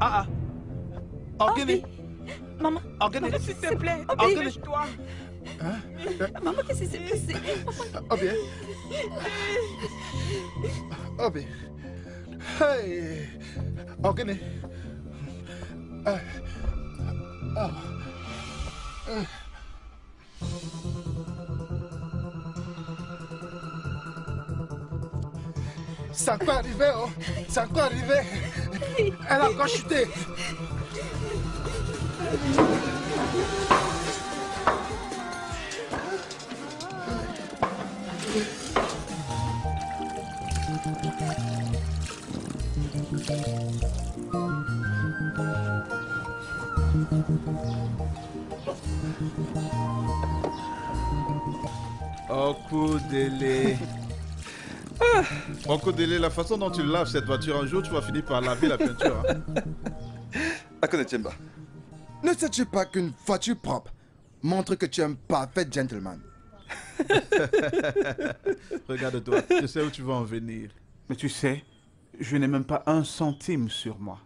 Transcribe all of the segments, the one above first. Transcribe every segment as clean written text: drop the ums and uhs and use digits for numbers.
Ah ah. Obi. Maman. Maman, s'il te plaît. Organise-toi. Hein? Maman, qu'est-ce qui s'est passé? Obi. Obi. Hey. Organise. Ça peut arriver, oh! Ça peut arriver! Elle a encore chuté! Okundele. Ah, Okundele, la façon dont tu laves cette voiture, un jour tu vas finir par laver la peinture. Akunna Chiemba, ne sais-tu pas qu'une voiture propre montre que tu es un parfait gentleman? Regarde-toi, je sais où tu vas en venir. Mais tu sais, je n'ai même pas un centime sur moi.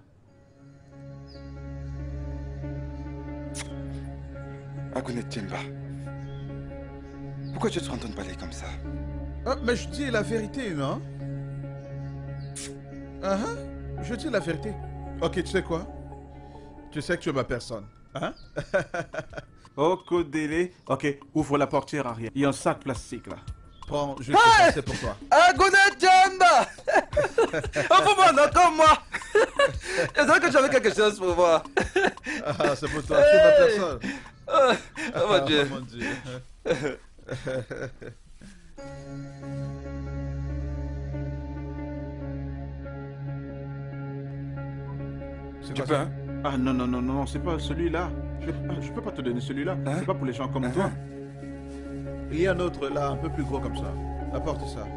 Akunna Chiemba, pourquoi tu te entends parler comme ça? Ah, mais je dis la vérité, non? Je dis la vérité. Ok, tu sais quoi? Tu sais que tu es ma personne. Hein? Okundele. Ok, ouvre la portière arrière. Il y a un sac plastique là. Prends, je te c'est pour toi. Akunna Chiemba! Oh, pour moi, non, comme moi! C'est vrai que j'avais quelque chose pour moi. Ah, c'est pour toi, tu es ma personne. Oh mon Dieu. Oh mon Dieu. Tu peux hein? Ah non, non, non, non, c'est pas celui-là. Je peux pas te donner celui-là. Hein? C'est pas pour les gens comme toi. Il y a un autre là, un peu plus gros comme ça. Apporte ça.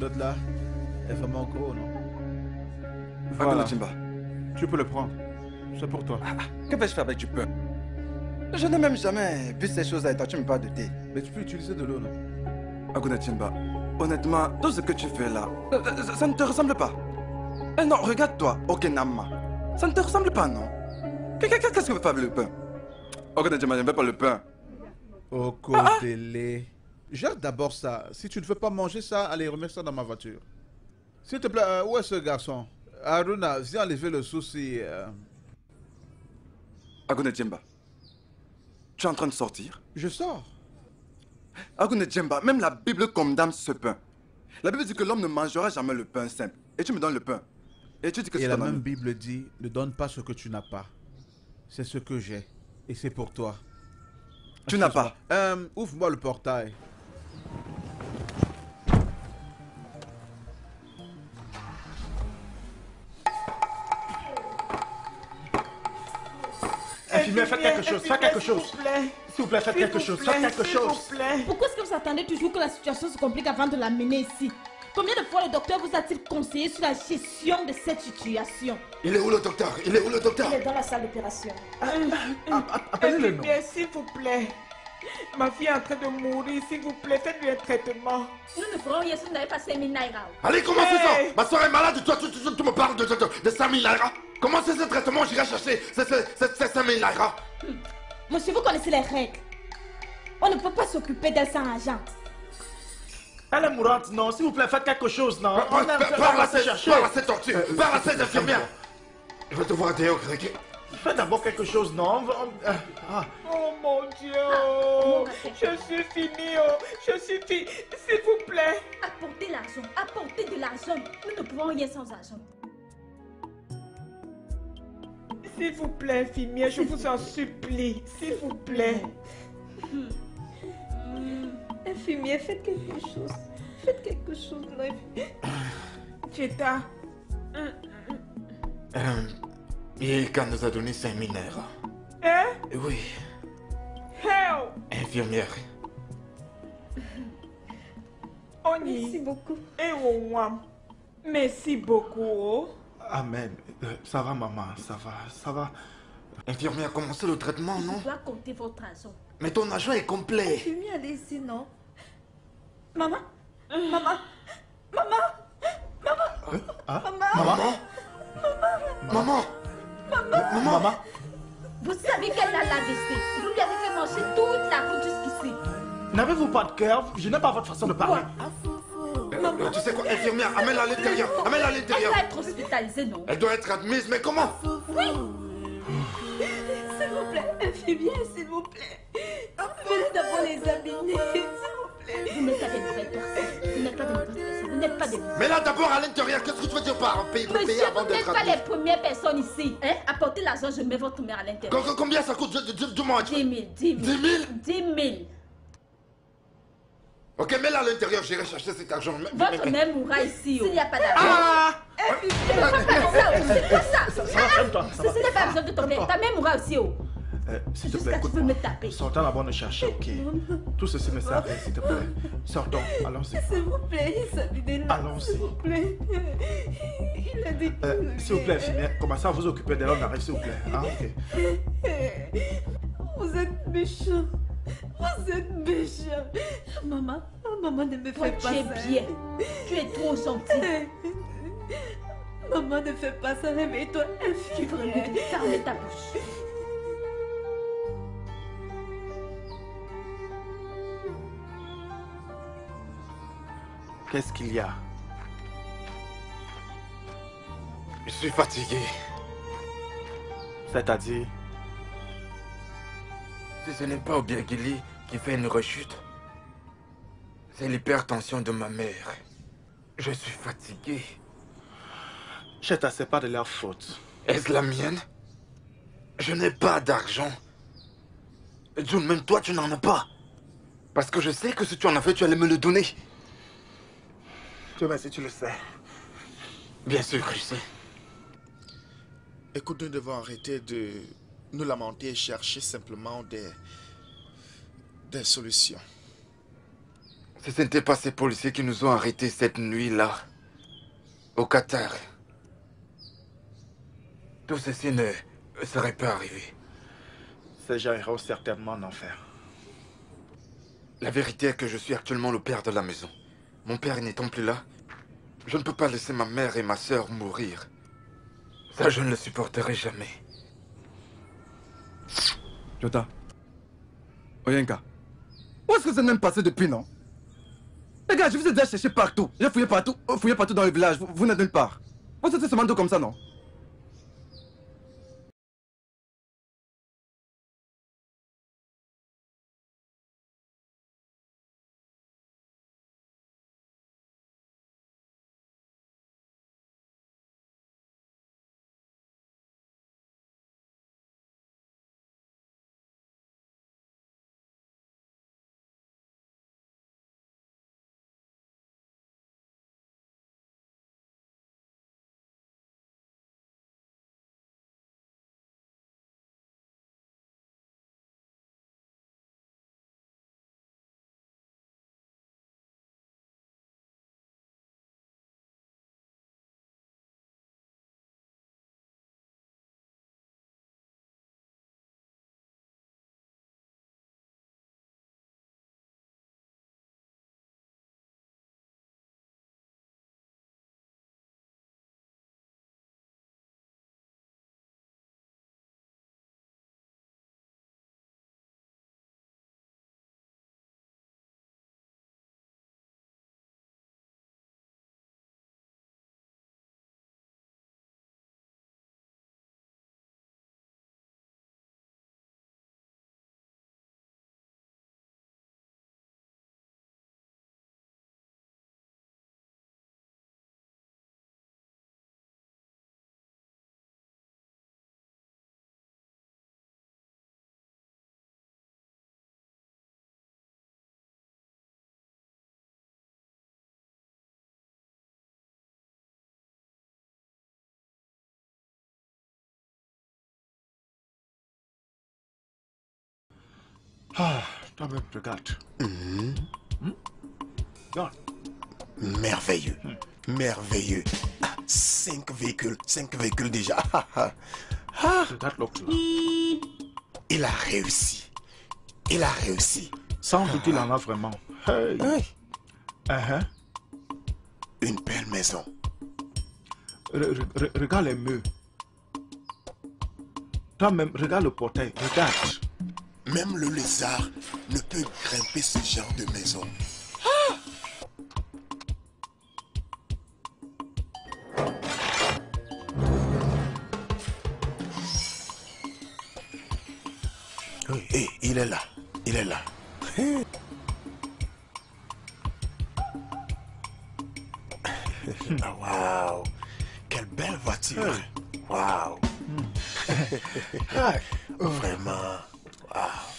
L'autre là est vraiment gros, non? Voilà. Tu peux le prendre. C'est pour toi. Ah, que vais-je faire avec du pain? Je n'ai même jamais bu ces choses-là et toi, tu me parles de thé. Mais tu peux utiliser de l'eau, non? Akunna Chiemba, honnêtement, tout ce que tu fais là, ça ne te ressemble pas. Eh non, regarde-toi, Okinama. Ça ne te ressemble pas, non? Qu'est-ce que veut faire avec le pain? Akunna Chiemba, je ne veux pas le pain. Okundele. Jette d'abord ça. Si tu ne veux pas manger ça, allez, remets ça dans ma voiture. S'il te plaît, où est ce garçon? Aruna, viens enlever le souci. Akunna Chiemba, tu es en train de sortir? Je sors. Akunna Chiemba, même la Bible condamne ce pain. La Bible dit que l'homme ne mangera jamais le pain simple. Et tu me donnes le pain. Et tu dis que c'est la même Bible dit, ne donne pas ce que tu n'as pas. C'est ce que j'ai. Et c'est pour toi. Tu n'as pas. Ouvre-moi le portail. Mais faites quelque chose, faites quelque chose. S'il vous plaît, faites quelque chose, faites quelque chose. Pourquoi est-ce que vous attendez toujours que la situation se complique avant de l'amener ici? Combien de fois le docteur vous a-t-il conseillé sur la gestion de cette situation? Il est où le docteur? Il est où le docteur? Il est dans la salle d'opération. Appelez-le. S'il vous plaît. Ma fille est en train de mourir, s'il vous plaît, faites-lui un traitement. Nous ne ferons rien si vous n'avez pas 5000 naira. Allez, commencez ça. Ma soeur est malade, toi, tu me parles de 5000 naira. Commencez ce traitement, j'irai chercher 5000 naira. Monsieur, vous connaissez les règles. On ne peut pas s'occuper d'elle sans argent. Elle est mourante, non? S'il vous plaît, faites quelque chose, non? Parle à cette tortue, parle à cette infirmière. Je vais te voir d'ailleurs, Grégué. Fais d'abord quelque chose, non? Oh mon Dieu! Je suis fini, oh! Je suis fini! S'il vous plaît! Apportez l'argent! Apportez de l'argent! Nous ne pouvons rien sans argent! S'il vous plaît, infirmière, je vous en supplie! S'il vous plaît! Infirmière, faites quelque chose! Faites quelque chose, non? Cheta! Yelka nous a donné 5000 naira. Hein? Oui. Help! Infirmière. Merci beaucoup. Merci beaucoup. Amen. Ça va, maman. Ça va, ça va. Infirmière, commencez le traitement, non? Je dois compter votre argent. Mais ton argent est complet. Infirmière, allez-y, non? Maman, maman, maman, maman, hein? Maman, maman, maman, maman, maman, maman, maman. Vous savez qu'elle a l'AVC. Vous lui avez fait manger toute la route jusqu'ici. N'avez-vous pas de cœur? Je n'aime pas votre façon de parler. Maman. Tu sais quoi, infirmière, amène-la à l'intérieur. Amène-la à l'intérieur. Elle doit être hospitalisée, non? Elle doit être admise, mais comment? Oui. S'il vous plaît, infirmière, s'il vous plaît. Venez d'abord les examiner, s'il vous plaît. Vous n'êtes pas des vraies personnes. Vous n'êtes pas des vraies personnes. Vous n'êtes pas des vraies personnes. Mais là, d'abord à l'intérieur, qu'est-ce que tu veux dire par payer pour payer avant d'être admise? Vous n'êtes pas les premières personnes ici. Hein? Apportez l'argent, je mets votre mère à l'intérieur. Combien ça coûte? Dis-moi. 10 000. 10 000. Ok, mets-la à l'intérieur, j'irai chercher cet argent. Votre mère mourra ici. S'il n'y a pas d'argent. Ah! C'est quoi ça? C'est quoi ça? Ce n'est pas besoin de ton père. Ta mère mourra aussi. S'il te plaît, écoute-moi. Sortons là-bas, nous chercher, ok? Tout ceci me sert, s'il te plaît. Sortons, allons-y. S'il vous plaît, Sabina. Allons-y. S'il vous plaît. Il a dit. S'il vous plaît, Fimien, commencez à vous occuper dès lors qu'on arrive, s'il vous plaît. Vous êtes méchant. Vous êtes méchant. Maman, maman ne me fais pas ça. Tu es bien. Tu es trop gentille. Maman ne fais pas ça. Réveille-toi, infirmière. Ferme ta bouche. Qu'est-ce qu'il y a? Je suis fatigué. C'est-à-dire? Si ce n'est pas Obiageli qui fait une rechute, c'est l'hypertension de ma mère. Je suis fatigué. Cheta, c'est pas de leur faute. Est-ce la mienne? Je n'ai pas d'argent. June, même toi, tu n'en as pas. Parce que je sais que si tu en avais, tu allais me le donner. Dieu merci, tu le sais. Bien sûr que je sais. Écoute, nous devons arrêter de nous lamenter et chercher simplement des solutions. Si ce n'était pas ces policiers qui nous ont arrêtés cette nuit-là, au Qatar, tout ceci ne serait pas arrivé. Ces gens iront certainement en enfer. La vérité est que je suis actuellement le père de la maison. Mon père n'étant plus là, je ne peux pas laisser ma mère et ma sœur mourir. Ça, je ne le supporterai jamais. Jota, Oyenka, où est-ce que c'est même passé depuis, non? Les gars, je vous ai déjà cherché partout. J'ai fouillé partout dans le village. Vous n'êtes nulle part. Vous êtes seulement tout comme ça, non? Ah, toi-même, regarde. Regarde. Merveilleux. Merveilleux. 5 véhicules déjà. Regarde l'autre. Il a réussi. Sans doute, il en a vraiment. Hey. Une belle maison. Regarde les murs. Toi-même, regarde le portail. Regarde. Même le lézard ne peut grimper ce genre de maison. Ah! Oui. Hey, il est là. Il est là. Hey. Waouh! Quelle belle voiture! Waouh! Vraiment! Waouh!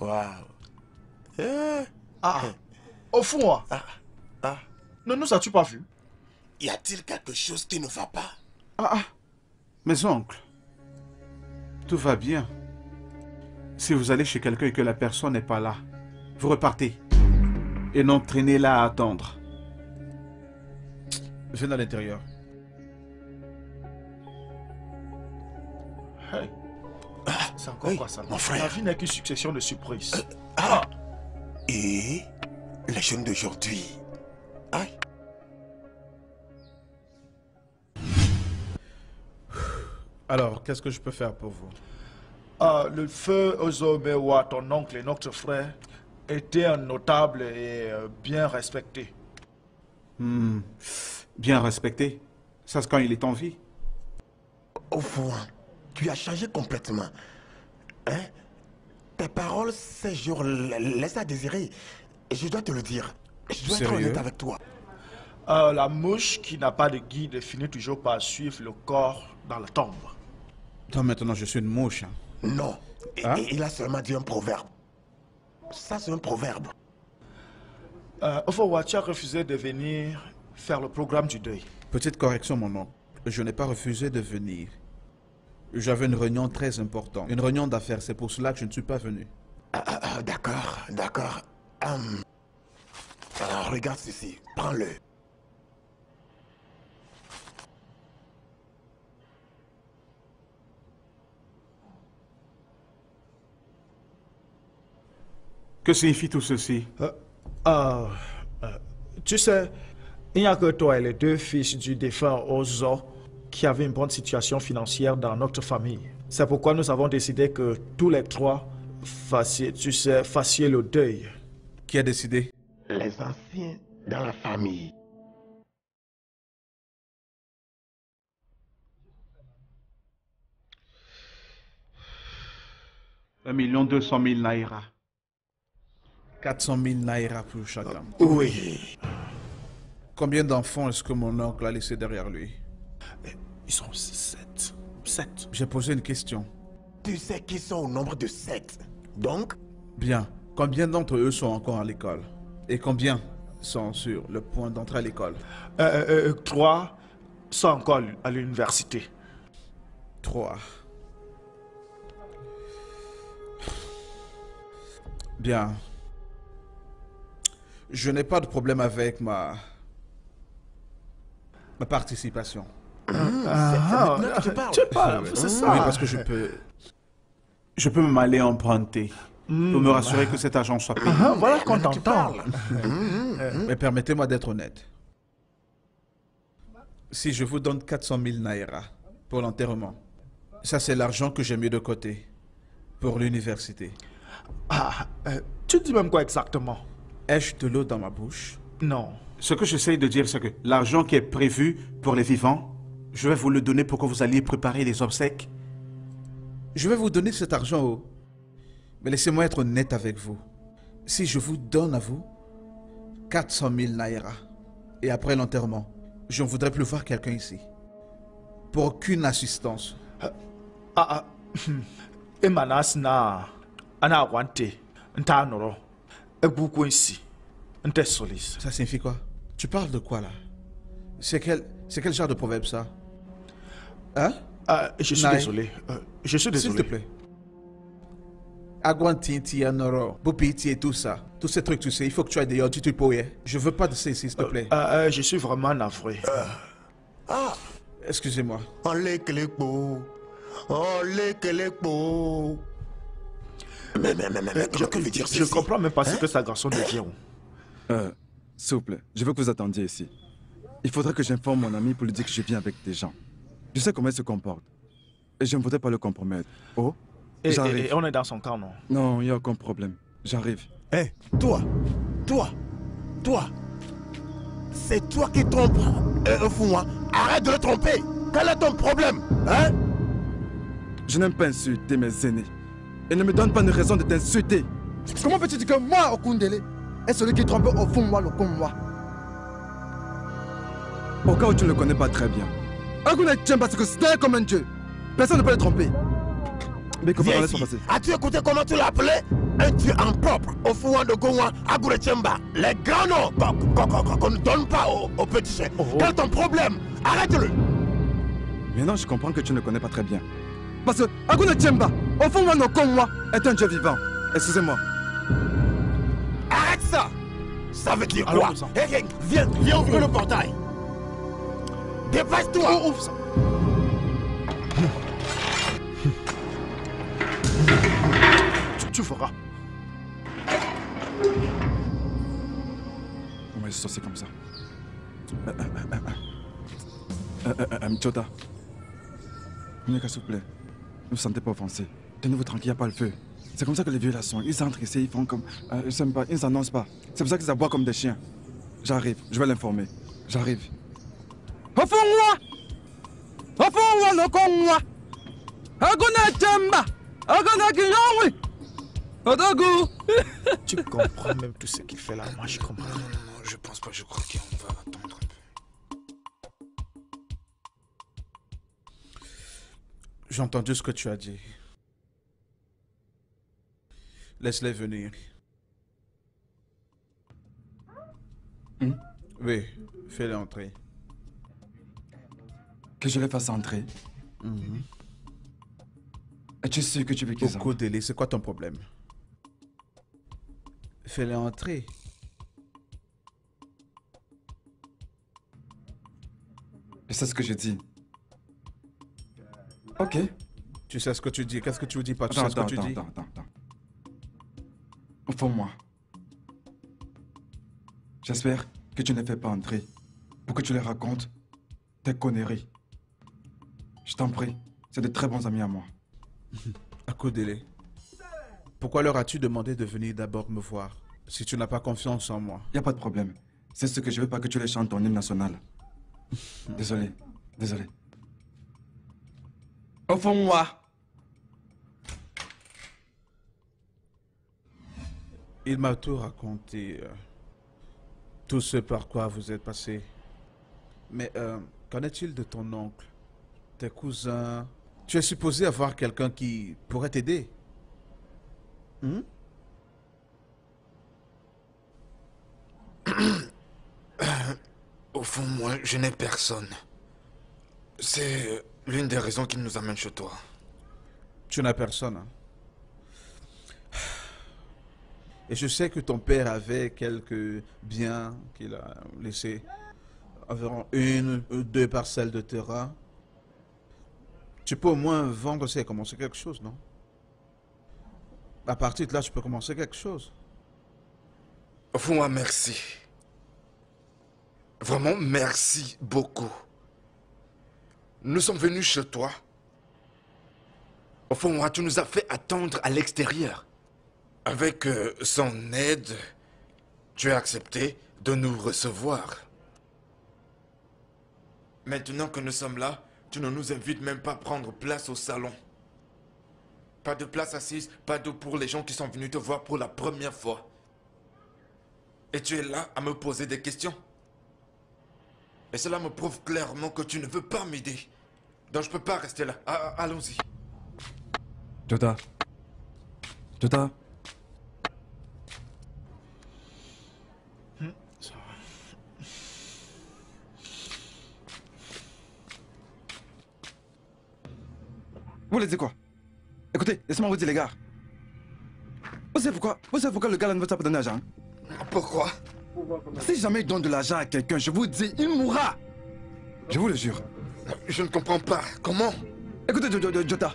Waouh! Au fond, ne nous as-tu pas vu? Y a-t-il quelque chose qui ne va pas? Mes oncles, tout va bien. Si vous allez chez quelqu'un et que la personne n'est pas là, vous repartez. Et non traînez là à attendre. Viens à l'intérieur. Hey. C'est encore quoi ça? Mon frère. La vie n'est qu'une succession de surprises. Et les jeunes d'aujourd'hui. Alors, qu'est-ce que je peux faire pour vous? Le feu Ozomewa, ton oncle et notre frère, était un notable et bien respecté. Bien respecté? Ça, c'est quand il est en vie. Oufoua, tu as changé complètement. Hein? Tes paroles, ces jours, laissent à désirer. Je dois te le dire. Je dois être honnête avec toi. La mouche qui n'a pas de guide finit toujours par suivre le corps dans la tombe. Toi, maintenant, je suis une mouche. Non, il a seulement dit un proverbe. Ça, c'est un proverbe. Oufoua, tu as refusé de venir faire le programme du deuil. Petite correction, mon oncle. Je n'ai pas refusé de venir. J'avais une réunion très importante, une réunion d'affaires. C'est pour cela que je ne suis pas venu. D'accord, d'accord. Regarde ceci, prends-le. Que signifie tout ceci? Tu sais, il n'y a que toi et les deux fils du défunt Ozo qui avaient une bonne situation financière dans notre famille. C'est pourquoi nous avons décidé que tous les trois fassions le deuil. Qui a décidé? Les anciens dans la famille. $1 200 000 naira. 400 000 naira pour chacun. Oui. Combien d'enfants est-ce que mon oncle a laissé derrière lui? Ils sont 7. 7. J'ai posé une question. Tu sais qu'ils sont au nombre de 7. Donc? Bien. Combien d'entre eux sont encore à l'école? Et combien sont sur le point d'entrer à l'école? 3 sont encore à l'université. 3. Bien. Je n'ai pas de problème avec ma participation. C'est ça. Oui, parce que je peux même aller emprunter pour me rassurer que cet argent soit payé. Voilà qu'on t'entend. Mais permettez-moi d'être honnête. Si je vous donne 400 000 naira pour l'enterrement, ça c'est l'argent que j'ai mis de côté pour l'université. Tu dis même quoi exactement? Ai-je de l'eau dans ma bouche? Non. Ce que j'essaye de dire, c'est que l'argent qui est prévu pour les vivants, je vais vous le donner pour que vous alliez préparer les obsèques. Je vais vous donner cet argent, mais laissez-moi être honnête avec vous. Si je vous donne à vous 400 000 naira, et après l'enterrement, je ne voudrais plus voir quelqu'un ici. Pour aucune assistance. Emanas na anawante ntanoro. Ça signifie quoi? Tu parles de quoi là? C'est quel genre de proverbe ça? Je suis désolé. Je suis désolé. S'il te plaît. Aguantinti, Anoro, Bopiti et tout ça. Tous ces trucs, tu sais, il faut que tu ailles d'ailleurs, tu te poyais. Je veux pas de ça ici, s'il te plaît. Je suis vraiment navré. Excusez-moi. Oh, l'ékelekpo. Mais que veut dire ça? Je comprends même pas ce que ça garçon devient. S'il vous plaît, je veux que vous attendiez ici. Il faudrait que j'informe mon ami pour lui dire que je viens avec des gens. Je sais comment il se comporte. Et je ne voudrais pas le compromettre. Oh, j'arrive. Et on est dans son camp, non? Non, il n'y a aucun problème. J'arrive. Hé, hey, toi, c'est toi qui trompes. Fous-moi, arrête de le tromper. Quel est ton problème, hein? Je n'aime pas insulter mes aînés. Et ne me donne pas une raison de t'insulter. Comment peux-tu dire que moi, Okundele, est celui qui trompe Oufoua, le Kongwa? Au cas où tu ne le connais pas très bien, Akunna Chiemba, parce que c'est comme un dieu. Personne ne peut le tromper. Mais comment on laisse passer? As-tu écouté comment tu l'appelais? Un dieu en propre, Oufoua de Gongwa, Akunna Chiemba. Les grands noms qu'on ne donne pas aux petits chefs. Quel est ton problème? Arrête-le. Maintenant, je comprends que tu ne le connais pas très bien. Parce que Akunna Chiemba, Oufoua de Gongwa, est un dieu vivant. Excusez-moi. Arrête ça! Ça veut dire quoi? Viens ouvrir le portail. Dépasse-toi! Oh, ouvre ça! Tu feras. On va se saucer comme ça. Jota. Onyeka, s'il vous plaît. Ne vous sentez pas offensé. Tenez-vous tranquille, il n'y a pas le feu. C'est comme ça que les vieux là sont. Ils entrent ici, ils font comme. Ils s'aiment pas, ils s'annoncent pas. C'est pour ça qu'ils aboient comme des chiens. J'arrive, je vais l'informer. J'arrive. Oufoua Nokonwa, Akunna Chiemba, Akata Kiyongwi, Odogu. Tu comprends même tout ce qu'il fait là, moi je comprends. Non, je pense pas, je crois qu'on va attendre un peu. J'ai entendu ce que tu as dit. Laisse-les venir. Oui, fais-les entrer. Que je les fasse entrer. Es-tu sûr que tu veux qu'ils entrent? Okundele, c'est quoi ton problème? Fais-les entrer. Je sais ce que je dis. Ok. Tu sais ce que tu dis. Qu'est-ce que tu dis pas? Tu sais ce que tu dis. Attends. Oufoua. J'espère que tu ne les fais pas entrer pour que tu les racontes tes conneries. Je t'en prie, c'est de très bons amis à moi. Okundele, pourquoi leur as-tu demandé de venir d'abord me voir si tu n'as pas confiance en moi? Y a pas de problème. C'est ce que je veux pas que tu les chantes ton hymne national. Désolé. Oufoua. Il m'a tout raconté, tout ce par quoi vous êtes passé. Mais qu'en est-il de ton oncle? Tes cousins... Tu es supposé avoir quelqu'un qui pourrait t'aider. Au fond, moi, je n'ai personne. C'est l'une des raisons qui nous amène chez toi. Tu n'as personne, hein? Et je sais que ton père avait quelques biens qu'il a laissés. Environ 1 ou 2 parcelles de terrain. Tu peux au moins vendre ça et commencer quelque chose, non? À partir de là, tu peux commencer quelque chose. Oufoua, merci. Vraiment, merci beaucoup. Nous sommes venus chez toi. Oufoua, tu nous as fait attendre à l'extérieur. Avec son aide, tu as accepté de nous recevoir. Maintenant que nous sommes là, tu ne nous invites même pas à prendre place au salon. Pas de place assise, pas de pour les gens qui sont venus te voir pour la première fois. Et tu es là à me poser des questions. Et cela me prouve clairement que tu ne veux pas m'aider. Donc je peux pas rester là. Allons-y. Jota. Vous voulez dire quoi? Écoutez, laissez-moi vous dire les gars. Vous savez pourquoi le gars ne veut pas donner d'argent? Pourquoi? Si jamais il donne de l'argent à quelqu'un, je vous dis, il mourra. Je vous le jure. Je ne comprends pas. Comment? Écoutez, Jota,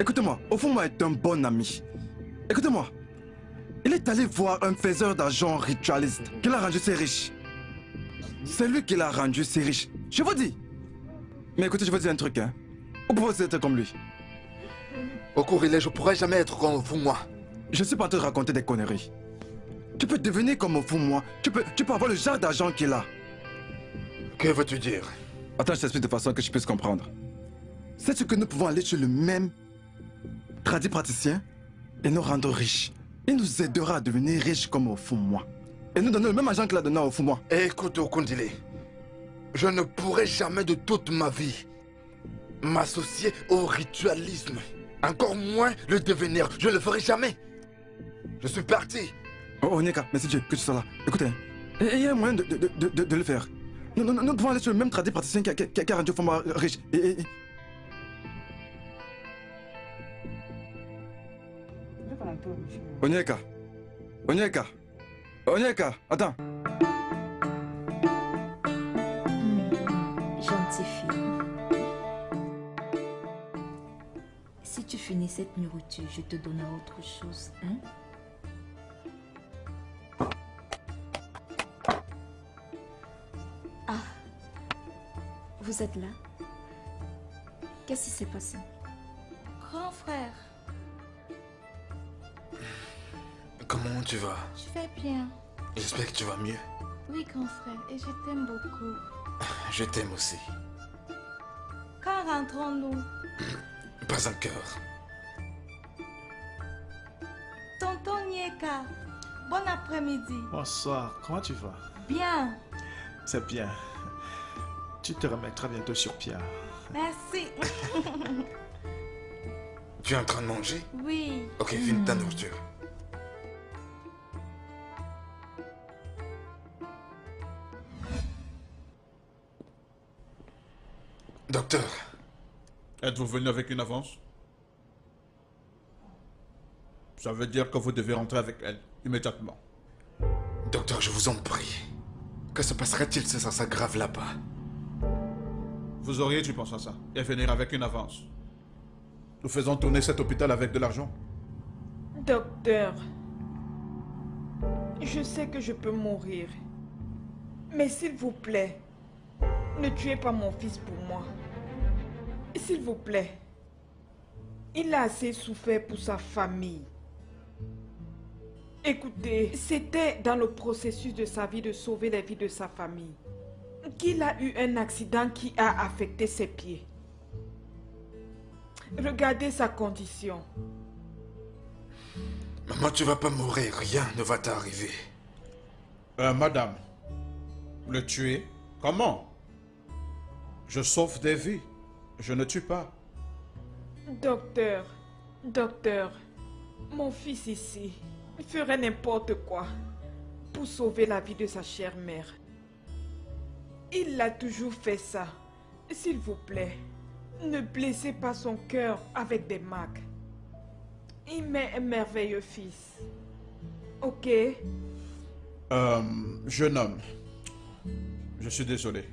écoutez-moi, Oufoua est un bon ami. Écoutez-moi, il est allé voir un faiseur d'argent ritualiste qui l'a rendu si riche. C'est lui qui l'a rendu si riche, je vous dis. Mais écoutez, je vous dis un truc, hein. Vous pouvez aussi être comme lui. Au Corélé, je pourrais jamais être comme Oufoua. Je suis pas en train de raconter des conneries. Tu peux devenir comme Oufoua, tu peux avoir le genre d'argent qu'il a. Que veux-tu dire? Attends, je t'explique de façon que je puisse comprendre. Sais-tu que nous pouvons aller chez le même tradit praticien et nous rendre riches? Il nous aidera à devenir riches comme Oufoua. Et nous donner le même argent qu'il a donné à Oufoua. Écoute, Okundele, je ne pourrai jamais de toute ma vie m'associer au ritualisme. Encore moins le devenir. Je ne le ferai jamais. Je suis parti. Oh, Onyeka, merci Dieu que tu sois là. Écoutez, il y a un moyen de le faire. Nous devons aller sur le même tradit praticien qui a rendu Oufoua riche. Onyeka, attends. Gentille fille. Si tu finis cette nourriture, je te donne autre chose, hein? Ah, vous êtes là? Qu'est-ce qui s'est passé? Grand frère. Comment tu vas? Je vais bien. J'espère que tu vas mieux. Oui, grand frère, et je t'aime beaucoup. Je t'aime aussi. Quand rentrons-nous? Pas encore. Tonton Onyeka, bon après-midi. Bonsoir, comment tu vas? Bien. C'est bien. Tu te remettras bientôt sur pierre. Merci. Tu es en train de manger? Oui. Ok, finis ta nourriture. Docteur, êtes-vous venu avec une avance? Ça veut dire que vous devez rentrer avec elle immédiatement. Docteur, je vous en prie. Que se passerait-il si ça s'aggrave là-bas? Vous auriez dû penser à ça et venir avec une avance. Nous faisons tourner cet hôpital avec de l'argent. Docteur, je sais que je peux mourir. Mais s'il vous plaît, ne tuez pas mon fils pour moi. S'il vous plaît. Il a assez souffert pour sa famille. Écoutez, c'était dans le processus de sa vie de sauver la vie de sa famille qu'il a eu un accident qui a affecté ses pieds. Regardez sa condition. Maman, tu vas pas mourir. Rien ne va t'arriver. Madame, le tuer? Comment? Je sauve des vies. Je ne tue pas. Docteur, mon fils ici ferait n'importe quoi pour sauver la vie de sa chère mère. Il a toujours fait ça. S'il vous plaît, ne blessez pas son cœur avec des marques. Il m'est un merveilleux fils. Ok? Jeune homme, je suis désolé.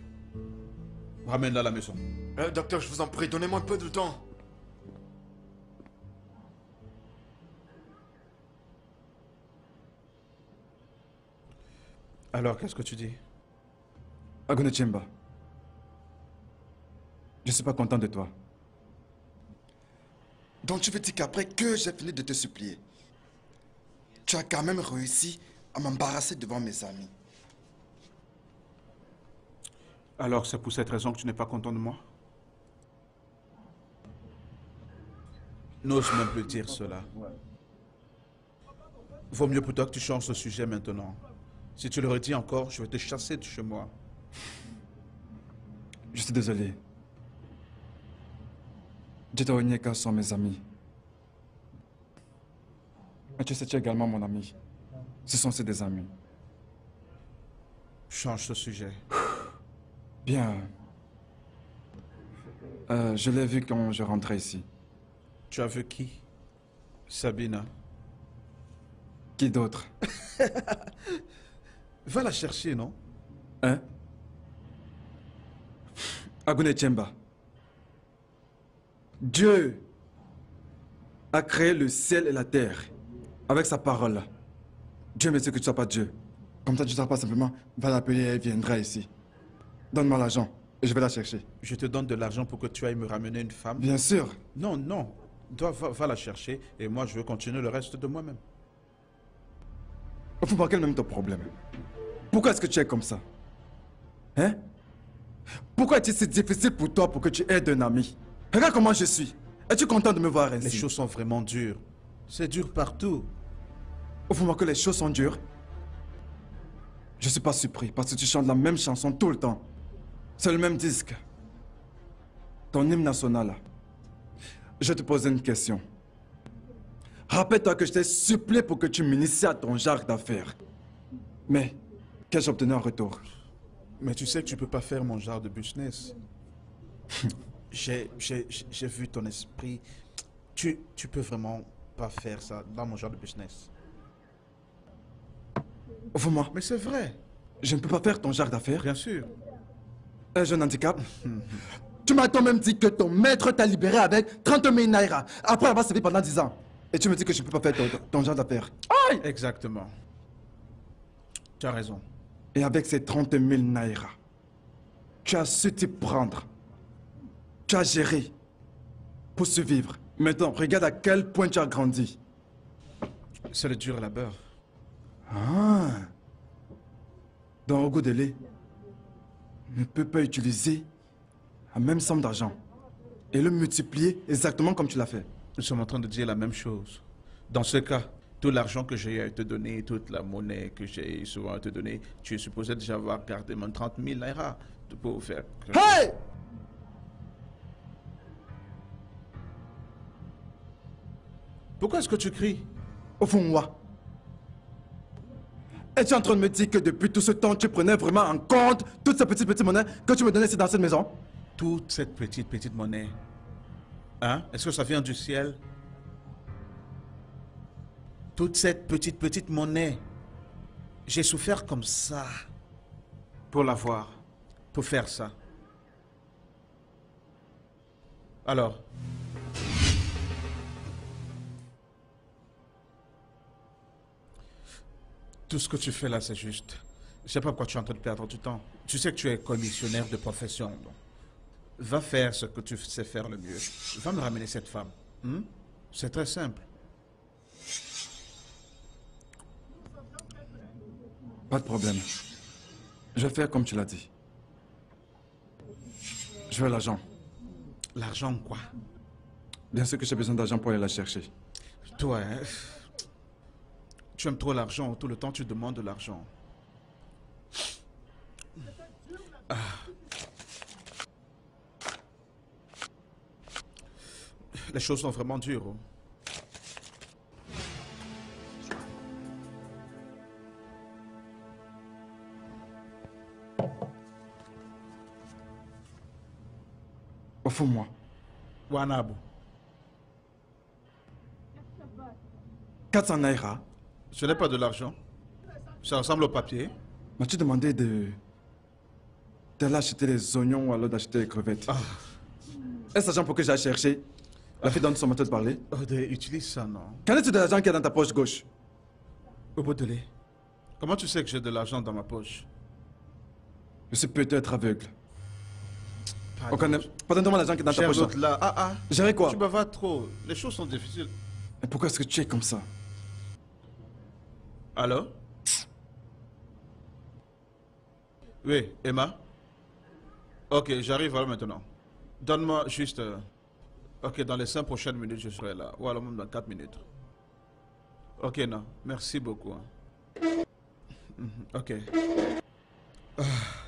Ramène-la à la maison. Docteur, je vous en prie, donnez-moi un peu de temps. Alors, qu'est-ce que tu dis? Akunna Chiemba, je suis pas content de toi. Donc tu veux dire qu'après que j'ai fini de te supplier, tu as quand même réussi à m'embarrasser devant mes amis? Alors c'est pour cette raison que tu n'es pas content de moi? N'ose même plus dire cela. Vaut mieux pour toi que tu changes ce sujet maintenant. Si tu le redis encore, je vais te chasser de chez moi. Je suis désolé. Jeta et Onyeka sont mes amis. Mais tu sais, tu es également mon ami. Ce sont ses amis. Change ce sujet. Bien. Je l'ai vu quand je rentrais ici. Tu as vu qui? Sabina. Qui d'autre? Va la chercher, non? Hein? Agunetimba. Dieu a créé le ciel et la terre avec sa parole. Dieu me dit que tu ne sois pas Dieu. Comme ça, tu ne seras pas simplement, va l'appeler et elle viendra ici. Donne-moi l'argent et je vais la chercher. Je te donne de l'argent pour que tu ailles me ramener une femme? Bien sûr. Non, non. Toi, va la chercher et moi, je veux continuer le reste de moi-même. Faut pas quel même ton problème. Pourquoi est-ce que tu es comme ça? Hein? Pourquoi est-il si difficile pour toi pour que tu aides un ami? Regarde comment je suis. Es-tu content de me voir ainsi? Les choses sont vraiment dures. C'est dur partout. Oufoua, que les choses sont dures. Je suis pas surpris parce que tu chantes la même chanson tout le temps. C'est le même disque. Ton hymne national là. Je te pose une question. Rappelle-toi que je t'ai supplié pour que tu m'inities à ton genre d'affaires. Mais qu'ai-je obtenu en retour? Mais tu sais que tu peux pas faire mon genre de business. J'ai vu ton esprit. Tu peux vraiment pas faire ça dans mon genre de business. Oufoua. Mais c'est vrai. Je ne peux pas faire ton genre d'affaires. Bien sûr. Un jeune handicap. Tu m'as toi-même dit que ton maître t'a libéré avec 30 000 naira après avoir servi pendant 10 ans. Et tu me dis que je ne peux pas faire ton genre d'affaires. Aïe! Exactement. Tu as raison. Et avec ces 30 000 naira, tu as su t'y prendre. Tu as géré pour survivre. Maintenant, regarde à quel point tu as grandi. C'est le dur labeur. Ah! Donc Okundele ne peut pas utiliser la même somme d'argent et le multiplier exactement comme tu l'as fait. Nous sommes en train de dire la même chose. Dans ce cas, tout l'argent que j'ai à te donner, toute la monnaie que j'ai souvent à te donner, tu es supposé déjà avoir gardé mon 30 000 naira pour faire... Hey! Pourquoi est-ce que tu cries? Oufoua. Es-tu en train de me dire que depuis tout ce temps, tu prenais vraiment en compte toute cette petite monnaie que tu me donnais ici dans cette maison? Toute cette petite monnaie. Hein? Est-ce que ça vient du ciel? Toute cette petite monnaie. J'ai souffert comme ça. Pour l'avoir. Pour faire ça. Alors? Tout ce que tu fais là, c'est juste. Je sais pas pourquoi tu es en train de perdre du temps. Tu sais que tu es commissionnaire de profession, donc. Va faire ce que tu sais faire le mieux. Va me ramener cette femme. Hmm? C'est très simple. Pas de problème. Je vais faire comme tu l'as dit. Je veux l'argent. L'argent quoi? Bien sûr que j'ai besoin d'argent pour aller la chercher. Toi, hein? Tu aimes trop l'argent, tout le temps tu demandes de l'argent. Ah. Les choses sont vraiment dures. Offre-moi. Wanabu. 400 naira. Ce n'est pas de l'argent. Ça ressemble au papier. M'as-tu demandé d'aller acheter les oignons ou alors d'acheter les crevettes? Ah. Est-ce l'argent pour que j'aille chercher? La fille dont son matin de parler. Odé, utilise ça, non? Quel est-tu de l'argent qu'il y a dans ta poche gauche? Obodele, comment tu sais que j'ai de l'argent dans ma poche? Je suis peut-être aveugle. Pardonne-moi l'argent qui est dans ta poche. Là. J'ai quoi? Tu bavardes trop. Les choses sont difficiles. Et pourquoi est-ce que tu es comme ça? Allô? Oui, Emma? Ok, j'arrive maintenant. Donne-moi juste... Ok, dans les 5 prochaines minutes, je serai là. Ou alors même dans 4 minutes. Ok, non. Merci beaucoup. Ok. Ah.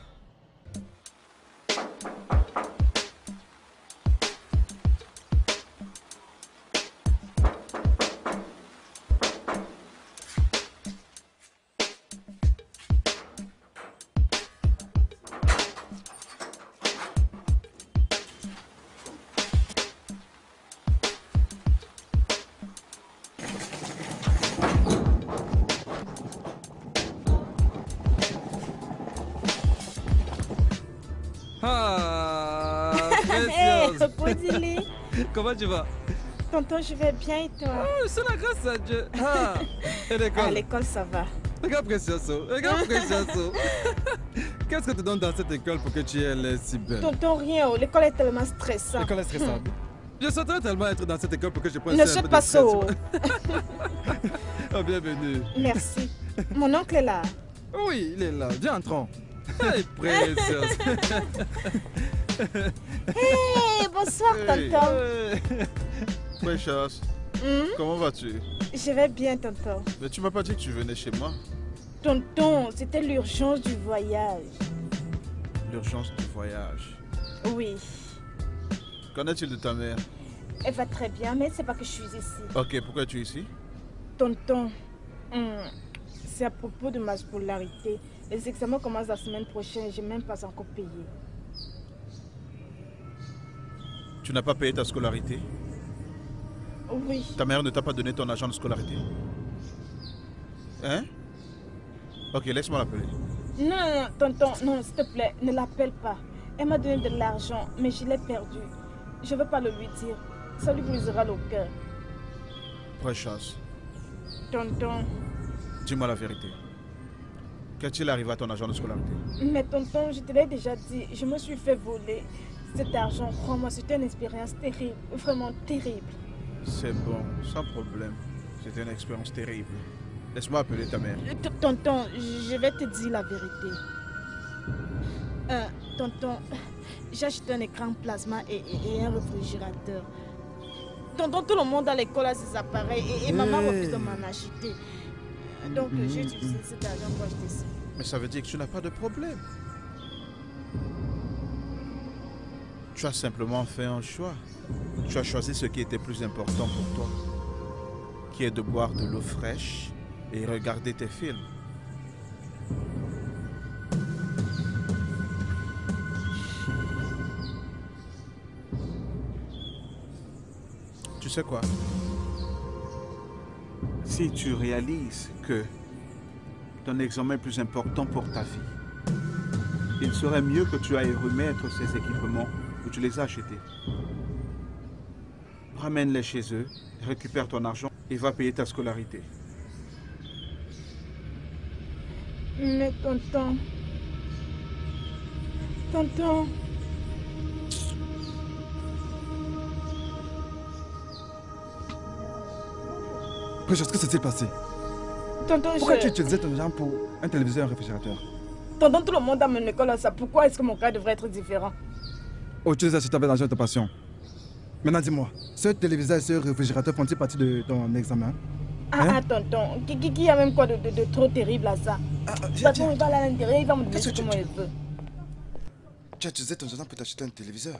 Comment tu vas? Tonton, je vais bien et toi? Oh, c'est la grâce à Dieu. Ah, et l'école? À l'école, ça va. Regarde Precious, regarde Precious. Qu'est-ce que tu donnes dans cette école pour que tu aies si belle? Tonton, rien. L'école est tellement stressante. L'école est stressante. Je souhaiterais tellement être dans cette école pour que je prenne un peu de stress. Ne saute pas ça. Oh, bienvenue. Merci. Mon oncle est là. Oui, il est là. Viens, entrons. Hey, Precious. Hey, bonsoir, hey. Tonton. Precious, comment vas-tu? Je vais bien, tonton. Mais tu m'as pas dit que tu venais chez moi. Tonton, c'était l'urgence du voyage. L'urgence du voyage? Oui. Qu'en est-il de ta mère? Elle va très bien, mais c'est pas que je suis ici. Ok, pourquoi tu es ici? Tonton, c'est à propos de ma scolarité. Les examens commencent la semaine prochaine et je n'ai même pas encore payé. Tu n'as pas payé ta scolarité? Oui. Ta mère ne t'a pas donné ton argent de scolarité? Hein? Ok, laisse-moi l'appeler. Non, non, tonton, non, s'il te plaît, ne l'appelle pas. Elle m'a donné de l'argent, mais je l'ai perdu. Je ne veux pas le lui dire. Ça lui brisera le cœur. Precious. Tonton. Dis-moi la vérité. Qu'est-il arrivé à ton argent de scolarité? Mais tonton, je te l'ai déjà dit, je me suis fait voler. Cet argent, crois-moi, c'était une expérience terrible, vraiment terrible. C'est bon, sans problème. C'était une expérience terrible. Laisse-moi appeler ta mère. Tonton, je vais te dire la vérité. Tonton, j'ai acheté un écran plasma et un réfrigérateur. Tonton, tout le monde à l'école a ses appareils et maman refuse de m'en acheter. Donc j'ai utilisé cet argent pour acheter ça. Mais ça veut dire que tu n'as pas de problème. Tu as simplement fait un choix. Tu as choisi ce qui était plus important pour toi, qui est de boire de l'eau fraîche et regarder tes films. Tu sais quoi? Si tu réalises que ton examen est plus important pour ta vie, il serait mieux que tu ailles remettre ces équipements où tu les as achetés. Ramène-les chez eux, récupère ton argent et va payer ta scolarité. Mais tonton... Tonton... Precious, que s'est-il passé? Tonton, pourquoi tu utilisais ton argent pour un téléviseur et un réfrigérateur? Tonton, tout le monde à mon école a ça. Pourquoi est-ce que mon cas devrait être différent? Oh, tu les as achetés avec l'argent de ta passion. Maintenant, dis-moi, ce téléviseur et ce réfrigérateur font-ils partie de ton examen? Ah, tonton, qui a même quoi de trop terrible à ça? Tonton, il va aller à l'intérieur, il va me dire comment il veut. Tu as utilisé ton argent pour t'acheter un téléviseur?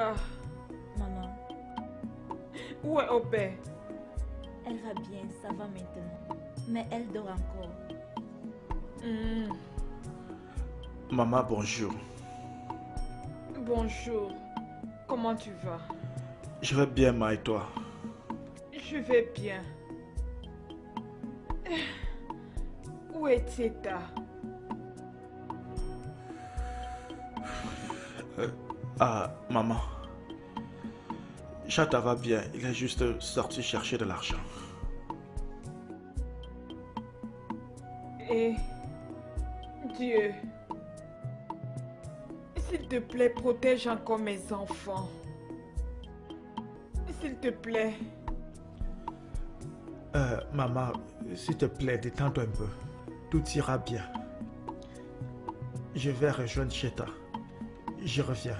Ogoïaka. Maman. Où est Opé? Elle va bien, ça va maintenant. Mais elle dort encore. Maman, bonjour. Bonjour. Comment tu vas? Je vais bien, ma, et toi? Je vais bien. Où est Cheta? Maman. Cheta va bien. Il est juste sorti chercher de l'argent. Et Dieu, s'il te plaît, protège encore mes enfants. S'il te plaît. Maman, s'il te plaît, détends-toi un peu. Tout ira bien. Je vais rejoindre Cheta. Je reviens.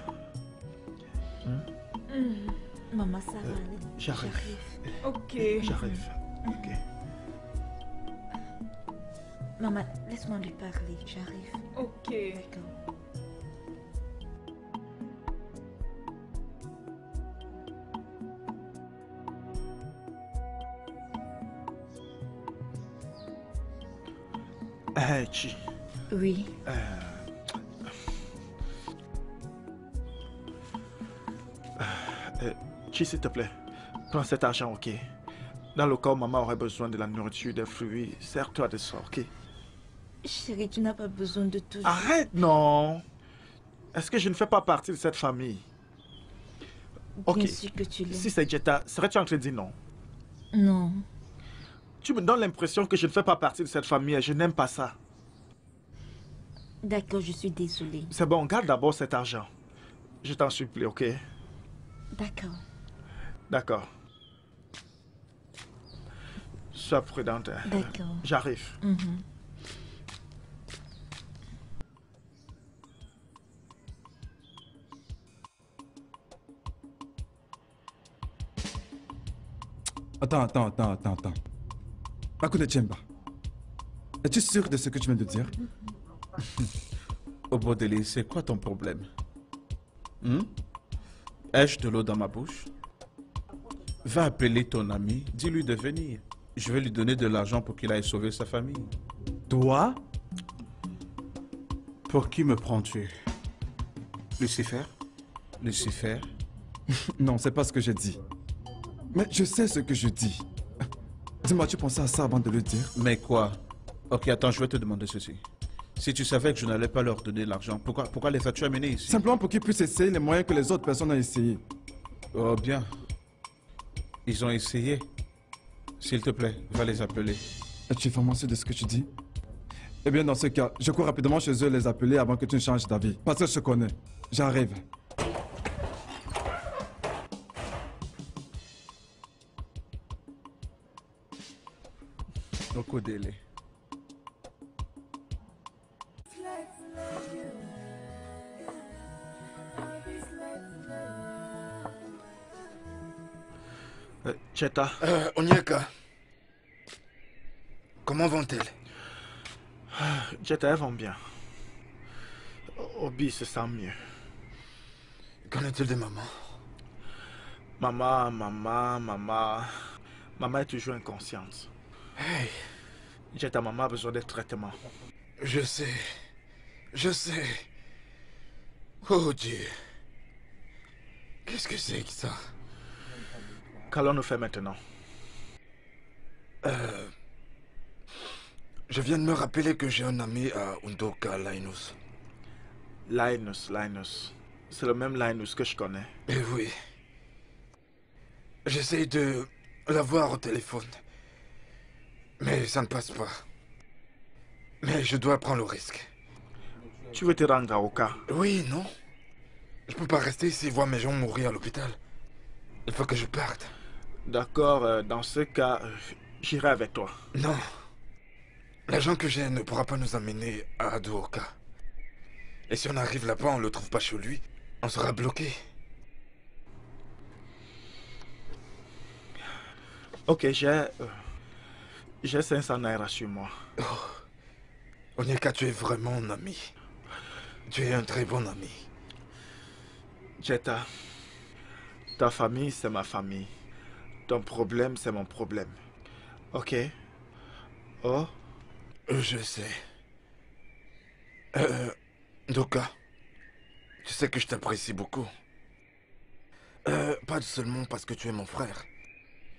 Maman, ça va aller. J'arrive. Ok. J'arrive. Ok. Maman, laisse-moi lui parler. J'arrive. Ok. D'accord. Chi. Oui. Chi, s'il te plaît, prends cet argent, ok? Dans le cas où maman aurait besoin de la nourriture, des fruits, sers-toi de ça, ok? Chérie, tu n'as pas besoin de tout. Arrête, non! Est-ce que je ne fais pas partie de cette famille? Ok. Bien sûr que tu l'es. Si c'est Cheta, serais-tu en train de dire non? Non. Tu me donnes l'impression que je ne fais pas partie de cette famille et je n'aime pas ça. D'accord, je suis désolée. C'est bon, garde d'abord cet argent. Je t'en supplie, ok? D'accord. D'accord. Sois prudente. D'accord. J'arrive. Attends. Akuna Chiemba, es-tu sûr de ce que tu viens de dire? Obiageli, c'est quoi ton problème? Ai-je de l'eau dans ma bouche? Va appeler ton ami, dis-lui de venir. Je vais lui donner de l'argent pour qu'il aille sauver sa famille. Toi? Pour qui me prends-tu? Lucifer? Non, c'est pas ce que j'ai dit. Mais je sais ce que je dis. Dis-moi, tu pensais à ça avant de le dire? Mais quoi? Ok, attends, je vais te demander ceci. Si tu savais que je n'allais pas leur donner l'argent, pourquoi les as-tu amenés ici? Simplement pour qu'ils puissent essayer les moyens que les autres personnes ont essayé. Oh bien. Ils ont essayé. S'il te plaît, va les appeler. Es-tu vraiment sûr de ce que tu dis? Eh bien, dans ce cas, je cours rapidement chez eux les appeler avant que tu ne changes d'avis. Parce que je connais. J'arrive. Okundele. Cheta. Onyeka. Comment vont-elles? Cheta, elles vont bien. Obi se sent mieux. Qu'en est-il de maman? Maman. Maman est toujours inconsciente. Hey. Cheta, maman a besoin de traitement. Je sais. Oh Dieu. Qu'est-ce que c'est que ça? Qu'allons-nous faire maintenant? Je viens de me rappeler que j'ai un ami à Ongoyaka, Linus. Linus. C'est le même Linus que je connais. Eh oui. J'essaye de l'avoir au téléphone. Mais ça ne passe pas. Mais je dois prendre le risque. Tu veux te rendre à Oka? Oui, non. Je peux pas rester ici et voir mes gens mourir à l'hôpital. Il faut que je parte. D'accord, dans ce cas, j'irai avec toi. Non. L'agent que j'ai ne pourra pas nous amener à Oka. Et si on arrive là-bas, on ne le trouve pas chez lui, on sera bloqué. Ok, j'ai 500 naira sur moi. Oh. Onyeka, tu es vraiment un ami. Tu es un très bon ami. Cheta, Ta famille, c'est ma famille. Ton problème, c'est mon problème. Ok. Oh. Je sais. Doka, tu sais que je t'apprécie beaucoup. Pas seulement parce que tu es mon frère.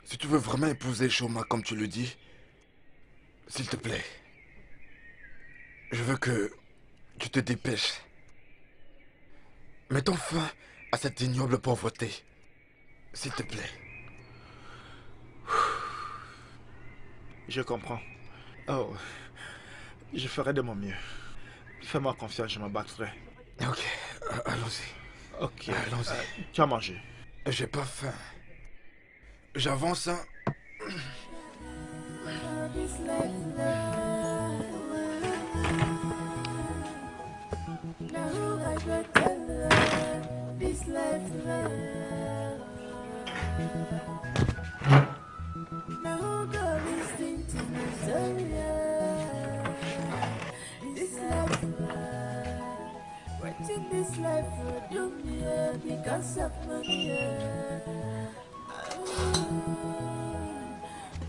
Si tu veux vraiment épouser Shoma comme tu le dis, s'il te plaît, je veux que tu te dépêches. Mettons fin à cette ignoble pauvreté. S'il te plaît. Je comprends. Oh, je ferai de mon mieux. Fais-moi confiance, je me battrai. Ok, allons-y. Ok, allons-y. Tu as mangé? J'ai pas faim. J'avance, hein. Watching this life will do me because of money.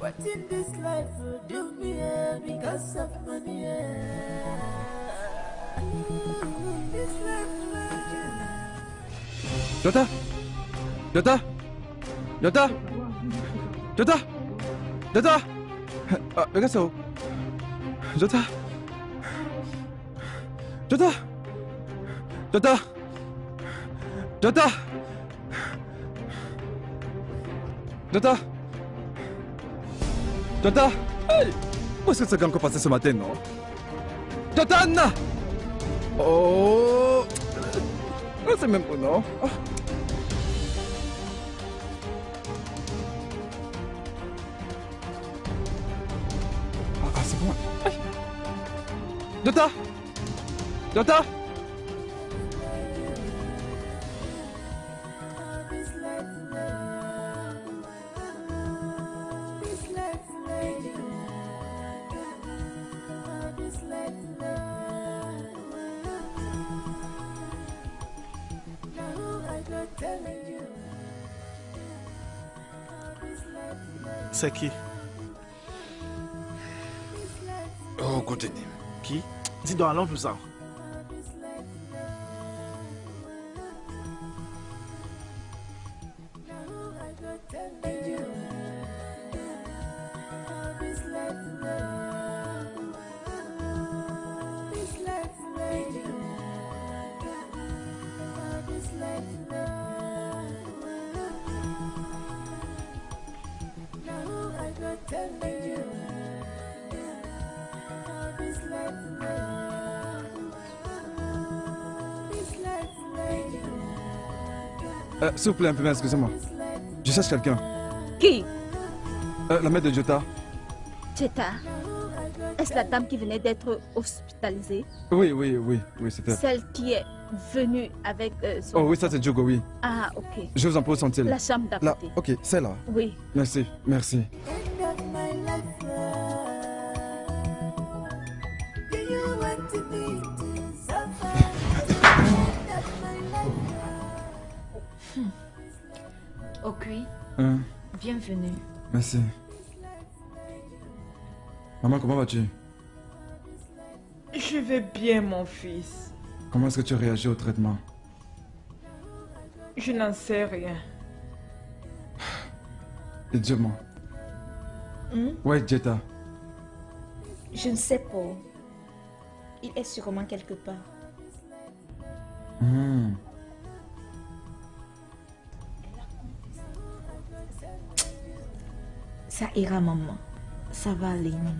Watching this life will do me because of money. This life will. Jota, Jota, Jota, Jota, Jota. Regarde ça, Jota, Jota. Jota! Jota! Jota! Jota! Hey! Où est-ce que ça a encore passé ce matin, non? Jota! Oh! Oh, c'est même pas, non? Oh. Ah, c'est bon. Hey. Jota! Jota! C'est qui? Oh, Godenim. Qui? Dis donc, allons-nous-en. S'il vous plaît, un peu, excusez-moi. Je cherche quelqu'un. Qui? La mère de Jota. Cheta. Est-ce la dame qui venait d'être hospitalisée? Oui, oui, oui, oui, c'était. Celle qui est venue avec son... Oh oui, ça c'est Djugo, oui. Ah, ok. Je vous en pose sont-ils? La chambre d'à côté. Ok, celle-là. Oui. Merci, merci. Bienvenue. Merci. Maman, comment vas-tu? Je vais bien, mon fils. Comment est-ce que tu réagis au traitement? Je n'en sais rien. Et dis-moi. Ouais, Jeta. Je ne sais pas. Il est sûrement quelque part. Ça ira, maman. Ça va aller, maman.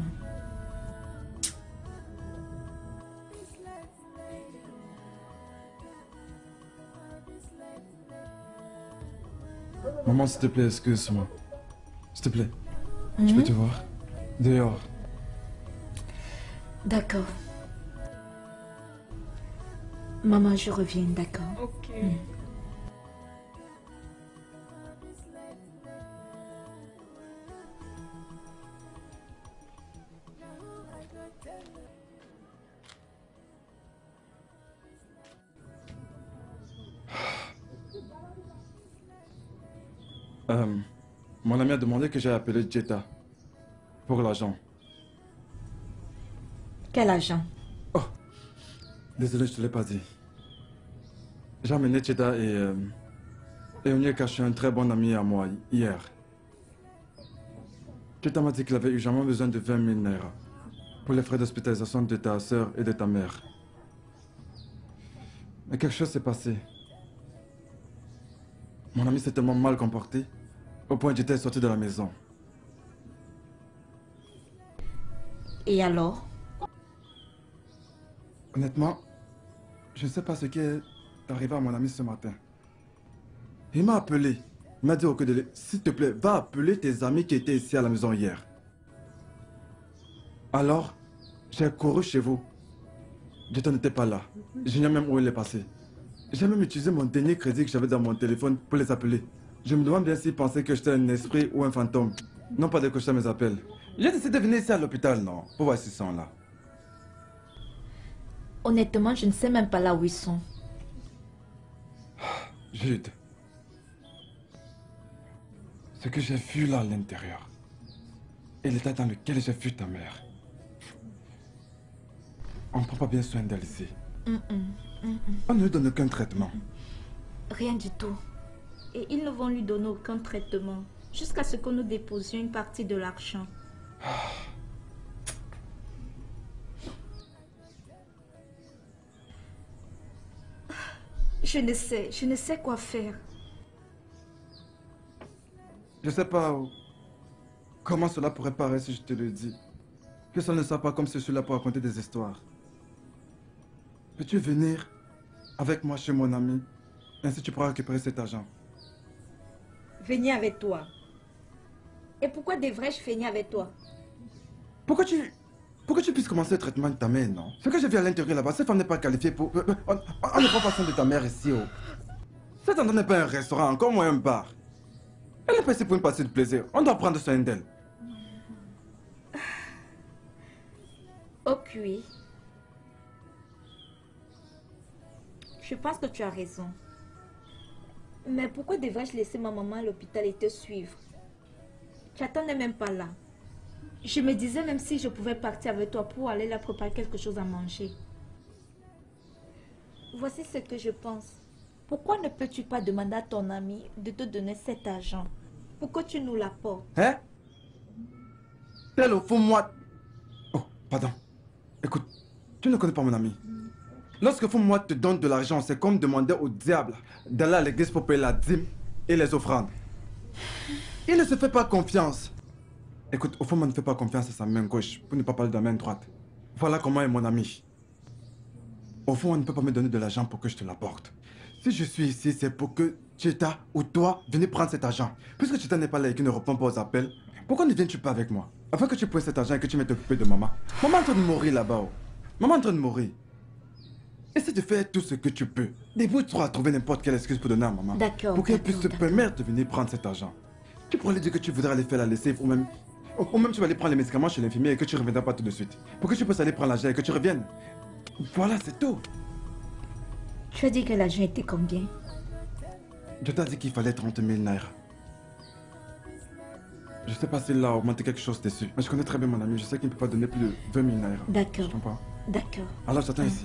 Maman, s'il te plaît, excuse-moi. S'il te plaît. Je peux te voir? Dehors. D'accord. Maman, je reviens, d'accord? Ok. Mon ami a demandé que j'aille appeler Cheta pour l'agent. Quel agent? Oh, désolé, je te l'ai pas dit. J'ai amené Cheta et Onyeka chez un très bon ami à moi hier. Cheta m'a dit qu'il avait urgemment besoin de 20 000 naira pour les frais d'hospitalisation de ta soeur et de ta mère. Mais quelque chose s'est passé. Mon ami s'est tellement mal comporté au point que j'étais sorti de la maison. Et alors? Honnêtement, je ne sais pas ce qui est arrivé à mon ami ce matin. Il m'a appelé. Il m'a dit au Okundele, s'il te plaît, va appeler tes amis qui étaient ici à la maison hier. Alors, j'ai couru chez vous. Jota n'était pas là. Je n'ignore même où il est passé. J'ai même utilisé mon dernier crédit que j'avais dans mon téléphone pour les appeler. Je me demande bien s'ils pensaient que j'étais un esprit ou un fantôme. Non pas décrocher mes appels. J'ai décidé de venir ici à l'hôpital, non? Pour voir s'ils sont là. Honnêtement, je ne sais même pas là où ils sont. Jude. Ce que j'ai vu là à l'intérieur. Et l'état dans lequel j'ai vu ta mère. On ne prend pas bien soin d'elle ici. On ne lui donne aucun traitement. Rien du tout. Et ils ne vont lui donner aucun traitement. Jusqu'à ce que nous déposions une partie de l'argent. Je ne sais quoi faire. Je ne sais pas comment cela pourrait paraître si je te le dis. Que ça ne soit pas comme si je suis là pour raconter des histoires. Peux-tu venir avec moi chez mon ami? Ainsi tu pourras récupérer cet argent. Venir avec toi? Et pourquoi devrais-je venir avec toi? Pourquoi tu puisses commencer le traitement de ta mère, non? Ce que j'ai vu à l'intérieur là-bas, cette femme n'est pas qualifiée pour... On ne prend pas soin de ta mère ici, oh. Cet endroit n'est pas un restaurant, encore moins un bar. Elle n'est pas ici pour une partie de plaisir. On doit prendre soin d'elle. Ok. Je pense que tu as raison. Mais pourquoi devrais-je laisser ma maman à l'hôpital et te suivre? Cheta n'est même pas là. Je me disais même si je pouvais partir avec toi pour aller la préparer quelque chose à manger. Voici ce que je pense. Pourquoi ne peux-tu pas demander à ton ami de te donner cet argent pour que tu nous l'apportes? Hein? Tel au fond moi... Oh, pardon. Écoute, tu ne connais pas mon ami. Lorsque Oufoua te donne de l'argent, c'est comme demander au diable d'aller à l'église pour payer la dîme et les offrandes. Il ne se fait pas confiance. Écoute, Oufoua ne fait pas confiance à sa main gauche, pour ne pas parler de la main droite. Voilà comment est mon ami. Oufoua ne peut pas me donner de l'argent pour que je te l'apporte. Si je suis ici, c'est pour que Cheta ou toi venez prendre cet argent. Puisque Cheta n'est pas là et qu'il ne répond pas aux appels, pourquoi ne viens-tu pas avec moi? Afin que tu prennes cet argent et que tu m'aies occupé de maman. Maman est en train de mourir là-bas. Oh. Maman est en train de mourir. Essaie de faire tout ce que tu peux. Débrouille-toi à trouver n'importe quelle excuse pour donner à maman. D'accord. Pour qu'elle puisse te permettre de venir prendre cet argent. Tu pourras lui dire que tu voudras aller faire la lessive ou même tu vas aller prendre les médicaments chez l'infirmier et que tu ne reviendras pas tout de suite. Pour que tu puisses aller prendre l'argent et que tu reviennes. Voilà, c'est tout. Tu as dit que l'argent était combien? Je t'ai dit qu'il fallait 30 000 naira. Je sais pas s'il a augmenté quelque chose dessus. Mais je connais très bien mon ami, je sais qu'il ne peut pas donner plus de 20 000 naira. D'accord. Je comprends. D'accord. Alors j'attends ici.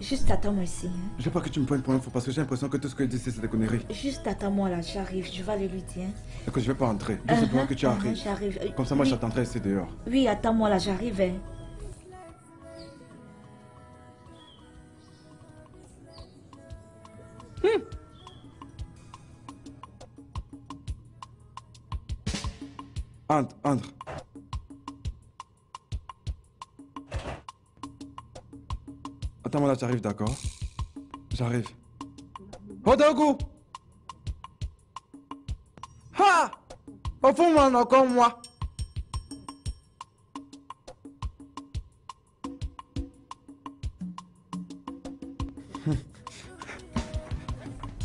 Juste attends-moi ici. Hein? Je veux pas que tu me prennes pour un fou parce que j'ai l'impression que tout ce que je dis c'est des conneries. Juste attends-moi là, j'arrive, je vais aller lui dire. Hein? Que je vais pas entrer, juste pour que tu arrives. J'arrive. Comme ça moi oui. J'attendrai ici dehors. Oui, attends-moi là, j'arrive. Hein? Entre. Attends-moi là, j'arrive, d'accord? J'arrive. Odogu! Ha! Au fond, moi, encore moi!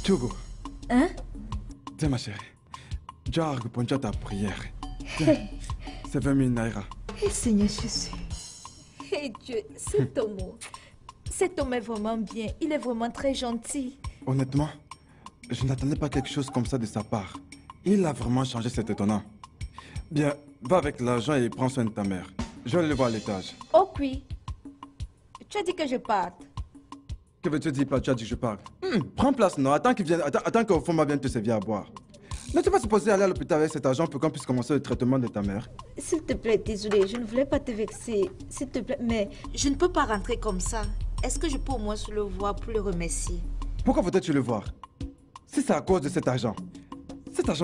Chugo! Hein? Tiens, ma chérie. Tu as répondu à ta prière. C'est 20 000 naira. Eh Seigneur Jésus. Eh Dieu, cet homme est vraiment bien. Il est vraiment très gentil. Honnêtement, Je n'attendais pas quelque chose comme ça de sa part. Il a vraiment changé, c'est étonnant. Bien, va avec l'argent et prends soin de ta mère. Je vais le voir à l'étage. Oh oui. Tu as dit que je parte. Que veux-tu dire pas? Tu as dit que je parte. Prends place, non. Attends qu'il vienne. Attends qu'Ofouma vienne te servir à boire. N'es-tu pas supposé aller à l'hôpital avec cet argent pour qu'on puisse commencer le traitement de ta mère? S'il te plaît, désolé, je ne voulais pas te vexer. S'il te plaît, mais je ne peux pas rentrer comme ça. Est-ce que je peux au moins le voir pour le remercier? Pourquoi voudrais-tu le voir? Si c'est à cause de cet argent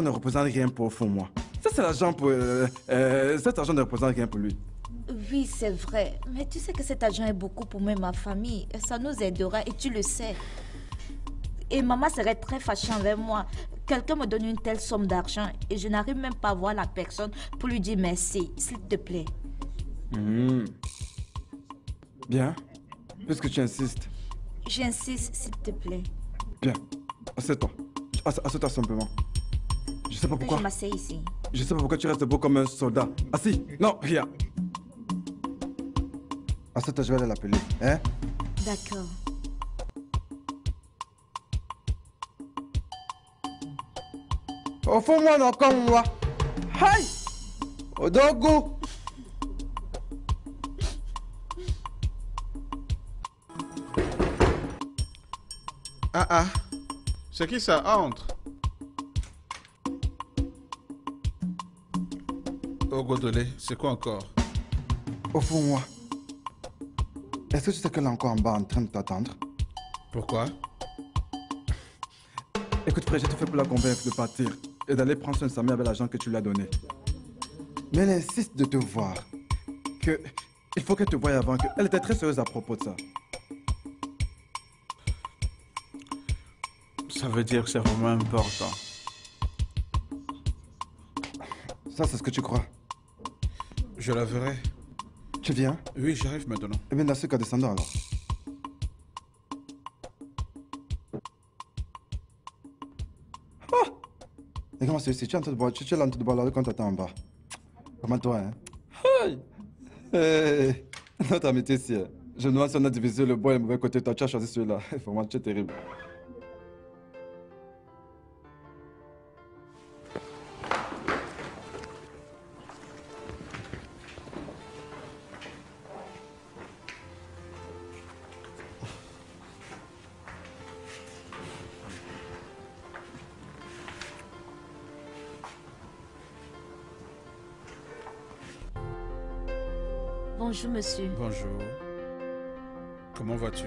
ne représente rien pour moi. Cet argent ne représente rien pour lui. Oui, c'est vrai. Mais tu sais que cet argent est beaucoup pour moi et ma famille. Ça nous aidera et tu le sais. Et maman serait très fâchée envers moi. Quelqu'un me donne une telle somme d'argent et je n'arrive même pas à voir la personne pour lui dire merci, s'il te plaît. Bien, puisque tu insistes. J'insiste, s'il te plaît. Bien, assieds-toi. Assieds-toi simplement. Je sais pas pourquoi. Je m'assieds ici. Je sais pas pourquoi tu restes beau comme un soldat. Assis. Non, rien. Assieds-toi, je vais aller l'appeler. Hein? D'accord. Ofoua Nokonwa. Hi. Odogo. Ah. C'est qui ça? Entre. Ogodole, c'est quoi encore? Ofoua. Est-ce que tu sais qu'elle est encore en bas en train de t'attendre? Pourquoi? Écoute frère, j'ai tout fait pour la convaincre de partir et d'aller prendre soin de sa mère avec l'argent que tu lui as donné. Mais elle insiste de te voir. Il faut qu'elle te voie avant. Elle était très sérieuse à propos de ça. Ça veut dire que c'est vraiment important. Ça, c'est ce que tu crois? Je la verrai. Tu viens? Oui, j'arrive maintenant. Eh bien, dans ce cas, descendons alors. Et comment c'est ici? Tu es en train de boire, tu es là en train de boire là quand t'attends en bas. Comment toi, hein? Hey! Notre amitié ici, je me demande si on a divisé le bon et le mauvais côté. Toi, tu as choisi celui-là. Vraiment, tu es terrible. Bonjour, monsieur. Bonjour. Comment vas-tu?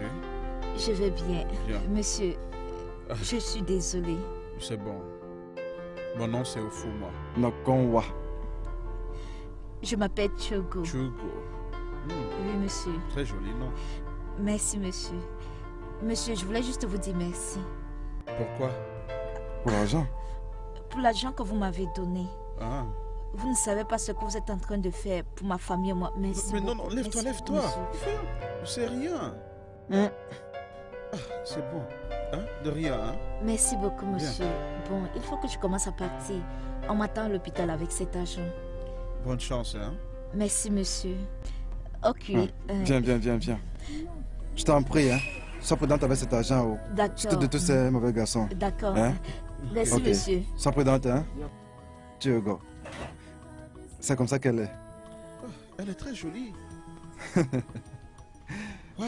Je vais bien. Monsieur, je suis désolée. C'est bon. Mon nom, c'est Oufouma. Nokonwa. Je m'appelle Chugo. Chugo. Oui, monsieur. Très joli nom. Merci, monsieur. Monsieur, je voulais juste vous dire merci. Pourquoi? Pour l'argent. Pour l'argent que vous m'avez donné. Ah. Vous ne savez pas ce que vous êtes en train de faire pour ma famille et moi. Merci. Mais non, lève-toi, lève-toi. C'est rien. Ah, c'est bon. Hein? De rien, hein? Merci beaucoup, monsieur. Bien. Bon, il faut que je commence à partir. On m'attend à l'hôpital avec cet argent. Bonne chance, hein? Merci, monsieur. Ok. Viens. Je t'en prie, hein? Sois prudente avec cet argent. D'accord. Surtout de tous ces mauvais garçons. D'accord. Hein? Merci, monsieur. Sois prudente, hein? Djugo. C'est comme ça qu'elle est. Oh, elle est très jolie. Wow.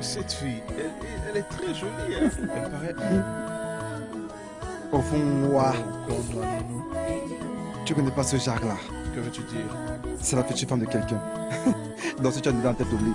Cette fille, elle est très jolie. Hein. Elle paraît... Au fond, moi. Tu connais pas ce genre-là. Que veux-tu dire? C'est la petite femme de quelqu'un. Dans ce chat, tu as une tête oubliée.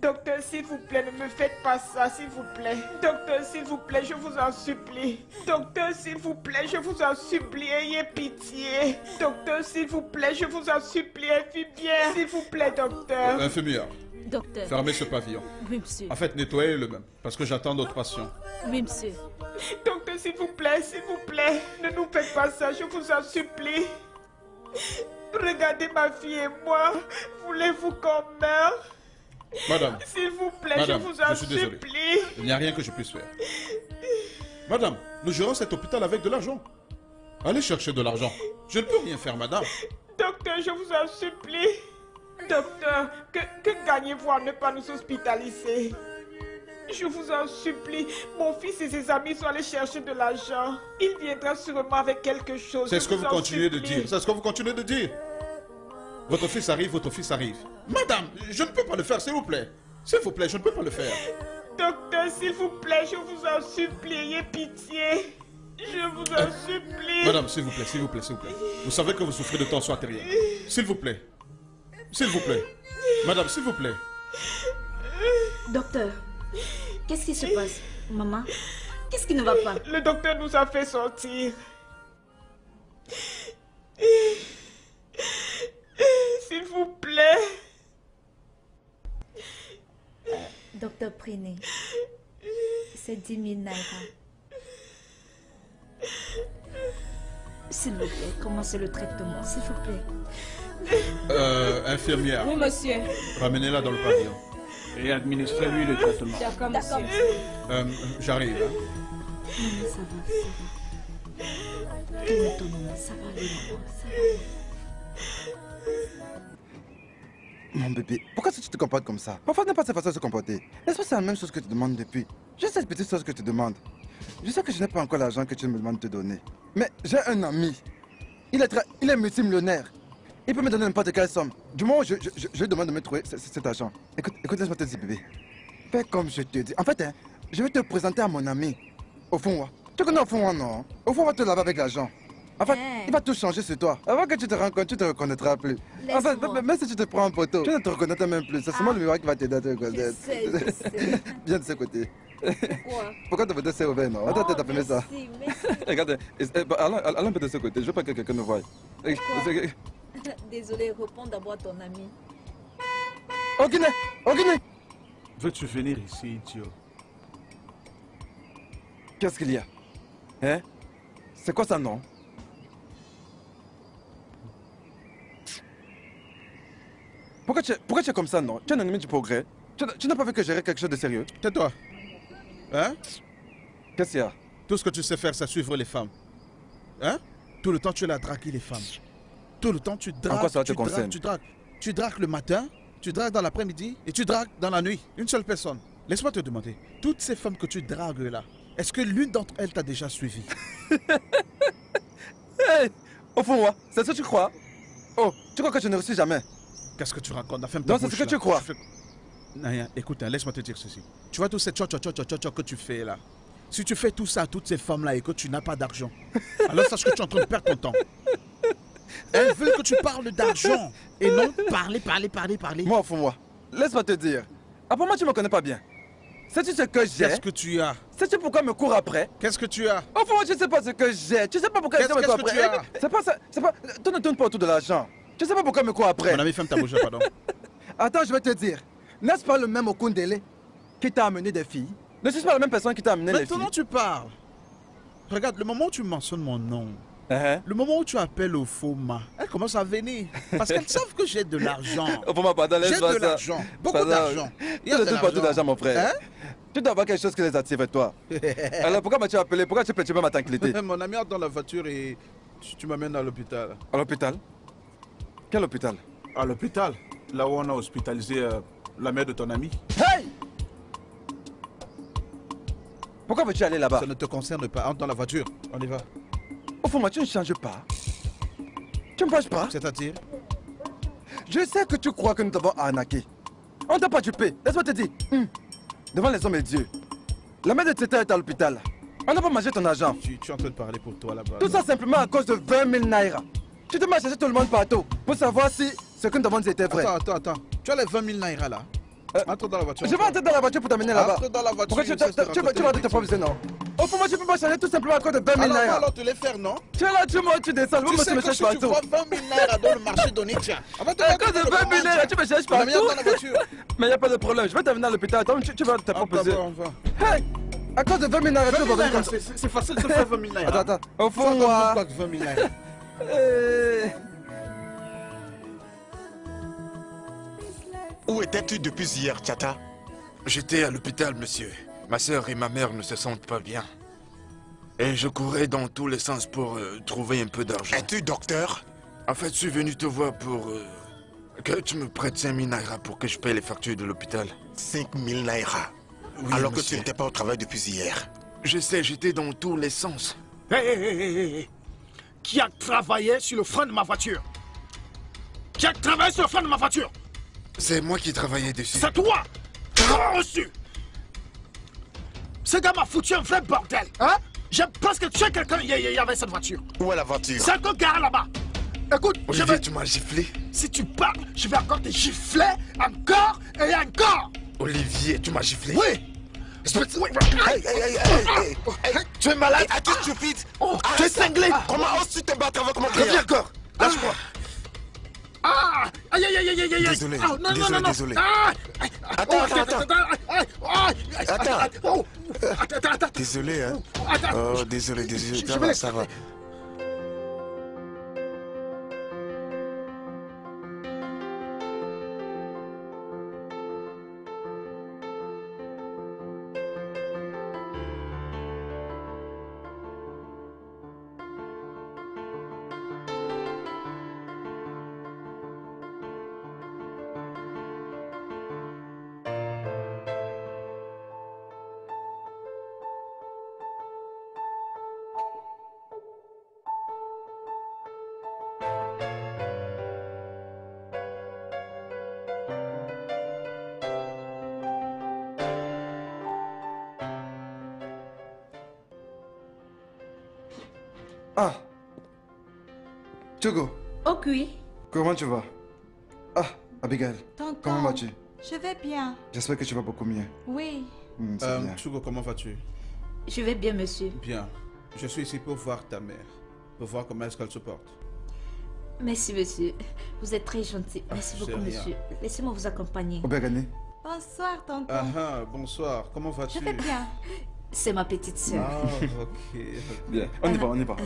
Docteur, s'il vous plaît, ne me faites pas ça, s'il vous plaît. Docteur, s'il vous plaît, je vous en supplie. Docteur, s'il vous plaît, je vous en supplie, ayez pitié. Docteur, s'il vous plaît, je vous en supplie, infirmière. S'il vous plaît, docteur. Infirmière. Docteur. Fermez ce pavillon. Oui, monsieur. En fait, nettoyez-le même, parce que j'attends d'autres patients. Oui, monsieur. Docteur, s'il vous plaît, ne nous faites pas ça, je vous en supplie. Regardez ma fille et moi, voulez-vous qu'on meure? Madame, s'il vous plaît, madame, je vous en supplie. Il n'y a rien que je puisse faire. Madame, nous gérons cet hôpital avec de l'argent. Allez chercher de l'argent. Je ne peux rien faire, madame. Docteur, je vous en supplie. Docteur, que gagnez-vous à ne pas nous hospitaliser? Je vous en supplie, mon fils et ses amis sont allés chercher de l'argent. Il viendra sûrement avec quelque chose. C'est ce que vous continuez de dire. C'est ce que vous continuez de dire. Votre fils arrive, votre fils arrive. Madame, je ne peux pas le faire, s'il vous plaît. S'il vous plaît, je ne peux pas le faire. Docteur, s'il vous plaît, je vous en supplie, ayez pitié. Je vous en supplie. Madame, s'il vous plaît, s'il vous plaît, s'il vous plaît. Vous savez que vous souffrez de tension artérielle. S'il vous plaît. S'il vous plaît. Madame, s'il vous plaît. Docteur, qu'est-ce qui se passe? Maman, qu'est-ce qui ne va pas? Le docteur nous a fait sortir. S'il vous plaît. Docteur Prene, c'est 10 000 naira. S'il vous plaît, commencez le traitement, s'il vous plaît. Infirmière. Oui, monsieur. Ramenez-la dans le pavillon. Et administrez-lui le traitement. D'accord, monsieur. J'arrive. Hein. Non, ça va, ça va. Ça va. Mon bébé, pourquoi tu te comportes comme ça? Ma femme n'a pas cette façon de se comporter. N'est-ce pas c'est la même chose que tu demandes depuis? J'ai cette petite chose que tu demandes. Je sais que je n'ai pas encore l'argent que tu me demandes de te donner. Mais j'ai un ami. Il est multimillionnaire. Il peut me donner n'importe quelle somme. Du moment où je demande de me trouver cet argent. Écoute, laisse-moi te dire, bébé. Fais comme je te dis. En fait, hein, je vais te présenter à mon ami. Oufoua. Tu connais Oufoua, non? Oufoua va te laver avec l'argent. En fait, il va tout changer sur toi. Avant que tu te rencontres, tu ne te reconnaîtras plus. En fait, même si tu te prends en photo, tu ne te reconnaîtras même plus. C'est seulement le miroir qui va t'aider à te reconnaître. Viens de ce côté. Pourquoi? Pourquoi ton photo s'est ouvert, non? Attends, t'as fermé ça. Regarde, allons un peu de ce côté. Je ne veux pas que quelqu'un nous voie. Désolé, réponds d'abord à ton ami. Okine! Okine! Veux-tu venir ici, idiot? Qu'est-ce qu'il y a? Hein? C'est quoi ça, non? Pourquoi tu es comme ça, non? Tu es un ennemi du progrès. Tu n'as pas vu que gérer quelque chose de sérieux? Tais-toi. Hein? Qu'est-ce qu'il y a? Tout ce que tu sais faire, c'est suivre les femmes. Hein? Tout le temps, tu es là à draguer les femmes. Tout le temps, tu dragues. En quoi ça te concerne? Tu dragues le matin, tu dragues dans l'après-midi et tu dragues dans la nuit. Une seule personne. Laisse-moi te demander. Toutes ces femmes que tu dragues là, est-ce que l'une d'entre elles t'a déjà suivi? Hey! Au fond, moi, c'est ce que tu crois? Oh, tu crois que je ne réussis jamais? Qu'est-ce que tu racontes? Non, c'est ce que tu crois. Naya, écoute, laisse-moi te dire ceci. Tu vois tout ce tcho que tu fais là. Si tu fais tout ça à toutes ces femmes-là et que tu n'as pas d'argent, alors sache que tu es en train de perdre ton temps. Elles veulent que tu parles d'argent et non parler. Moi, Oufoua, laisse-moi te dire. Après moi, tu me connais pas bien. Sais-tu ce que j'ai? Qu'est-ce que tu as? Sais-tu pourquoi me cours après? Qu'est-ce que tu as? Oufoua, tu sais pas ce que j'ai. Tu sais pas pourquoi je me cours après. C'est pas ça. Tout ne tourne pas autour de l'argent. Je sais pas pourquoi me cours après. Mon ami, ferme ta bouche, pardon. Attends, je vais te dire. N'est-ce pas le même Okundele qui t'a amené des filles? Ne suis-je pas la même personne qui t'a amené des filles? Maintenant, tu parles. Regarde, le moment où tu mentionnes mon nom, le moment où tu appelles Oufouma, elle commence à venir. Parce qu'elles savent que j'ai de l'argent. Oufouma, pardon, laisse-moi ça. J'ai de l'argent. Beaucoup d'argent. Tu ne donnes pas tout l'argent, mon frère. Tu dois avoir quelque chose qui les attire, toi. Alors, pourquoi m'as-tu appelé? Pourquoi tu peux même ma tranquillité? Mon ami entre dans la voiture et tu m'amènes à l'hôpital. À l'hôpital? Quel hôpital? À l'hôpital, là où on a hospitalisé la mère de ton ami. Hey! Pourquoi veux-tu aller là-bas? Ça ne te concerne pas. Entre dans la voiture. On y va. Au fond, moi, tu ne changes pas. Tu ne me pages pas. C'est-à-dire? Je sais que tu crois que nous t'avons arnaqué. On t'a pas dupé. Laisse-moi te dire. Devant les hommes et Dieu, la mère de Cheta est à l'hôpital. On n'a pas mangé ton argent. Tu es en train de parler pour toi là-bas. Tout ça simplement à cause de 20 000 naira. Tu te mets à chercher tout le monde partout pour savoir si ce que nous avons dit était vrai. Attends. Tu as les 20 000 naira là. Entre dans la voiture. Je vais entrer dans la voiture pour t'amener là-bas. Entre dans la voiture. Pourquoi tu vas te proposer, non? Au fond, moi, je peux pas changer tout simplement à cause de 20 000 naira. Alors, tu les faire, non? Tu es là, tu montes, tu descends. Tu sais que si tu vois 20 000 naira dans le marché d'Onyeka. À cause de 20 000 naira, tu me cherches partout. Mais il n'y a pas de problème. Je vais t'amener à l'hôpital. Tu vas te proposer. Hey! À cause de 20 000 naira, tu vas regarder comme ça. C'est facile de faire 20 000 naira. Attends. Au fond, moi. Où étais-tu depuis hier, Cheta? J'étais à l'hôpital, monsieur. Ma soeur et ma mère ne se sentent pas bien. Et je courais dans tous les sens pour trouver un peu d'argent. Es-tu docteur? En fait, je suis venu te voir pour que tu me prêtes 5 000 naira pour que je paye les factures de l'hôpital. 5 000 naira? Oui, alors monsieur. Que tu n'étais pas au travail depuis hier. Je sais, j'étais dans tous les sens. Hé, hé. Qui a travaillé sur le frein de ma voiture? Qui a travaillé sur le frein de ma voiture? C'est moi qui travaillais dessus. C'est toi? Reçu. Ce gars m'a foutu un vrai bordel. Hein? J'ai presque tué quelqu'un hier avec cette voiture. Où est la voiture? C'est un gars là-bas. Écoute, Olivier, je vais... tu m'as giflé. Si tu parles, je vais encore te gifler, encore et encore. Olivier, tu m'as giflé. Oui. Tu es malade? Tu es stupide? Tu es cinglé? Comment oses-tu te battre avec mon cœur? Reviens encore. Lâche-moi. Aïe, aïe, aïe, aïe, aïe. Désolé, désolé. Attends. Désolé, hein. Oh, désolé. Ça va. Chugo. Ok. Comment tu vas? Abigail. Tonton, comment vas-tu? Je vais bien. J'espère que tu vas beaucoup mieux. Oui. Chugo, comment vas-tu? Je vais bien, monsieur. Bien. Je suis ici pour voir ta mère. Pour voir comment est-ce qu'elle se porte. Merci, monsieur. Vous êtes très gentil. Merci beaucoup, monsieur. Laissez-moi vous accompagner. Obiageli. Bonsoir, tonton. Bonsoir. Comment vas-tu? Je vais bien. C'est ma petite sœur. Ah, ok. Bien. On y va.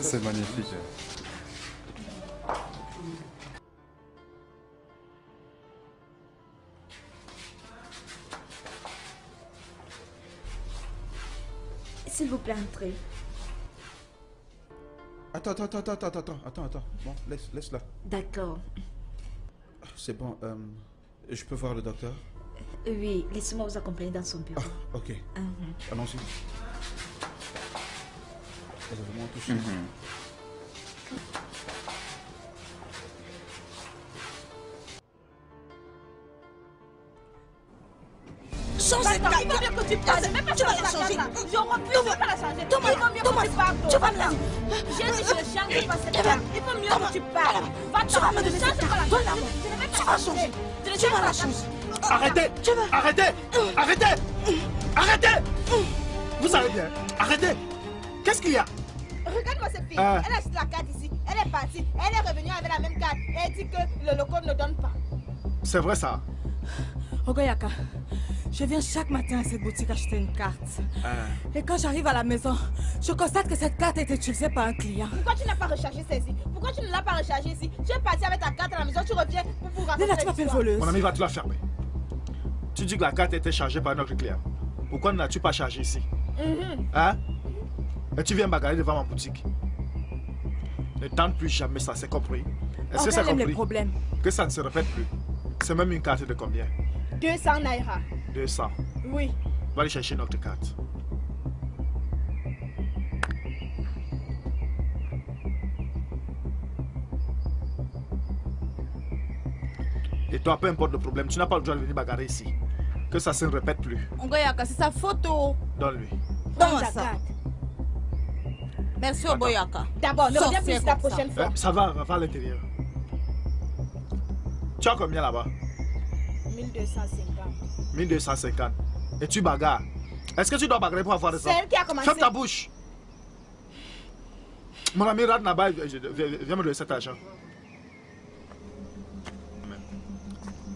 C'est magnifique. S'il vous plaît, entrez. Attends. Bon, laisse-la. D'accord. C'est bon, je peux voir le docteur? Oui, laissez-moi vous accompagner dans son bureau. Ok. Allons-y. Elle est vraiment touchée. Change de taille. Il vaut mieux que tu parles. Tu vas la changer. Je ne veux pas la changer. Tu vas me la... J'ai dit que je change de passer. Il vaut mieux que tu parles. Tu vas me changer. Tu vas changer. Tu vas la changer. Arrêtez. Vous allez bien. Arrêtez. Qu'est-ce qu'il y a? Regarde-moi cette fille. Elle a acheté la carte ici. Elle est partie. Elle est revenue avec la même carte. Elle dit que le local ne donne pas. C'est vrai ça? Ogoïaka, je viens chaque matin à cette boutique acheter une carte. Et quand j'arrive à la maison, je constate que cette carte est utilisée par un client. Pourquoi tu n'as pas rechargé celle-ci? Pourquoi tu ne l'as pas rechargée ici? Tu es parti avec ta carte à la maison, tu reviens pour raconter l'histoire. Tu n'as pas fait une voleuse. Mon ami va te la fermer. Tu dis que la carte était chargée par notre client. Pourquoi ne l'as-tu pas chargée ici? Hein? Et tu viens bagarrer devant ma boutique. Ne tente plus jamais ça, c'est compris. Est-ce que c'est compris? Que ça ne se répète plus. C'est même une carte de combien? 200 naira. 200? Oui. On va aller chercher notre carte. Et toi, peu importe le problème, tu n'as pas le droit de venir bagarrer ici. Que ça se ne répète plus. Ongoyaka, c'est sa photo. Donne-lui. Donne sa carte. Merci, Ogoyaka. D'abord, ne reviens plus la prochaine fois. Ça va à l'intérieur. Tu as combien là-bas? 1250. 1250. Et tu bagarres. Est-ce que tu dois bagarrer pour avoir ça? C'est elle qui a commencé. Ferme ta bouche. Mon ami Rad Naba, viens me donner cet argent.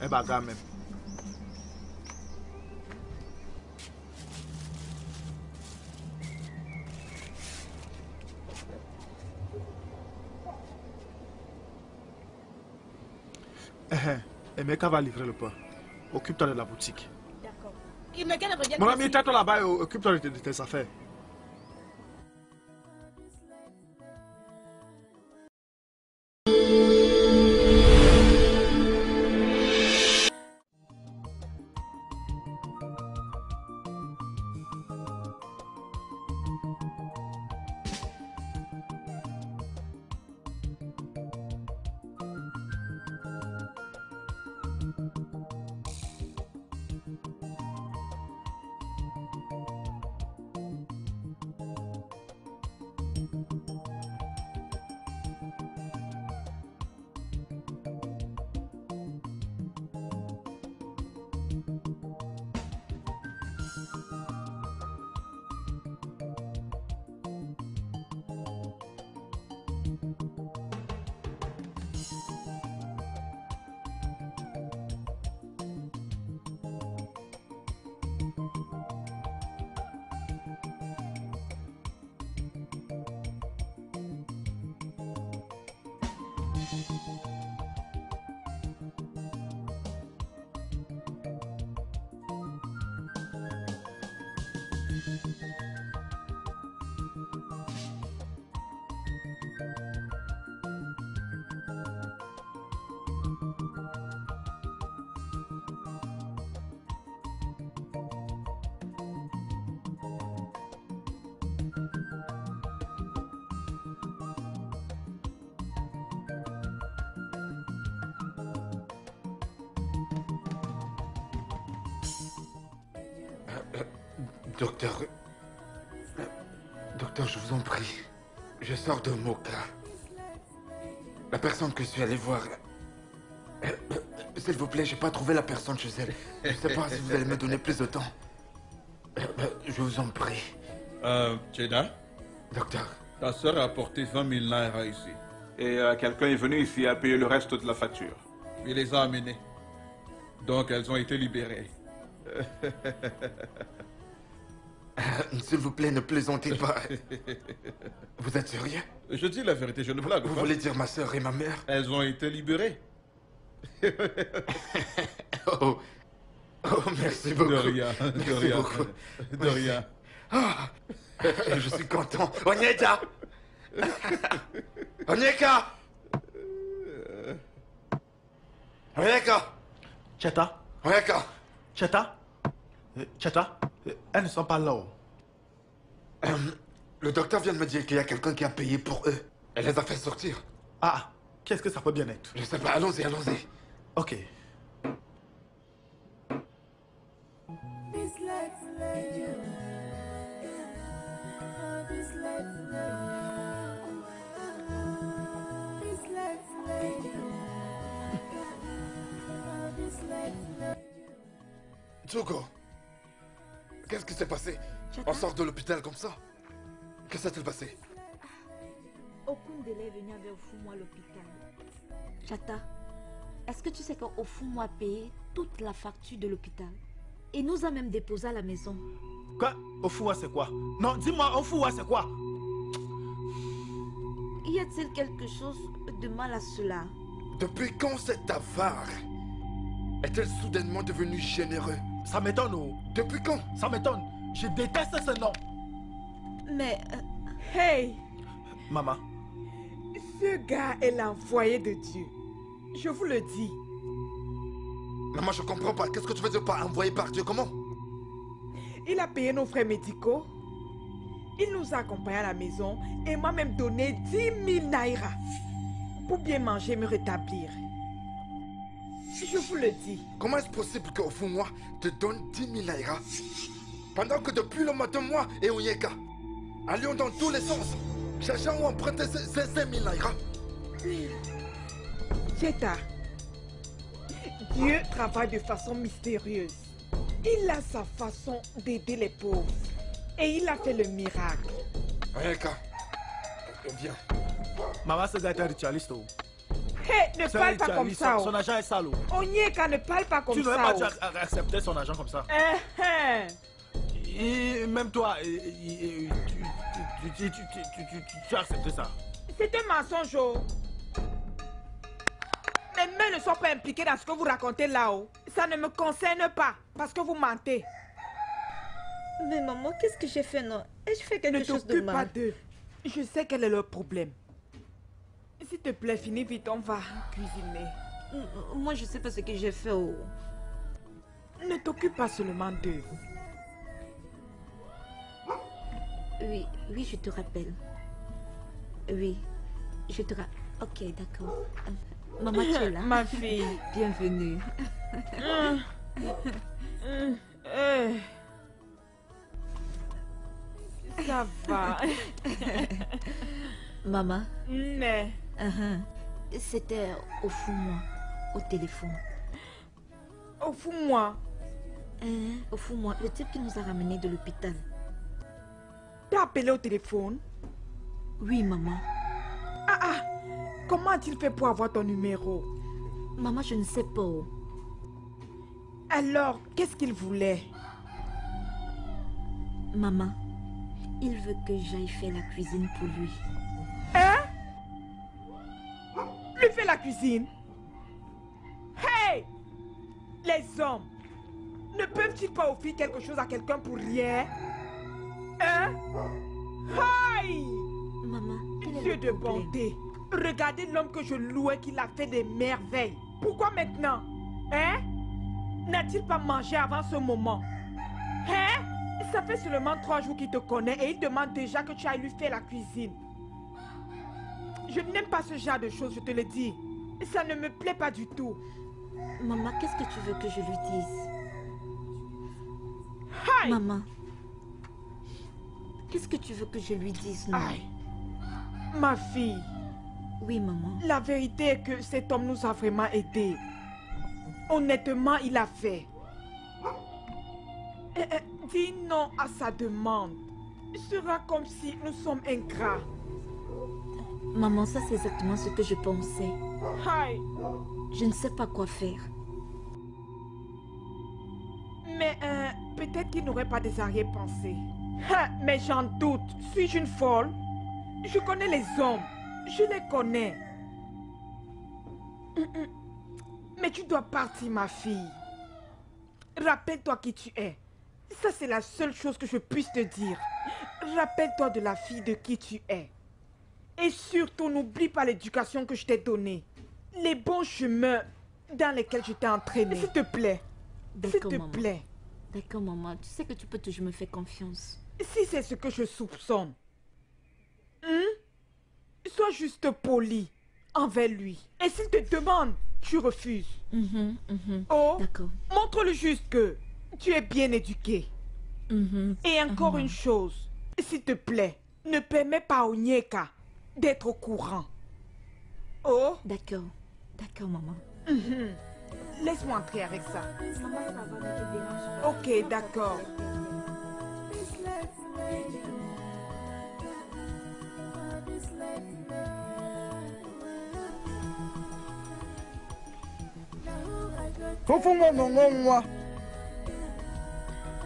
Elle bagarre même. Et Meka va livrer le pain. Occupe-toi de la boutique. D'accord. Mon ami, tais-toi là-bas et occupe-toi de tes affaires. Docteur, je vous en prie, je sors de mon cas. La personne que je suis allé voir, s'il vous plaît, j'ai pas trouvé la personne chez elle. Je sais pas si vous allez me donner plus de temps. Je vous en prie. Cheta? Docteur? Ta soeur a apporté 20 000 naira ici. Et quelqu'un est venu ici à payer le reste de la facture. Il les a amenés. Donc elles ont été libérées. S'il vous plaît, ne plaisantez pas. Vous êtes sérieux? Je dis la vérité, je ne blague pas. Vous voulez dire ma soeur et ma mère? Elles ont été libérées. Oh. Oh, merci beaucoup. De rien, merci beaucoup. De rien. Oh, je suis content. Onyeka! Onyeka! Onyeka! Cheta? Onyeka! Cheta? Cheta? Elles ne sont pas là-haut. Le docteur vient de me dire qu'il y a quelqu'un qui a payé pour eux. Elle les a fait sortir. Ah, qu'est-ce que ça peut bien être? Je sais pas, allons-y, allons-y. Ok. Djugo. Qu'est-ce qui s'est passé? On sort de l'hôpital comme ça. Qu'est-ce qui s'est passé? Okundele est venu avec Oufoua à l'hôpital. Cheta, est-ce que tu sais qu'Oufoua a payé toute la facture de l'hôpital? Et nous a même déposé à la maison. Quoi? Oufoua c'est quoi? Non, dis-moi, Oufoua c'est quoi? Y a-t-il quelque chose de mal à cela? Depuis quand cet avare est-elle soudainement devenue généreux? Ça m'étonne, oh. Depuis quand? Ça m'étonne. Je déteste ce nom. Mais... Hey! Maman. Ce gars est l'envoyé de Dieu. Je vous le dis. Maman, je comprends pas. Qu'est-ce que tu veux dire par envoyé par Dieu? Comment? Il a payé nos frais médicaux. Il nous a accompagnés à la maison et m'a même donné 10 000 naira pour bien manger et me rétablir. Je vous le dis. Comment est-ce possible que Oufoua te donne 10 000 naira pendant que depuis le matin, moi et Onyeka allions dans tous les sens, cherchant où emprunter ces 5 000 naira? Cheta, Dieu travaille de façon mystérieuse. Il a sa façon d'aider les pauvres. Et il a fait le miracle. Onyeka, viens. Maman, c'est d'être ritualiste. Hey, ne parle pas comme ça. Son agent est salaud. Onyeka, ne parle pas comme ça. Tu n'aurais pas accepté son agent comme ça. Et même toi, tu as accepté ça. C'est un mensonge. Mes mains ne sont pas impliquées dans ce que vous racontez là-haut. Ça ne me concerne pas parce que vous mentez. Mais maman, qu'est-ce que j'ai fait, non? Ai-je fait quelque chose de mal? Ne t'occupe pas d'eux. Je sais quel est leur problème. S'il te plaît, finis vite, on va cuisiner. Moi, je sais pas ce que j'ai fait. Oh. Ne t'occupe pas seulement d'eux. Oui, oui, je te rappelle. Oui, je te rappelle. Ok, d'accord. Maman, tu es là. Ma fille. Bienvenue. Ça va. Maman. Mais... C'était Oufoua au téléphone. Oufoua? Oufoua, le type qui nous a ramenés de l'hôpital. T'as appelé au téléphone? Oui, maman. Ah, comment a-t-il fait pour avoir ton numéro? Maman, je ne sais pas. Alors, qu'est-ce qu'il voulait? Maman, il veut que j'aille faire la cuisine pour lui. Hein? Lui faire la cuisine? Hey! Les hommes, ne peuvent-ils pas offrir quelque chose à quelqu'un pour rien? Hein? Aïe! Maman, Dieu de bonté, regardez l'homme que je louais qui a fait des merveilles. Pourquoi maintenant? Hein? N'a-t-il pas mangé avant ce moment? Hein? Ça fait seulement 3 jours qu'il te connaît et il demande déjà que tu ailles lui faire la cuisine. Je n'aime pas ce genre de choses, je te le dis. Ça ne me plaît pas du tout. Maman, qu'est-ce que tu veux que je lui dise? Aïe. Maman, qu'est-ce que tu veux que je lui dise, non? Aïe. Ma fille. Oui, maman. La vérité est que cet homme nous a vraiment aidés. Honnêtement, il a fait. Dis non à sa demande. Sera comme si nous sommes ingrats. Maman, ça c'est exactement ce que je pensais. Aïe. Je ne sais pas quoi faire. Mais peut-être qu'il n'aurait pas des arrière-pensées. Mais j'en doute. Suis-je une folle? Je connais les hommes. Je les connais. Mais tu dois partir, ma fille. Rappelle-toi qui tu es. Ça, c'est la seule chose que je puisse te dire. Rappelle-toi de la fille de qui tu es. Et surtout, n'oublie pas l'éducation que je t'ai donnée. Les bons chemins dans lesquels je t'ai entraînée. S'il te plaît. S'il te plaît. D'accord, maman. Tu sais que tu peux toujours me faire confiance. Si c'est ce que je soupçonne. Sois juste poli envers lui. Et s'il te demande, tu refuses. Oh, montre-le juste que tu es bien éduqué. Et encore une chose, s'il te plaît, ne permets pas à Onyeka d'être au courant. Oh. D'accord. D'accord, maman. Laisse-moi entrer avec ça. Ok, d'accord. Oufoua Nokonwa.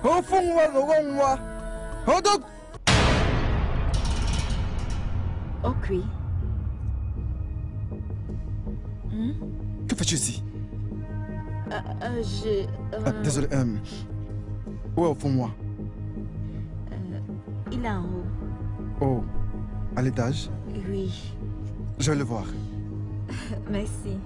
Oufoua Nokonwa. Odok. Ok. Que fais-tu ici? Désolé. Où est Oufoua? Il est en haut. Oh. À l'étage? Oui. Je vais le voir. Merci.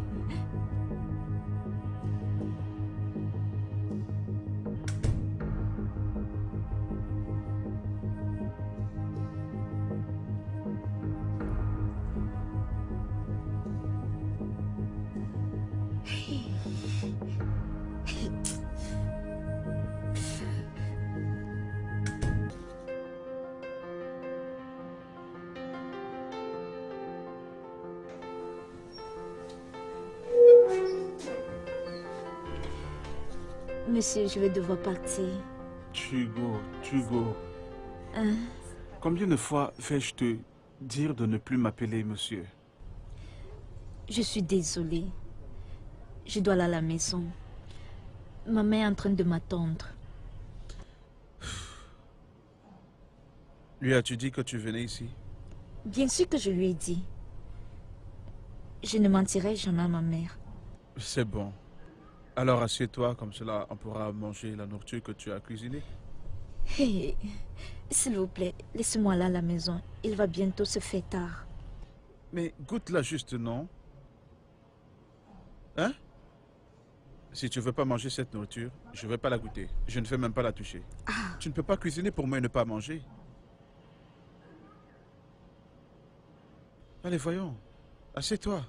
Monsieur, je vais devoir partir. Chugo. Hein? Combien de fois vais-je te dire de ne plus m'appeler monsieur? Je suis désolée. Je dois aller à la maison. Ma mère est en train de m'attendre. Lui as-tu dit que tu venais ici? Bien sûr que je lui ai dit. Je ne mentirai jamais à ma mère. C'est bon. Alors assieds-toi, comme cela on pourra manger la nourriture que tu as cuisinée. Hey, s'il vous plaît, laissez-moi là à la maison. Il va bientôt se faire tard. Mais goûte-la juste, non? Hein? Si tu ne veux pas manger cette nourriture, je ne vais pas la goûter. Je ne vais même pas la toucher. Ah. Tu ne peux pas cuisiner pour moi et ne pas manger. Allez, voyons. Assieds-toi.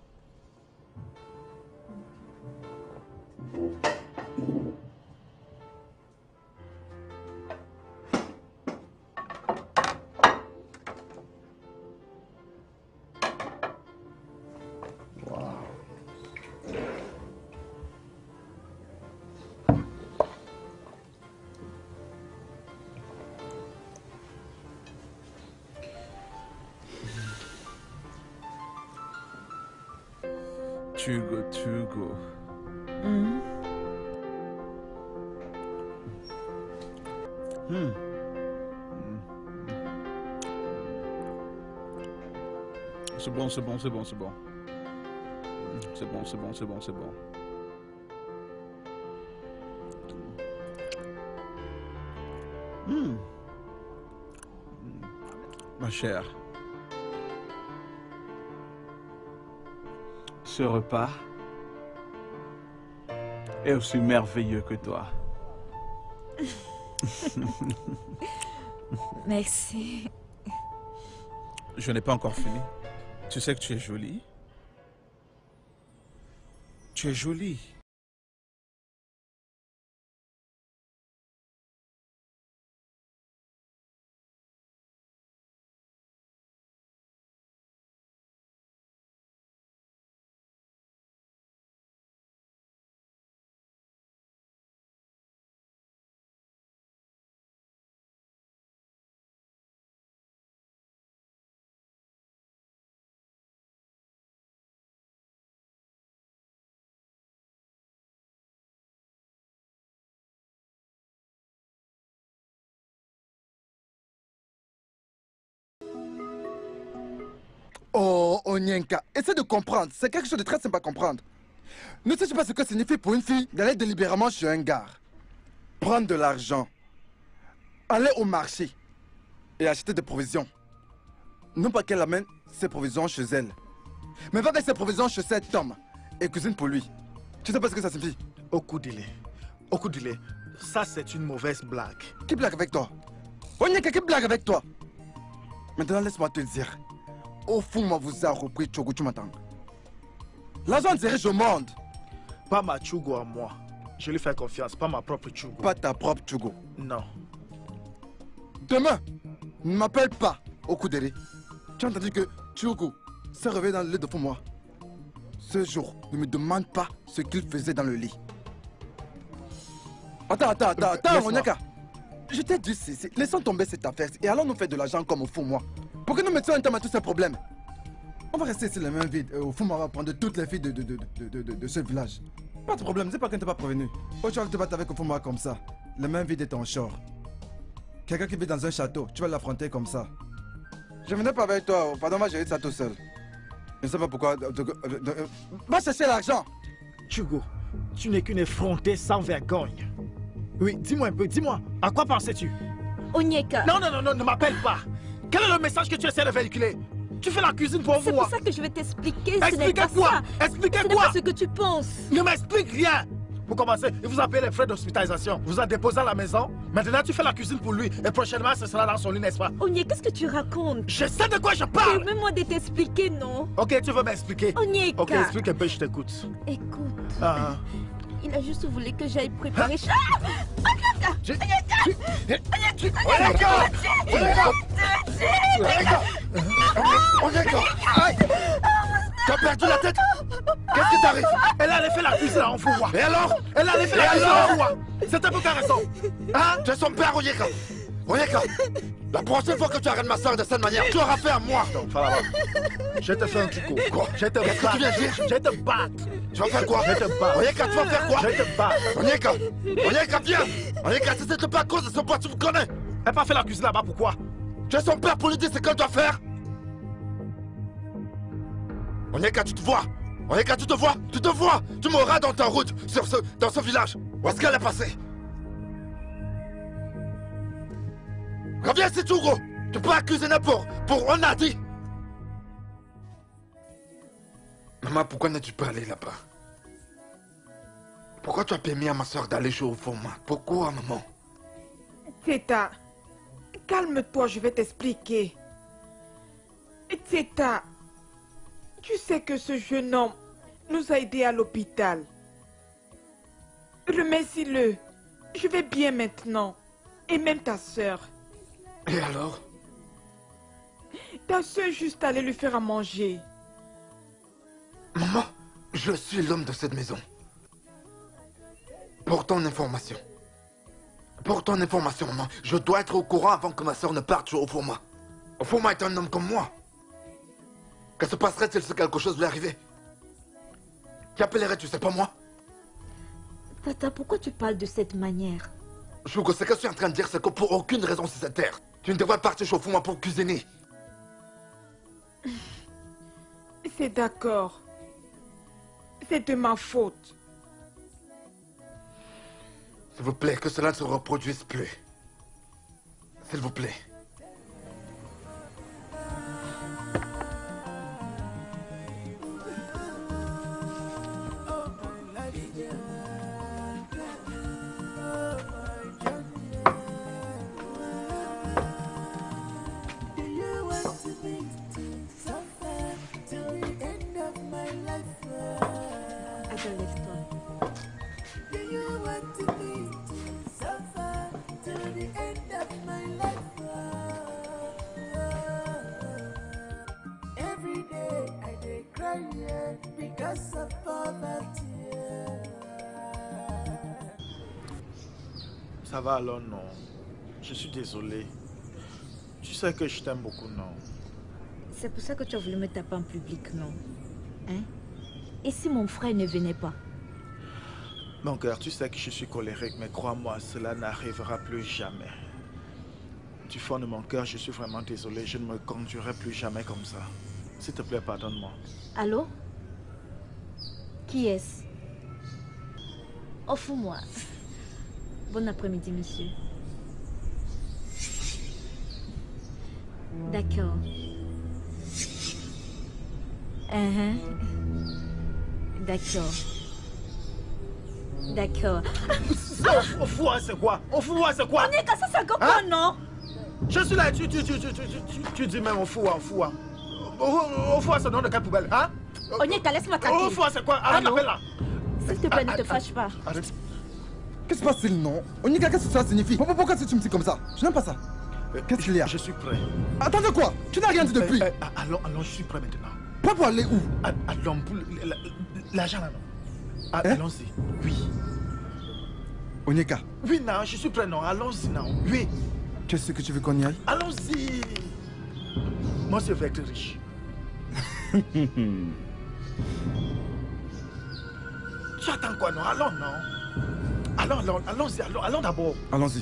Chugo. C'est bon. C'est bon. Ma chère, ce repas est aussi merveilleux que toi. Merci. Je n'ai pas encore fini. Tu sais que tu es jolie. Tu es jolie. Oh, Onyenka, essaie de comprendre. C'est quelque chose de très simple à comprendre. Ne sais-tu pas ce que signifie pour une fille d'aller délibérément chez un gars, prendre de l'argent, aller au marché et acheter des provisions? Non pas qu'elle amène ses provisions chez elle, mais va avec ses provisions chez cet homme et cuisine pour lui. Tu sais pas ce que ça signifie? Okundele, ça c'est une mauvaise blague. Qui blague avec toi? Onyenka, qui blague avec toi? Maintenant, laisse-moi te le dire. Oufouma vous a repris Chogo, tu m'attends. L'argent dirige au monde. Pas ma Chugo à moi. Je lui fais confiance, pas ma propre Chugo. Pas ta propre Chugo. Non. Demain, ne m'appelle pas Okundele. Tu as entendu que Chugo s'est réveillé dans le lit de Oufouma. Ce jour, ne me demande pas ce qu'il faisait dans le lit. Attends, Onyeka. Je t'ai dit, si. Laissons tomber cette affaire et allons nous faire de l'argent comme Oufouma. Pour que nous mettions un terme à tous ces problèmes. On va rester sur la même vide. Oufouma va prendre toutes les filles de ce village. Pas de problème, c'est pas qu'on t'a pas prévenu. Aujourd'hui, tu vas te battre avec Oufouma comme ça. La même vide est en short. Quelqu'un qui vit dans un château, tu vas l'affronter comme ça. Je venais pas avec toi, pardon, moi j'ai eu ça tout seul. Je ne sais pas pourquoi. Va chercher l'argent. Chugo, tu n'es qu'une effrontée sans vergogne. Oui, dis-moi un peu, dis-moi, à quoi pensais-tu? Onyeka. Non, ne m'appelle pas. Quel est le message que tu essaies de véhiculer? Tu fais la cuisine pour moi. C'est pour ça que je vais t'expliquer. Expliquez-moi ce que tu penses. Ne m'explique rien. Pour commencer, il vous a payé les frais d'hospitalisation. Vous a déposé à la maison. Maintenant, tu fais la cuisine pour lui. Et prochainement, ce sera dans son lit, n'est-ce pas? Onyeka, qu'est-ce que tu racontes? Je sais de quoi je parle. Permets-moi de t'expliquer, non? Ok, tu veux m'expliquer? Onyeka. Ok, explique un peu, je t'écoute. Écoute. Il a juste voulu que j'aille préparer. T'as perdu la tête? Qu'est-ce qui t'arrive? Elle allait faire la cuisine à Oufouma. Et alors? Elle allait faire la cuisine à Oufouma. C'était pour ta raison. Hein? Tu es son père, Onyeka. Onyeka, la prochaine fois que tu arrêtes ma soeur de cette manière, tu auras fait à moi. Donc, je te fais un Djugo. Quoi? Je te Qu'est-ce que tu viens de dire? Je te battre. Tu vas faire quoi? Je te battre. Onyeka, tu vas faire quoi? Je te battre. Onyeka, viens. Onyeka, si c'était pas à cause de ce poids, tu me connais. Elle n'a pas fait la cuisine là-bas, pourquoi? Tu es son père pour lui dire ce qu'elle doit faire. Onyeka, tu te vois? Onyeka, tu te vois? Tu m'auras dans ta route, dans ce village. Où est-ce qu'elle est passée? Reviens ici, Djugo! Tu peux accuser n'importe pour on a dit! Maman, pourquoi n'es-tu pas allée là-bas? Pourquoi tu as permis à ma soeur d'aller jouer au fond? Pourquoi, maman? Cheta, calme-toi, je vais t'expliquer. Cheta, tu sais que ce jeune homme nous a aidés à l'hôpital. Remercie-le. Je vais bien maintenant. Et même ta soeur. Et alors? Ta soeur juste allait lui faire à manger. Maman, je suis l'homme de cette maison. Pour ton information, maman, je dois être au courant avant que ma soeur ne parte au Oufouma. Oufouma est un homme comme moi. Que se passerait-il si quelque chose lui arrivait? Qui appellerais-tu, c'est pas moi? Tata, pourquoi tu parles de cette manière? Chugo, ce que je suis en train de dire, c'est que pour aucune raison sur cette terre, tu ne devrais partir chez Oufouma pour cuisiner. C'est d'accord. C'est de ma faute. S'il vous plaît, que cela ne se reproduise plus. S'il vous plaît. Ça va alors, non? Je suis désolé. Tu sais que je t'aime beaucoup, non? C'est pour ça que tu as voulu me taper en public, non? Hein? Et si mon frère ne venait pas? Mon cœur, tu sais que je suis colérique, mais crois-moi, cela n'arrivera plus jamais. Du fond de mon cœur, je suis vraiment désolé. Je ne me conduirai plus jamais comme ça. S'il te plaît, pardonne-moi. Allô? Qui est-ce? Offre-moi. Bon après-midi, monsieur. D'accord. D'accord. D'accord. Offre-moi, c'est quoi? Offre-moi, c'est quoi? On est cassé, ça copain, hein? Non? Je suis là, tu dis même Offre-moi, Offre-moi. Offre-moi, c'est le nom de quelle poubelle, hein? Onyeka, laisse-moi tranquille. Offre-moi, c'est quoi? Arrête, appelle là. S'il te plaît, ne te fâche pas. Arrête. Qu'est-ce qui se passe, non? Onyeka, qu'est-ce que ça signifie? Pourquoi tu me dis comme ça? Je n'aime pas ça. Qu'est-ce qu'il y a? Je suis prêt. Attends, de quoi? Tu n'as rien dit depuis. Allons, je suis prêt maintenant. Pas pour aller où? Allons, pour l'argent là, non? Allons-y. Oui. Onyeka. Oui, non, je suis prêt, non. Allons-y, non. Oui. Qu'est-ce que tu veux qu'on y aille? Allons-y. Moi, je veux être riche. Tu attends quoi, non? Allons, non. Allons-y, allons d'abord. Allons-y.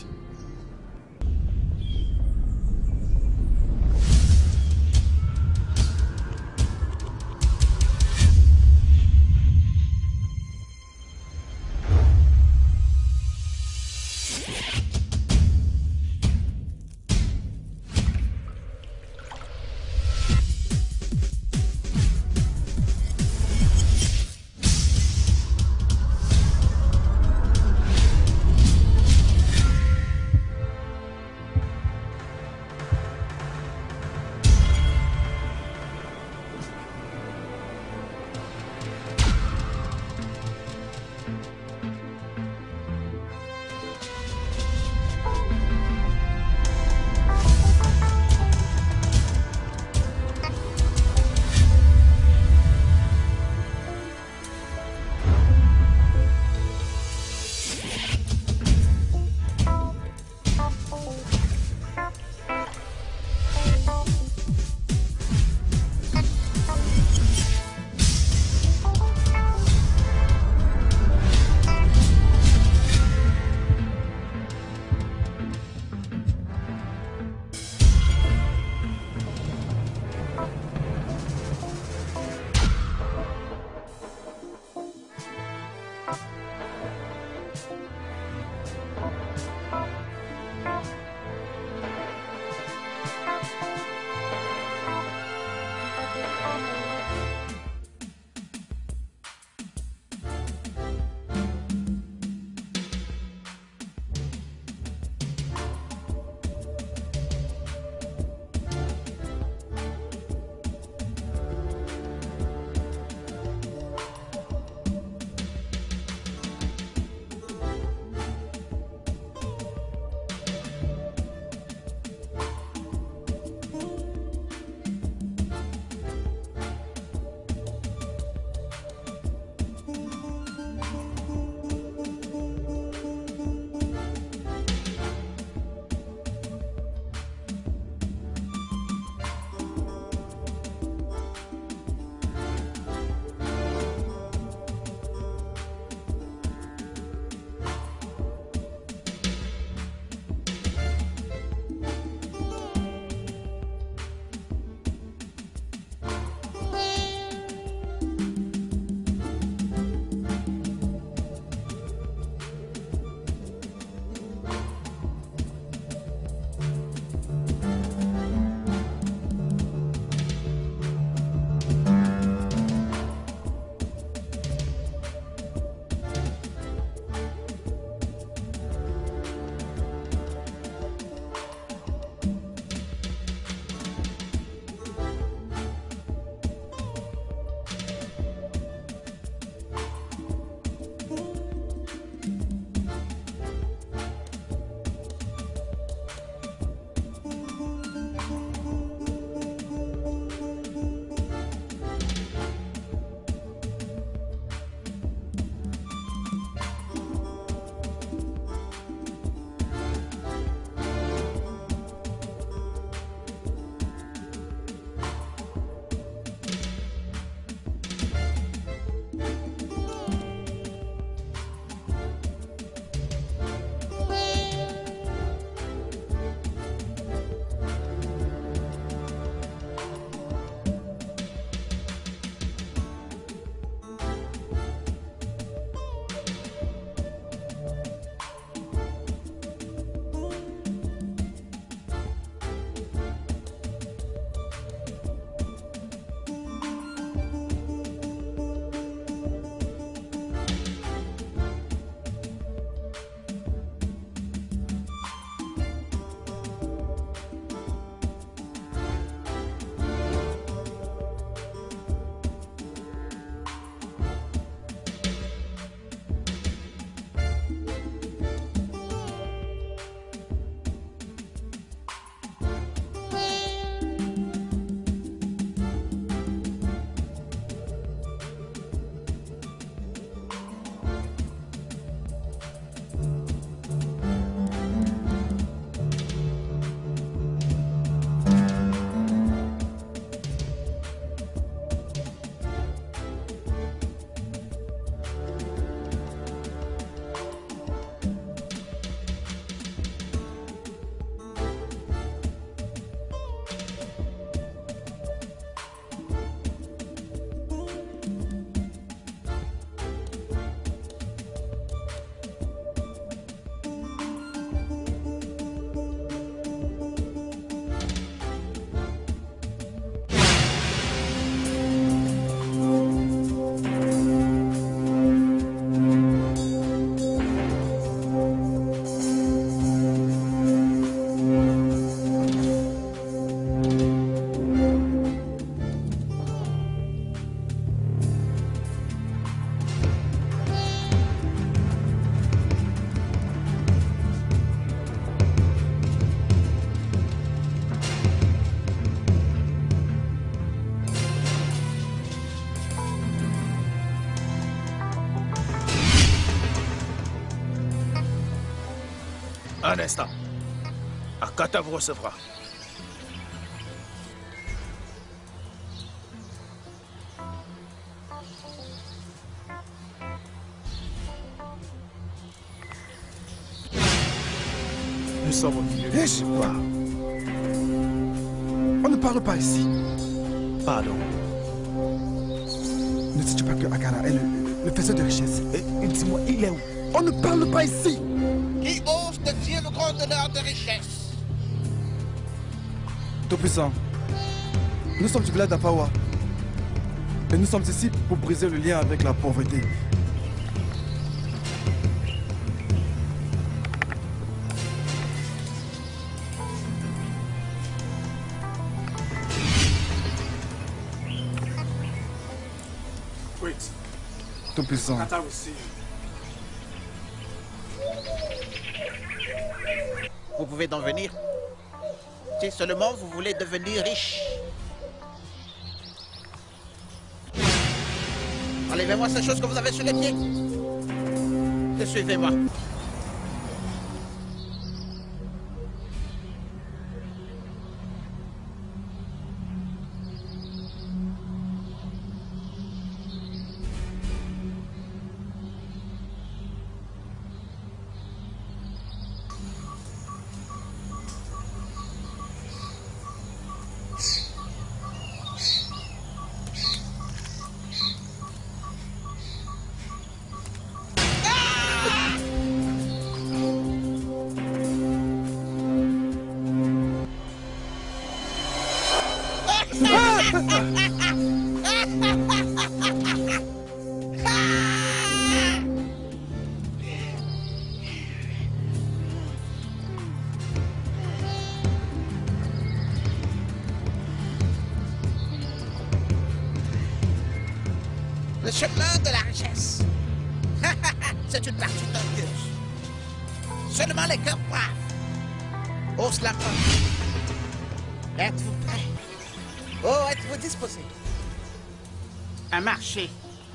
l'instant. Akata vous recevra. Nous sommes au milieu. Et je vois. On ne parle pas ici. Pardon. Ne sais-tu pas que Akata est le faiseur de richesse? Dis-moi, il est où? On ne parle pas ici. Qui ose défier le grand honneur de richesse? Tout-Puissant, nous sommes du village d'Afawa. Et nous sommes ici pour briser le lien avec la pauvreté. Wait. Tout-Puissant. Vous pouvez donc venir. Si seulement vous voulez devenir riche. Enlevez-moi ces choses que vous avez sur les pieds. Et suivez-moi.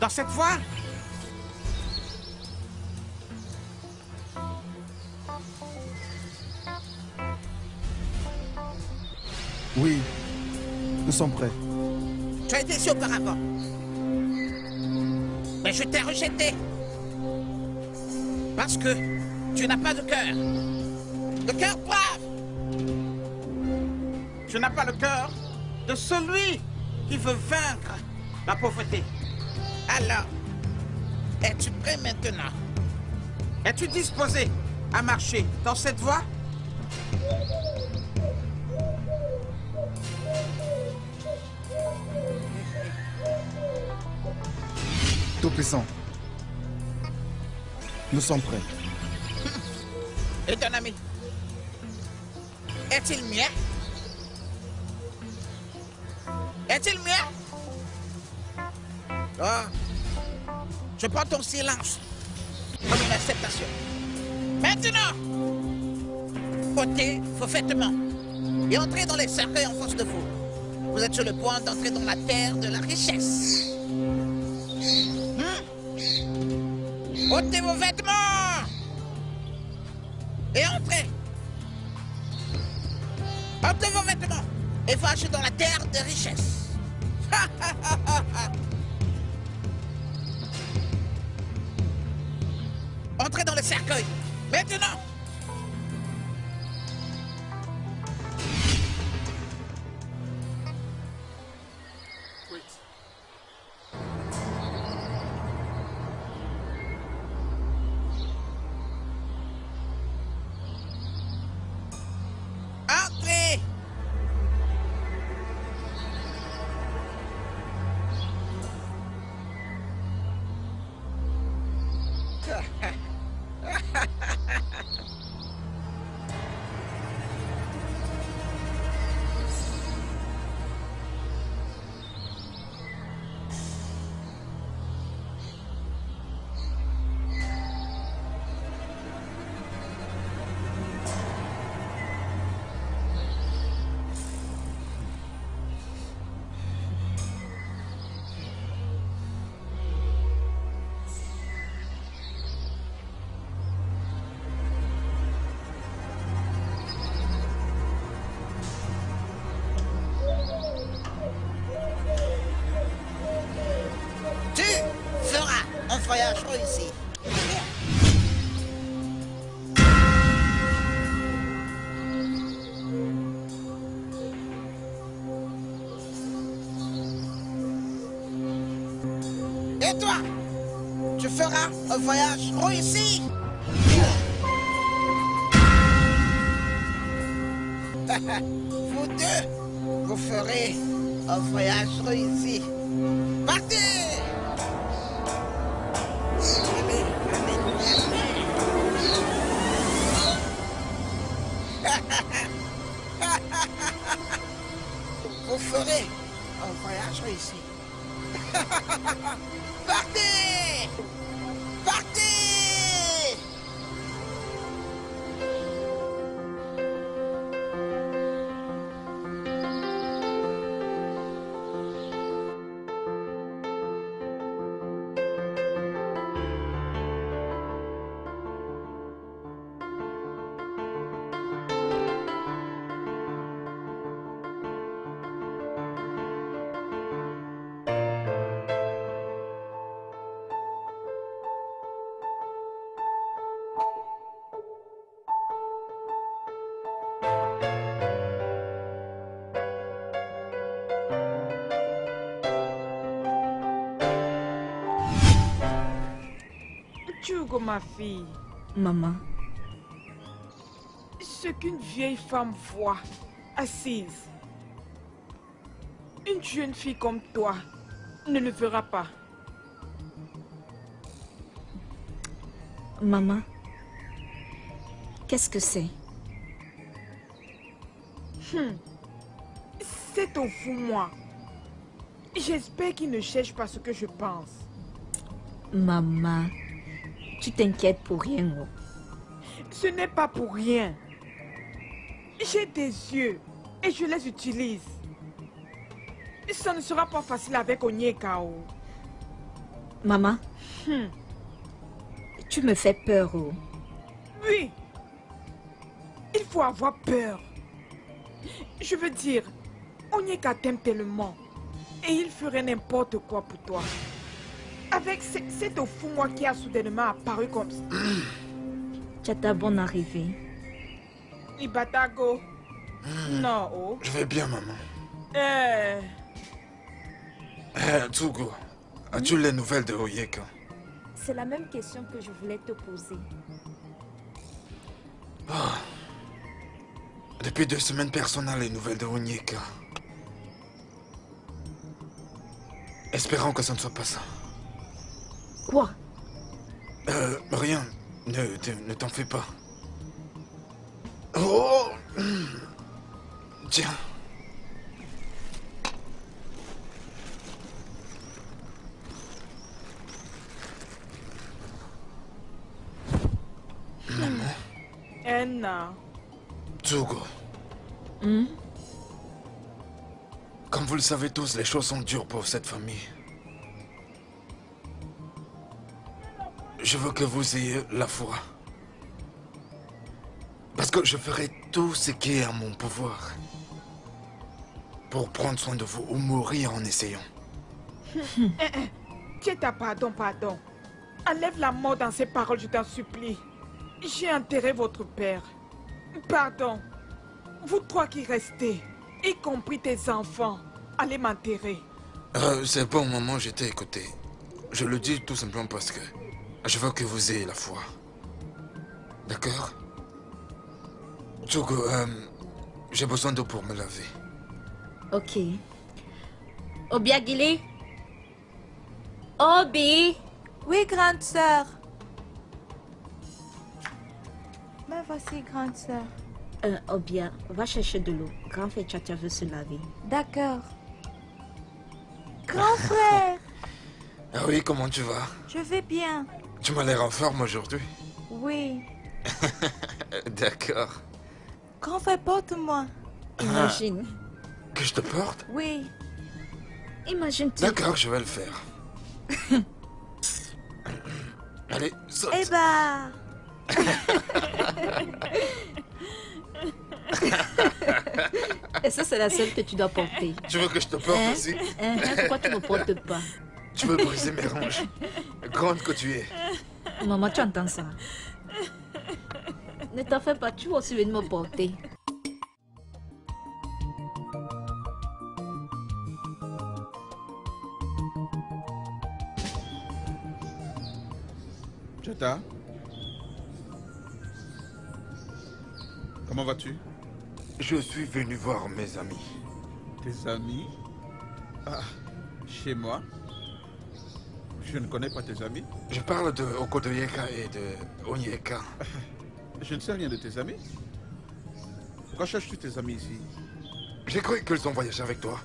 Dans cette voie, oui, nous sommes prêts. Tu as été ici auparavant, mais je t'ai rejeté parce que tu n'as pas de cœur. De cœur brave. Tu n'as pas le cœur de celui qui veut vaincre la pauvreté. Alors, es-tu prêt maintenant? Es-tu disposé à marcher dans cette voie? Tout-Puissant, nous sommes prêts. Et ton ami? Est-il mien? Est-il mien? Oh. Je prends ton silence comme une acceptation. Maintenant, votez vos vêtements et entrez dans les cercueils en face de vous. Vous êtes sur le point d'entrer dans la terre de la richesse. Ôtez vos vêtements et entrez. Ôtez vos vêtements et vachez dans la terre de richesse. Entrez dans le cercueil, maintenant! à chaud ici. Et toi, tu feras un voyage réussi. Vous deux, vous ferez un voyage réussi. Partez! Vous ferez un voyage réussi. Partez! Partez! Chugo, ma fille. Maman. Ce qu'une vieille femme voit, assise. Une jeune fille comme toi ne le verra pas. Maman, qu'est-ce que c'est? C'est au fond moi. J'espère qu'il ne cherche pas ce que je pense. Maman. Tu t'inquiètes pour rien, oh. Ce n'est pas pour rien. J'ai des yeux et je les utilise. Ça ne sera pas facile avec Onyeka, oh. Maman, tu me fais peur, oh. Oui, il faut avoir peur. Je veux dire, Onyeka t'aime tellement et il ferait n'importe quoi pour toi. Avec cet Oufoua qui a soudainement apparu comme ça. Cheta, bonne arrivée. Ibatago. Non, oh. Je vais bien, maman. Djugo, as-tu les nouvelles de Oyenka? C'est la même question que je voulais te poser. Oh. Depuis 2 semaines, personne n'a les nouvelles de Oyenka. Espérons que ça ne soit pas ça. Quoi? Rien. Ne t'en fais pas. Oh! Tiens. Maman. Anna. Djugo. Comme vous le savez tous, les choses sont dures pour cette famille. Je veux que vous ayez la foi. Parce que je ferai tout ce qui est à mon pouvoir pour prendre soin de vous ou mourir en essayant. Cheta, pardon. Enlève la mort dans ces paroles, je t'en supplie. J'ai enterré votre père. Pardon. Vous trois qui restez, y compris tes enfants, allez m'enterrer. C'est bon, maman, je t'ai écouté. Je le dis tout simplement parce que... je veux que vous ayez la foi. D'accord? Chugo, j'ai besoin d'eau pour me laver. Ok. Obiageli? Obi? Oui, grande sœur. Ben voici, grande sœur. Obia, va chercher de l'eau. Grand frère Cheta veut se laver. D'accord. Grand frère! Ah oui, comment tu vas? Je vais bien. Tu m'as l'air en forme aujourd'hui. Oui. D'accord. Grand frère, porte-moi. Imagine. Que je te porte? Oui. Imagine-tu. D'accord, je vais le faire. Allez, saute. Eh bah. Et ça, c'est la seule que tu dois porter. Tu veux que je te porte aussi? Pourquoi tu ne me portes pas? Tu veux briser mes ranges? grande que tu es. Maman, tu entends ça? Ne t'en fais pas, tu vas aussi venir me porter. Cheta, comment vas-tu? Je suis venu voir mes amis. Tes amis? Ah, chez moi? Je ne connais pas tes amis. Je parle de Ogoïaka et de Onyeka. Je ne sais rien de tes amis. Pourquoi cherches-tu tes amis ici? J'ai cru qu'ils ont voyagé avec toi.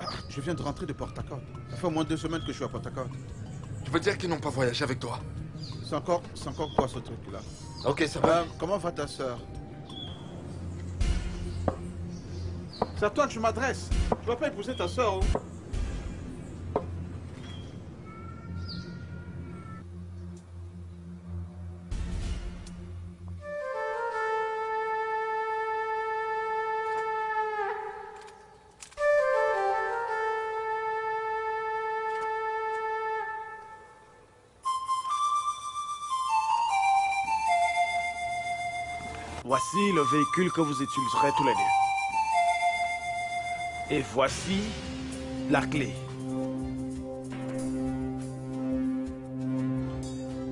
Ah, je viens de rentrer de Port-Harcourt. Ça fait au moins 2 semaines que je suis à Port-Harcourt. Je veux dire qu'ils n'ont pas voyagé avec toi. C'est encore quoi ce truc-là? Ok, ça va. Comment va ta soeur? C'est à toi que je m'adresse. Tu vas pas épouser ta soeur. Hein? Voici le véhicule que vous utiliserez tous les deux. Et voici la clé.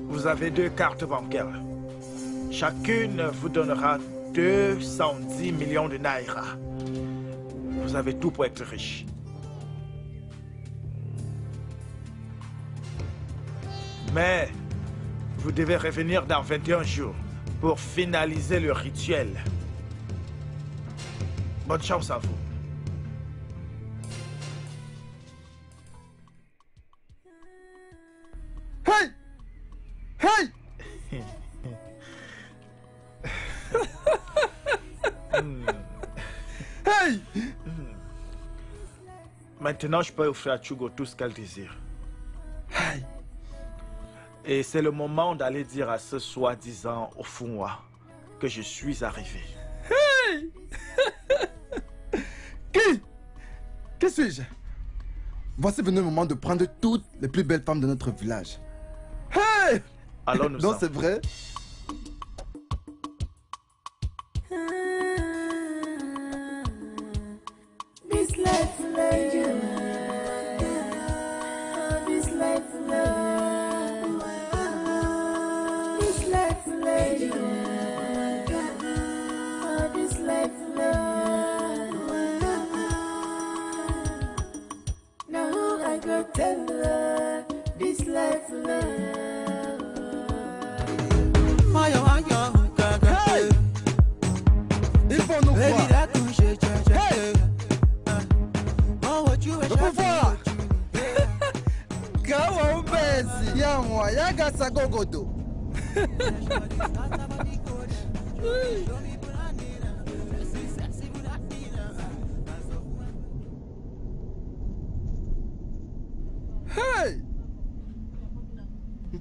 Vous avez 2 cartes bancaires. Chacune vous donnera 210 millions de naira. Vous avez tout pour être riche. Mais vous devez revenir dans 21 jours. Pour finaliser le rituel. Bonne chance à vous. Hey! Hey! Hey! Maintenant, je peux offrir à Chugo tout ce qu'elle désire. Hey! Et c'est le moment d'aller dire à ce soi-disant Oufoua que je suis arrivé. Hey! Qui suis-je? Voici venu le moment de prendre toutes les plus belles femmes de notre village. Hey! Alors nous. Non, c'est vrai.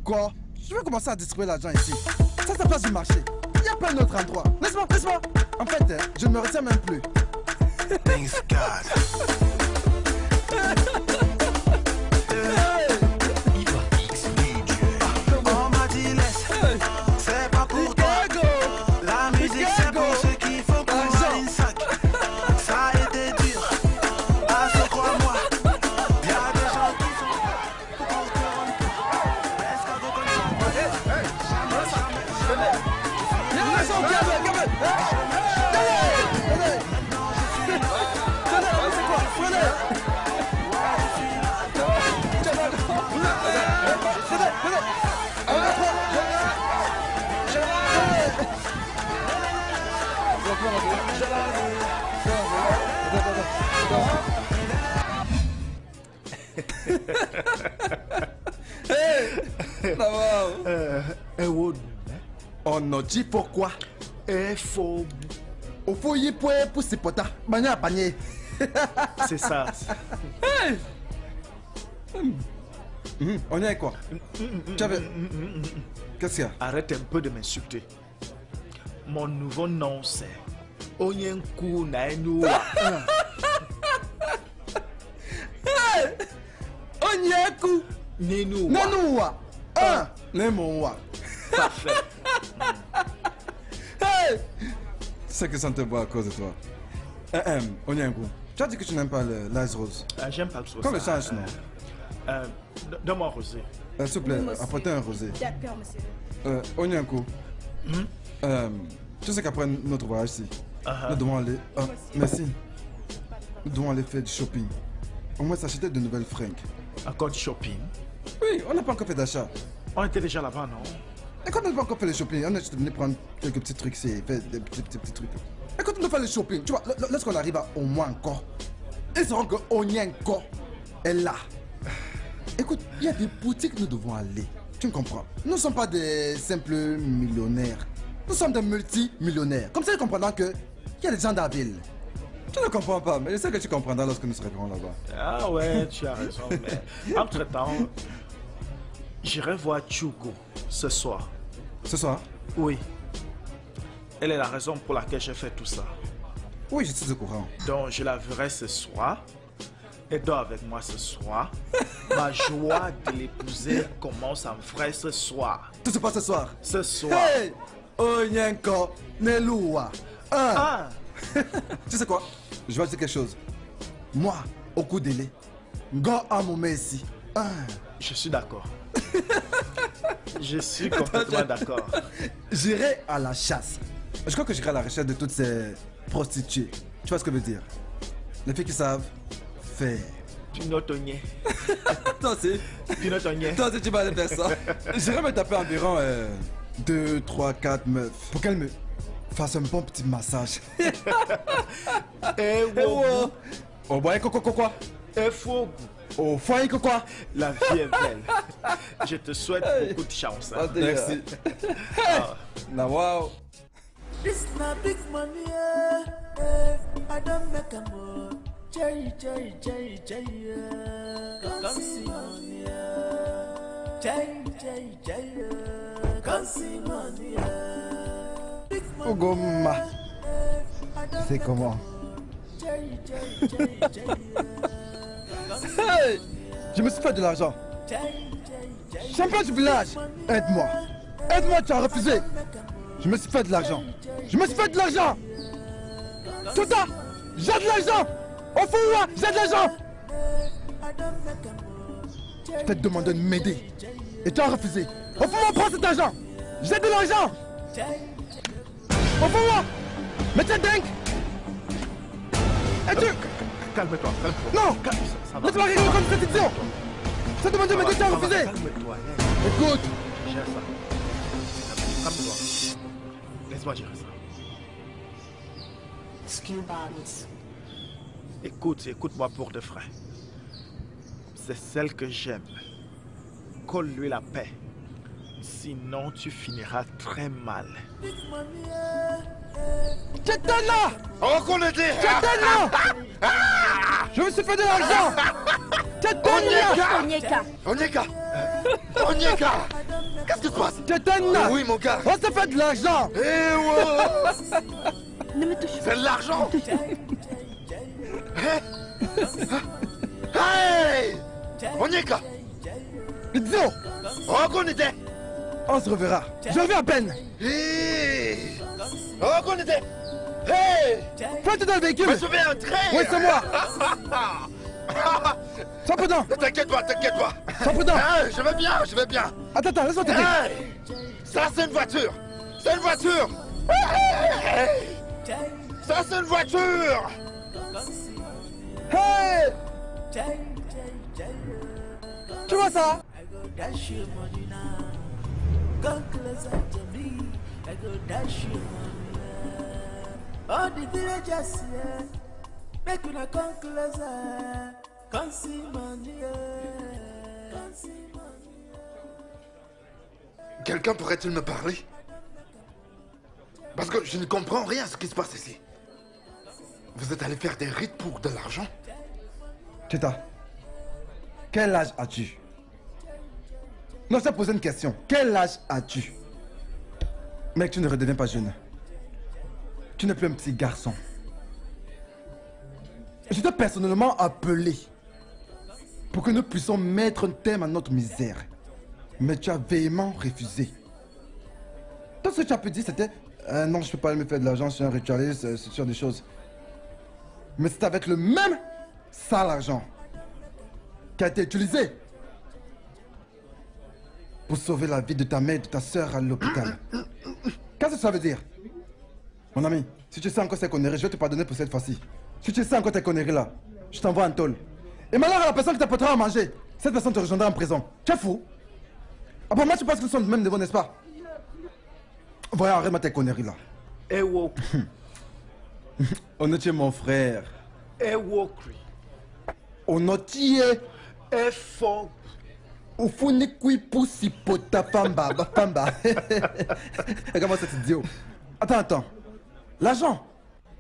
Quoi? Je vais commencer à distribuer l'argent ici. Ça, c'est place du marché. Il n'y a pas un autre endroit. Laisse-moi, laisse-moi. En fait, je ne me retiens même plus. Thanks God. On nous dit pourquoi. Faux. Au foyer pour pousser pota. Bagné à panier. C'est ça. Hey! On est à quoi? Qu'est-ce qu'il y a? Arrête un peu de m'insulter. Mon nouveau nom c'est Oyenku Naenua. Onyeku Nenua. Ah, Némoa. Parfait. Hey, c'est que ça ne te boit à cause de toi. On y a un goût. Tu as dit que tu n'aimes pas l'ice rose. J'aime pas le rose. Quand le change, non. Donne-moi un rosé. S'il te plaît, apportez un rosé. D'accord, monsieur. On y a un coup. Tu sais qu'après notre voyage ici, nous devons aller. Merci. Nous devons aller faire du shopping. Au moins s'acheter de nouvelles fringues. Encore du shopping? Oui, on n'a pas encore fait d'achat. On était déjà là-bas, non? Et quand on n'a pas encore fait le shopping, on est juste venu prendre quelques petits trucs ici, faire des petits trucs. Et quand on doit faire le shopping, tu vois, lorsqu'on arrive à au moins encore, ils sauront que Onyenko est là. Écoute, il y a des boutiques où nous devons aller. Tu me comprends? Nous ne sommes pas des simples millionnaires. Nous sommes des multimillionnaires. Comme ça, ils comprendront qu'il y a des gens dans la ville. Tu ne comprends pas, mais je sais que tu comprendras lorsque nous serons là-bas. Ah ouais, tu as raison, mais entre-temps, j'irai voir Chugo ce soir. Ce soir? Oui. Elle est la raison pour laquelle j'ai fait tout ça. Oui, je suis au courant. Donc, je la verrai ce soir. Elle dort avec moi ce soir. Ma joie de l'épouser commence à me faire ce soir. Tout se passe ce soir? Ce soir. Hey! Oyenka, Neloua. Ah! Tu sais quoi? Je vais dire quelque chose. Moi, Okundele, go à mon messie. Je suis d'accord. Je suis complètement d'accord. J'irai à la chasse. Je crois que j'irai à la recherche de toutes ces prostituées. Tu vois ce que je veux dire? Les filles qui savent faire. Pinotonnier. Toi aussi. Pinotonnier. Toi aussi, tu vas aller faire ça. J'irai me taper environ 2, 3, 4 meufs. Pour qu'elles me fassent un bon petit massage. Eh wow. Oh, boy, quoi? Eh fou. Oh, foyer que quoi? La vie est belle. Je te souhaite beaucoup de chance. Hein. Merci. Now, wow. This na big money. I don't make a more. Cherry, cherry, cherry, cherry. Come see money. Cherry, cherry, cherry. Come see money. Ogoma. C'est comment? Cherry, cherry, cherry, cherry. Hey, je me suis fait de l'argent. Champion du village, aide-moi. Aide-moi, tu as refusé. Je me suis fait de l'argent. Je me suis fait de l'argent. Tota, j'ai de l'argent. Oufoua, j'ai de l'argent. Je t'ai demandé de m'aider. Et tu as refusé. Oufoua, prends cet argent. J'ai de l'argent. Oufoua, mais t'es dingue. Et tu... Calme-toi, calme-toi. Non, ça va. Laisse-moi régler comme cette édition. Ça demande de m'aider, tu as refusé. Calme-toi. Écoute. Gère ça. Calme-toi. Laisse-moi gérer ça. Écoute, écoute-moi pour de vrai. C'est celle que j'aime. Colle-lui la paix. Sinon, tu finiras très mal. Cheta là! On connaît les... Cheta là! Je me suis fait de l'argent! Cheta là! Onyeka! Onyeka! Onyeka! Qu'est-ce qui se passe? Cheta là! Oui, mon gars! On s'est fait de l'argent! Eh wow! Ne me touche pas! C'est de l'argent! Hey! Onyeka! Idiot! On connaît les... On se reverra. Je reviens à peine. Hey. Oh, qu'on était. Hey. Toi, t'es dans le véhicule. Je vais entrer. Oui, c'est moi. Sois prudent. T'inquiète pas, t'inquiète pas. Sois prudent. Hey, je vais bien, je vais bien. Attends, attends, laisse-moi t'aider. Hey. Ça, c'est une voiture. C'est une voiture. Hey. Ça, c'est une voiture. Hey. Tu vois ça? Come closer to me, I go dash you money. All the villagers here, make una come closer, come see money, come see money. Quelqu'un pourrait-il me parler? Parce que je ne comprends rien à ce qui se passe ici. Vous êtes allé faire des rites pour de l'argent? Cheta, quel âge as-tu? Non, je t'ai posé une question. Quel âge as-tu? Mec, tu ne redeviens pas jeune. Tu n'es plus un petit garçon. Je t'ai personnellement appelé pour que nous puissions mettre un terme à notre misère. mais tu as véhément refusé. Tout ce que tu as pu dire, c'était non, je peux pas me faire de l'argent, je suis un ritualiste, c'est sûr des choses. Mais c'est avec le même sale argent qui a été utilisé pour sauver la vie de ta mère et de ta soeur à l'hôpital. Qu'est-ce que ça veut dire? Mon ami, si tu sais encore ces conneries, je vais te pardonner pour cette fois-ci. Si tu sais encore tes conneries là, je t'envoie un tôle. Et malheur à la personne qui t'apportera à manger, cette personne te rejoindra en prison. Tu es fou? Ah bon, moi tu penses qu'ils sont du même niveau, n'est-ce pas? Voyons, arrête-moi tes conneries là. Eh wow. Onotie mon frère. Eh wow. Onotie. Eh fond. Oufuni kui poussi pota pamba pamba. Regarde-moi cet idiot. Attends, attends. L'argent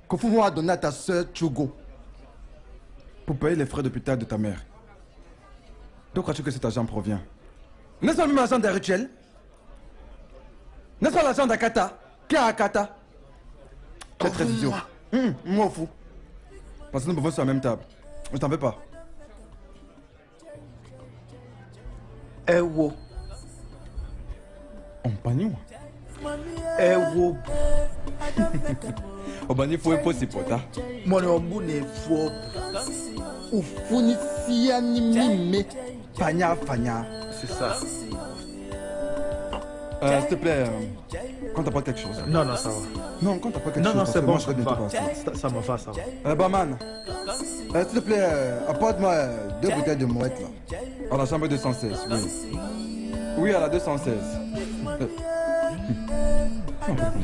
que Fumo a donné à ta soeur Chugo pour payer les frais d'hôpital de ta mère. D'où crois-tu que cet argent provient? N'est-ce pas même l'argent des rituels? N'est-ce pas l'argent d'Akata? Qui a Akata? Tu es très idiot. Moi fou. Parce que nous pouvons sur la même table. Je t'en veux pas. Ewo. Compagnon. Ewo. Obani fue posipota. Mono mbune fo. Ufunisia ni mime. Fanya fanya. C'est ça. S'il te plaît, quand t'as pas quelque chose. Non, non, ça va. Non, quand t'as pas quelque chose. Non, non, c'est bon, je vais ça me va, ça va. Barman, s'il te plaît, apporte-moi 2 bouteilles de mouette là. À la chambre 216, oui. Oui, à la 216. C'est ma meuf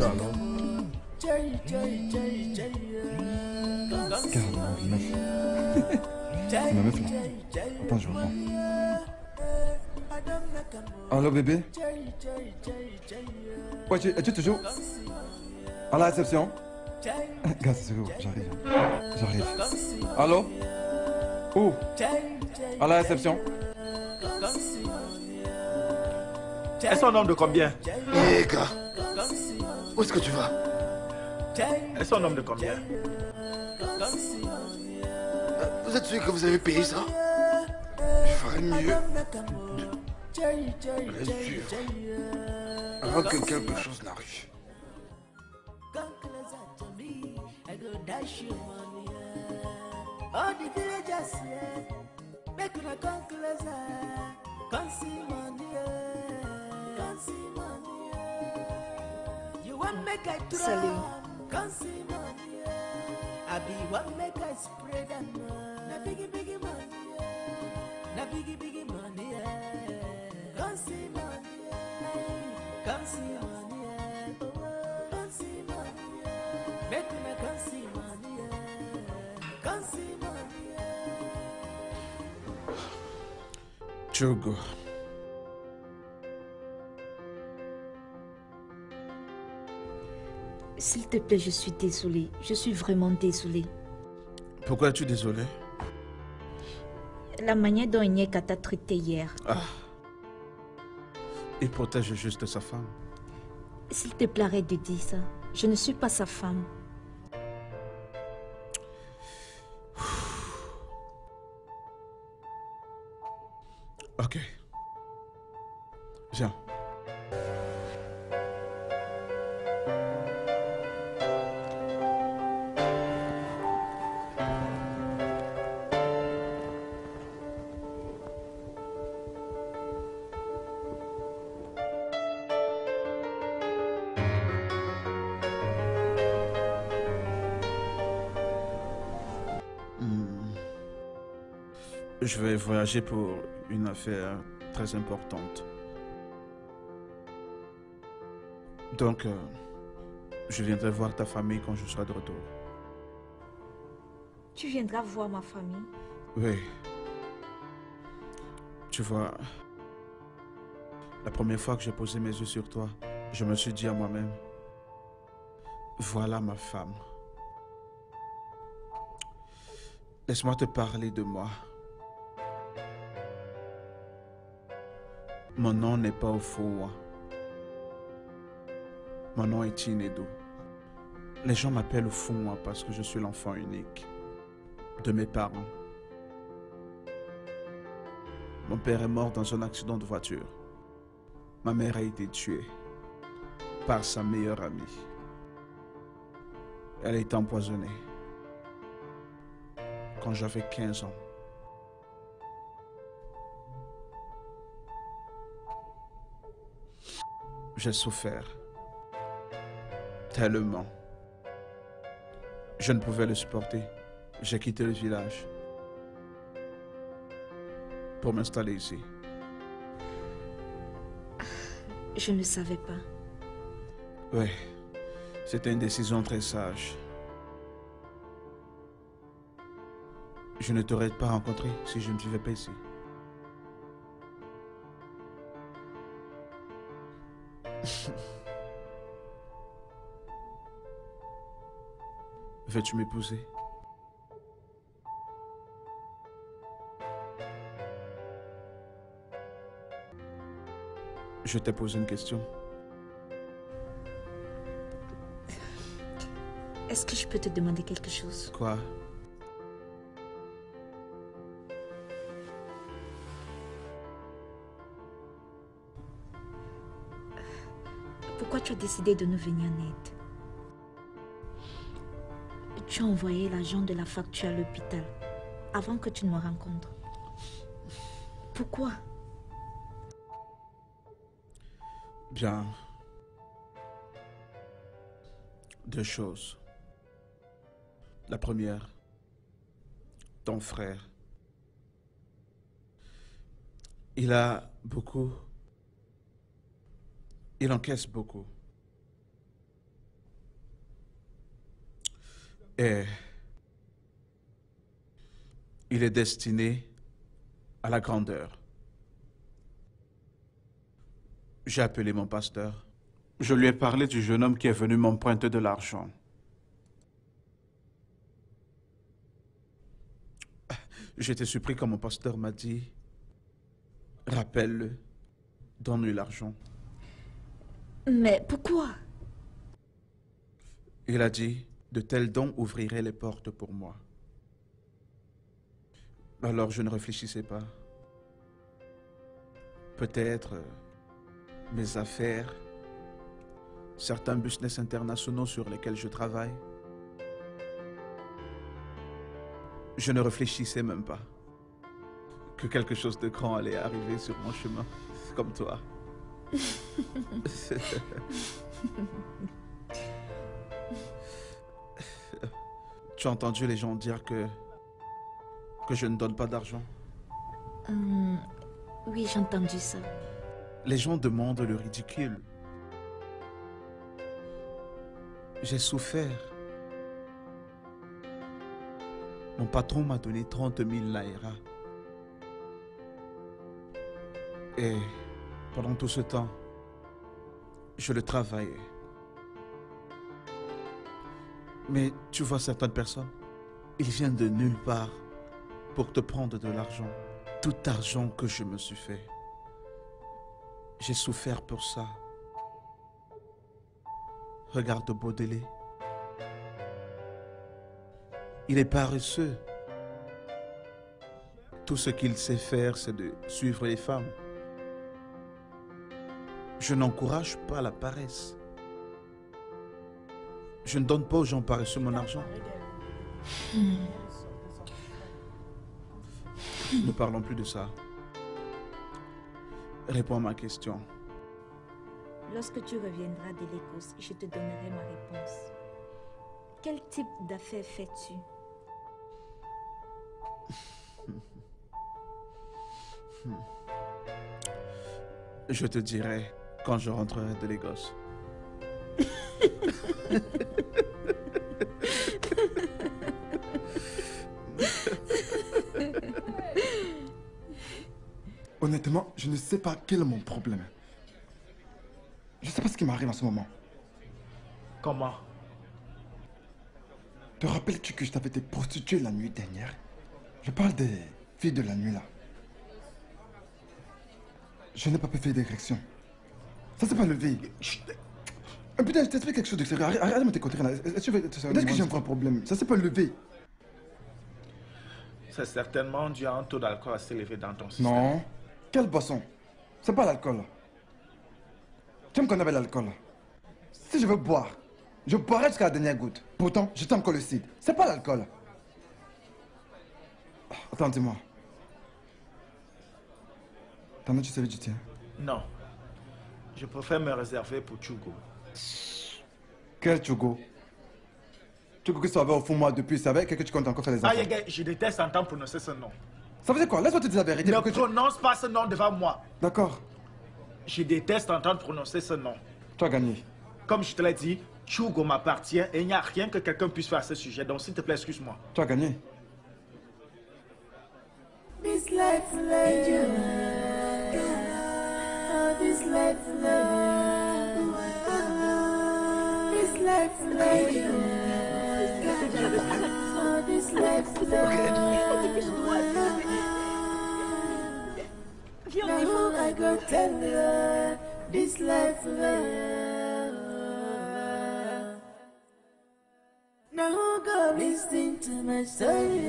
là. Attends, je reprends. Allô bébé? Ouais, es-tu toujours? À la réception? Gars, c'est sûr, j'arrive. J'arrive. Allô? Où? À la réception? Elles sont au nombre de combien? Hé gars, où est-ce que tu vas? Elles sont au nombre de combien? Vous êtes sûr que vous avez payé ça? Je ferais mieux. Reste sûr, avant que quelque chose n'arrive. Salut. Chugo. S'il te plaît, je suis désolée. Je suis vraiment désolée. Pourquoi es-tu désolée? La manière dont Onyeka t'a traité hier. Ah. Il protège juste sa femme. S'il te plaît, arrête de dire ça. Je ne suis pas sa femme. Ok. Viens. Je vais voyager pour une affaire très importante. Donc, je viendrai voir ta famille quand je serai de retour. Tu viendras voir ma famille? Oui. Tu vois, la première fois que j'ai posé mes yeux sur toi, je me suis dit à moi-même, voilà ma femme. Laisse-moi te parler de moi. Mon nom n'est pas Oufoua. Mon nom est Inedo. Les gens m'appellent Oufoua parce que je suis l'enfant unique de mes parents. Mon père est mort dans un accident de voiture. ma mère a été tuée par sa meilleure amie. Elle a été empoisonnée quand j'avais 15 ans. J'ai souffert tellement. Je ne pouvais le supporter. J'ai quitté le village pour m'installer ici. Je ne savais pas. Oui, c'était une décision très sage. Je ne t'aurais pas rencontré si je ne vivais pas ici. Veux-tu m'épouser? Je t'ai posé une question. Est-ce que je peux te demander quelque chose? Quoi? Pourquoi tu as décidé de nous venir en aide? Tu as envoyé l'agent de la facture à l'hôpital avant que tu ne me rencontres. Pourquoi? Bien. Deux choses. La première, ton frère. Il a beaucoup. Il encaisse beaucoup. Et il est destiné à la grandeur. J'ai appelé mon pasteur. Je lui ai parlé du jeune homme qui est venu m'emprunter de l'argent. J'étais surpris quand mon pasteur m'a dit « Rappelle-le, donne-lui l'argent. » Mais pourquoi? Il a dit « De tels dons ouvriraient les portes pour moi. » Alors je ne réfléchissais pas. Peut-être mes affaires, certains business internationaux sur lesquels je travaille. Je ne réfléchissais même pas que quelque chose de grand allait arriver sur mon chemin, comme toi. Tu as entendu les gens dire que je ne donne pas d'argent? Oui, j'ai entendu ça. Les gens demandent le ridicule. J'ai souffert. Mon patron m'a donné 30 000 naira. Et pendant tout ce temps, je le travaillais. Mais tu vois certaines personnes, ils viennent de nulle part pour te prendre de l'argent. Tout argent que je me suis fait. J'ai souffert pour ça. Regarde Baudelaire. Il est paresseux. Tout ce qu'il sait faire, c'est de suivre les femmes. Je n'encourage pas la paresse. Je ne donne pas aux gens paresseux mon argent. Ne parlons plus de ça. Réponds à ma question. Lorsque tu reviendras de l'Écosse, je te donnerai ma réponse. Quel type d'affaires fais-tu? Je te dirai quand je rentrerai de Lagos. Honnêtement, je ne sais pas quel est mon problème. Je ne sais pas ce qui m'arrive en ce moment. Comment? Te rappelles-tu que je t'avais été prostituée la nuit dernière? Je parle des filles de la nuit là. Je n'ai pas pu faire d'érection. Ça c'est pas le vie. Putain, je t'explique quelque chose de sérieux. Arrête de me décontrer là. Peut-être que j'ai un problème. Ça c'est pas le vie. C'est certainement dû à un taux d'alcool assez élevé dans ton système. Non. Quel boisson? C'est pas l'alcool. Tu me connais avec l'alcool. Si je veux boire, je boirai jusqu'à la dernière goutte. Pourtant, je t'aime que le cid. C'est pas l'alcool. Oh, attends, dis-moi. T'en as-tu servi du tien? Non. Je préfère me réserver pour Chugo. Quel Chugo? Chugo qui savait au fond moi depuis, il savait que tu comptes encore faire les enfants. Ah, je déteste entendre prononcer ce nom. Ça veut dire quoi? Laisse-moi te dire la vérité. Ne prononce pas ce nom devant moi. D'accord. Je déteste entendre prononcer ce nom. Tu as gagné. Comme je te l'ai dit, Chugo m'appartient et il n'y a rien que quelqu'un puisse faire à ce sujet. Donc s'il te plaît, excuse-moi. Tu as gagné. This life led you. This life led you. This life led you. This life led you. Now I go tell her this life love. Now go listen to my story.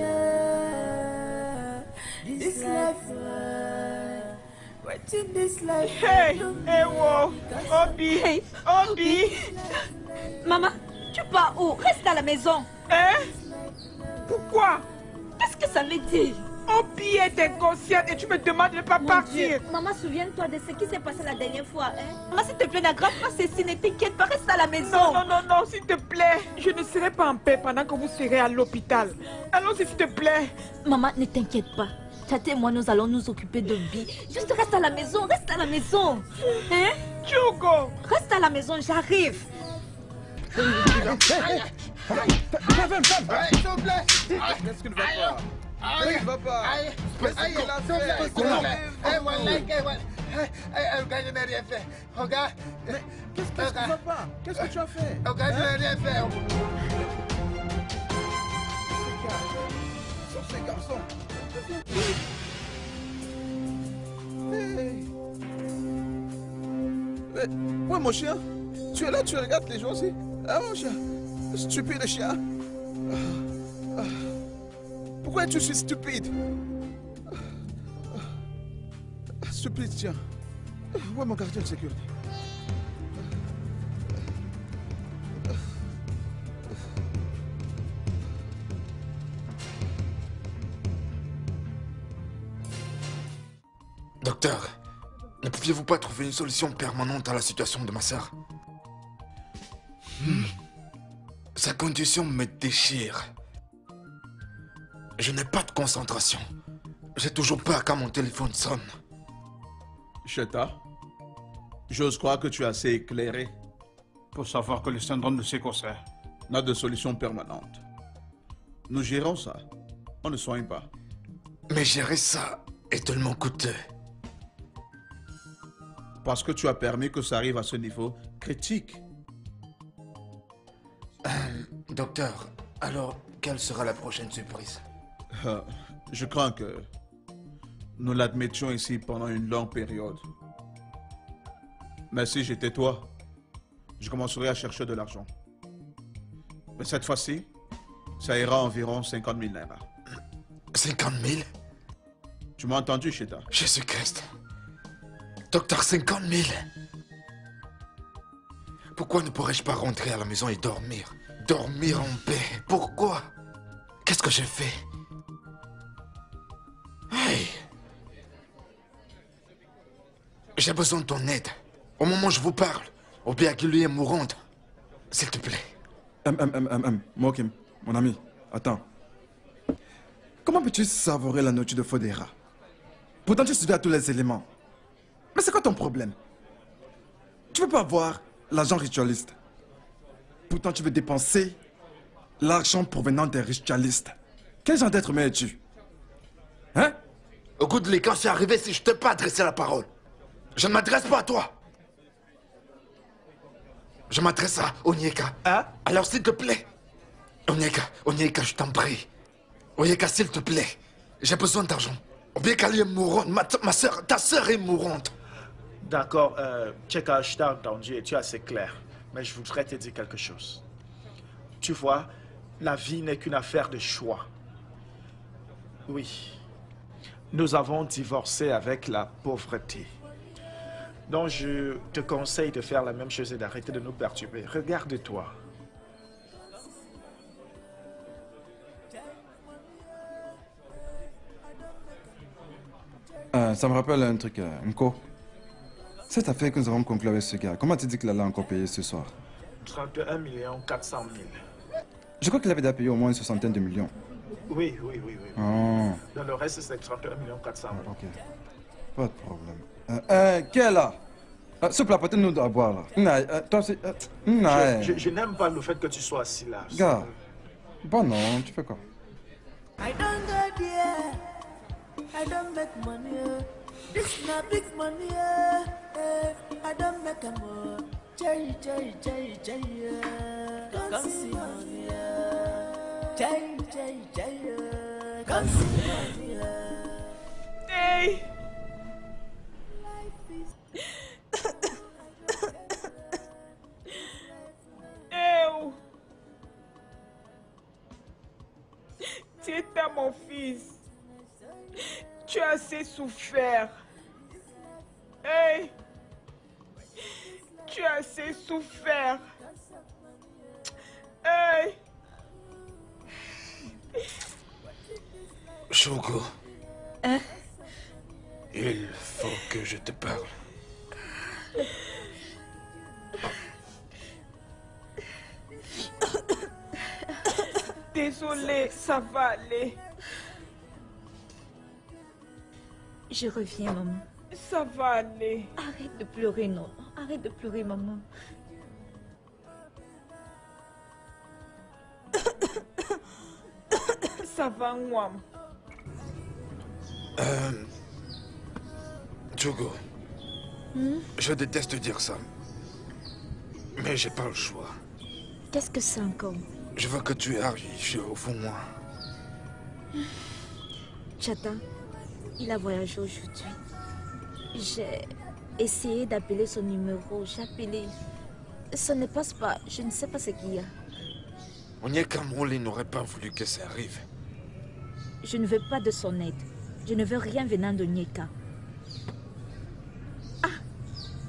This life love. Watching this life. Hey, hey, wow, Obi, hey. Obi. Maman, tu pars où? Reste à la maison. Hein? Pourquoi? Qu'est-ce que ça veut dire? Obi est inconsciente et tu me demandes de ne pas partir. Maman, souviens-toi de ce qui s'est passé la dernière fois. Hein? Maman, s'il te plaît, n'aggrave pas ceci, ne t'inquiète pas, reste à la maison. Non, non, non, non, s'il te plaît. Je ne serai pas en paix pendant que vous serez à l'hôpital. Allons-y, s'il te plaît. Maman, ne t'inquiète pas. Cheta et moi, nous allons nous occuper de Obi. Juste reste à la maison, reste à la maison. Hein? Chugo, reste à la maison, j'arrive. Aïe, papa! Aïe, aïe, je n'ai rien fait. Regarde. Qu'est-ce que tu as fait? Qu'est-ce que tu as fait? Regarde, je n'ai rien fait. Sauf ces garçons. Ouais, mon chien. Tu es là, tu regardes les gens aussi. Ah, mon chien. Stupide chien. Pourquoi tu suis stupide? Stupide, tiens. Où est mon gardien de sécurité? Docteur, ne pouviez-vous pas trouver une solution permanente à la situation de ma sœur? Sa condition me déchire. Je n'ai pas de concentration. J'ai toujours peur quand mon téléphone sonne. Cheta, j'ose croire que tu es assez éclairé pour savoir que le syndrome de Sécossais n'a de solution permanente. Nous gérons ça. On ne soigne pas. Mais gérer ça est tellement coûteux. Parce que tu as permis que ça arrive à ce niveau critique. Docteur, alors quelle sera la prochaine surprise? Je crains que nous l'admettions ici pendant une longue période. Mais si j'étais toi, je commencerais à chercher de l'argent. Mais cette fois-ci, ça ira environ 50 000 naira. 50 000 ? Tu m'as entendu, Cheta? Jésus-Christ. Docteur, 50 000 ? Pourquoi ne pourrais-je pas rentrer à la maison et dormir? Dormir en paix. Pourquoi? Qu'est-ce que j'ai fait? Hey! J'ai besoin de ton aide. Au moment où je vous parle, Obiageli est mourante. S'il te plaît. Mokim, mon ami, attends. Comment peux-tu savourer la nourriture de Fodera? Pourtant, tu studies à tous les éléments. Mais c'est quoi ton problème? Tu veux pas avoir l'argent ritualiste. Pourtant, tu veux dépenser l'argent provenant des ritualistes. Quel genre d'être humain es-tu? Hein? Au goût de l'écran, c'est arrivé si je ne t'ai pas adressé la parole. Je ne m'adresse pas à toi. Je m'adresse à Onyeka. Hein? Alors s'il te plaît. Onyeka, Onyeka, je t'en prie. Onyeka, s'il te plaît. J'ai besoin d'argent. Onyeka est mourante. Ta soeur est mourante. D'accord, Cheka, je t'ai entendu et tu es assez clair. Mais je voudrais te dire quelque chose. Tu vois, la vie n'est qu'une affaire de choix. Oui. Nous avons divorcé avec la pauvreté. Donc je te conseille de faire la même chose et d'arrêter de nous perturber. Regarde-toi. Ça me rappelle un truc, Mko. Cette affaire que nous avons conclue avec ce gars, comment tu dis qu'il allait encore payer ce soir? 31 400 000. Je crois qu'il avait déjà payé au moins une soixantaine de millions. Oui. Oh. Dans le reste, c'est 31 400 000. Ok. Pas de problème. Qui est là? Soupe la pâte, nous à boire là. Toi aussi. Je n'aime pas le fait que tu sois assis là. Gars. Bon, non, tu fais quoi? I don't go there. I don't make money. This is not big money. I don't make a more. Jay. Come see money. Jay. Come see money. Hey! Eu! Cheta, mon fils, tu as assez souffert. Hey! Tu as assez souffert. Hey! Chogo. Hein? Il faut que je te parle. Désolée, ça va aller. Je reviens, maman. Ça va aller. Arrête de pleurer, non. Arrête de pleurer, maman. Ça va, Mwam. Chugo, je déteste dire ça, mais j'ai pas le choix. Qu'est-ce que c'est encore? Je veux que tu arrives chez Ofuoma. Cheta, il a voyagé aujourd'hui. J'ai essayé d'appeler son numéro, j'ai appelé. Ça ne passe pas, je ne sais pas ce qu'il y a. Onyeka n'aurait pas voulu que ça arrive. Je ne veux pas de son aide. Je ne veux rien venant de Onyeka.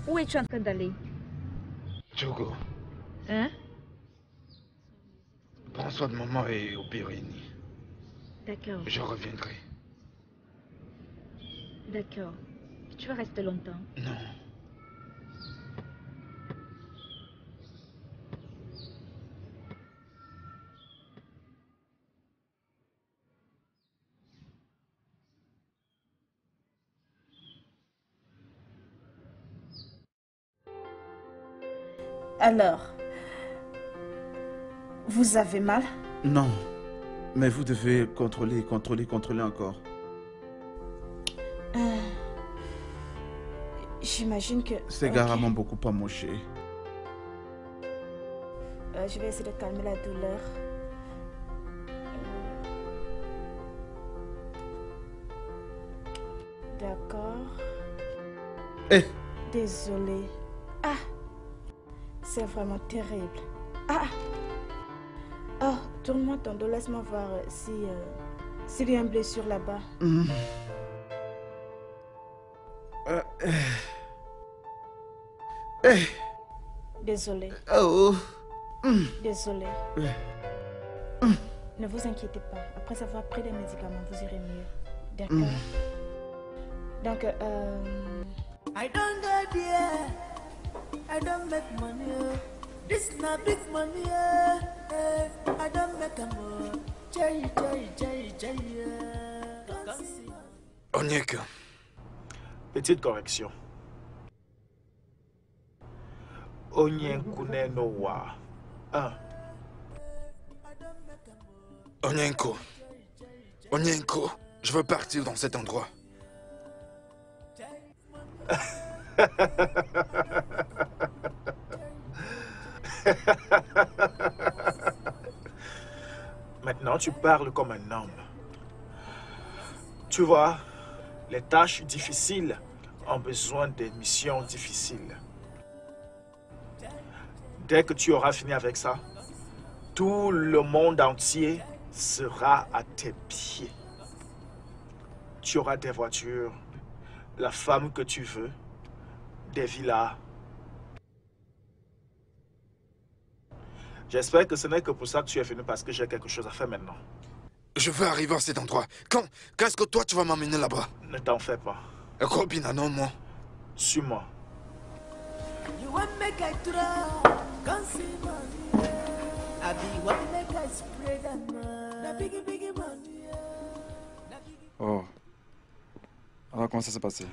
Où es-tu en train d'aller? Djugo. Hein? Prends soin de maman et Obirini. D'accord. Je reviendrai. D'accord. Tu vas rester longtemps? Non. Alors, vous avez mal? Non, mais vous devez contrôler encore. J'imagine que... Ces gars m'ont beaucoup amoché. Je vais essayer de calmer la douleur. D'accord. Hey. Désolée. Ah! C'est vraiment terrible. Ah! Oh, tourne-moi ton dos, laisse-moi voir s'il y a une blessure là-bas. Désolé. Oh. Désolé. Ne vous inquiétez pas. Après avoir pris des médicaments, vous irez mieux. D'accord. Donc, I don't go there. I don't make money. This is not big money. I don't make a more. Onyeka. Petite correction. Onyenkunenowa. Onyenko. Onyenko, je veux partir dans cet endroit. Maintenant, tu parles comme un homme. Tu vois, les tâches difficiles ont besoin des missions difficiles. Dès que tu auras fini avec ça, tout le monde entier sera à tes pieds. Tu auras des voitures, la femme que tu veux, des villas. J'espère que ce n'est que pour ça que tu es venu, parce que j'ai quelque chose à faire maintenant. Je veux arriver à cet endroit. Quand est-ce que toi tu vas m'amener là-bas? Ne t'en fais pas. Robin, non, moi. Suis-moi. Oh. Alors, comment ça s'est passé?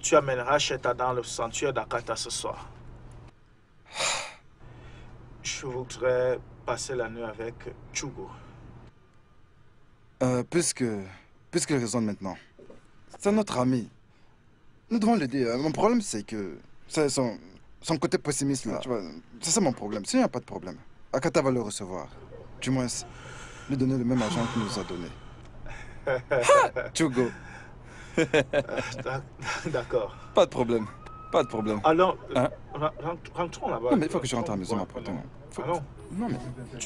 Tu amèneras Cheta dans le sanctuaire d'Akata ce soir. Je voudrais passer la nuit avec Chugo. Puisqu'il raisonne maintenant, c'est notre ami. Nous devons l'aider. Mon problème, c'est que c'est son côté pessimiste là. Tu vois, c'est ça mon problème. S'il n'y a pas de problème, Akata va le recevoir. Du moins, lui donner le même argent qu'il nous a donné. Chugo. D'accord. Pas de problème. Pas de problème. Alors, hein? Rentrons là-bas. Non, mais il faut que je rentre à la maison après. Non, mais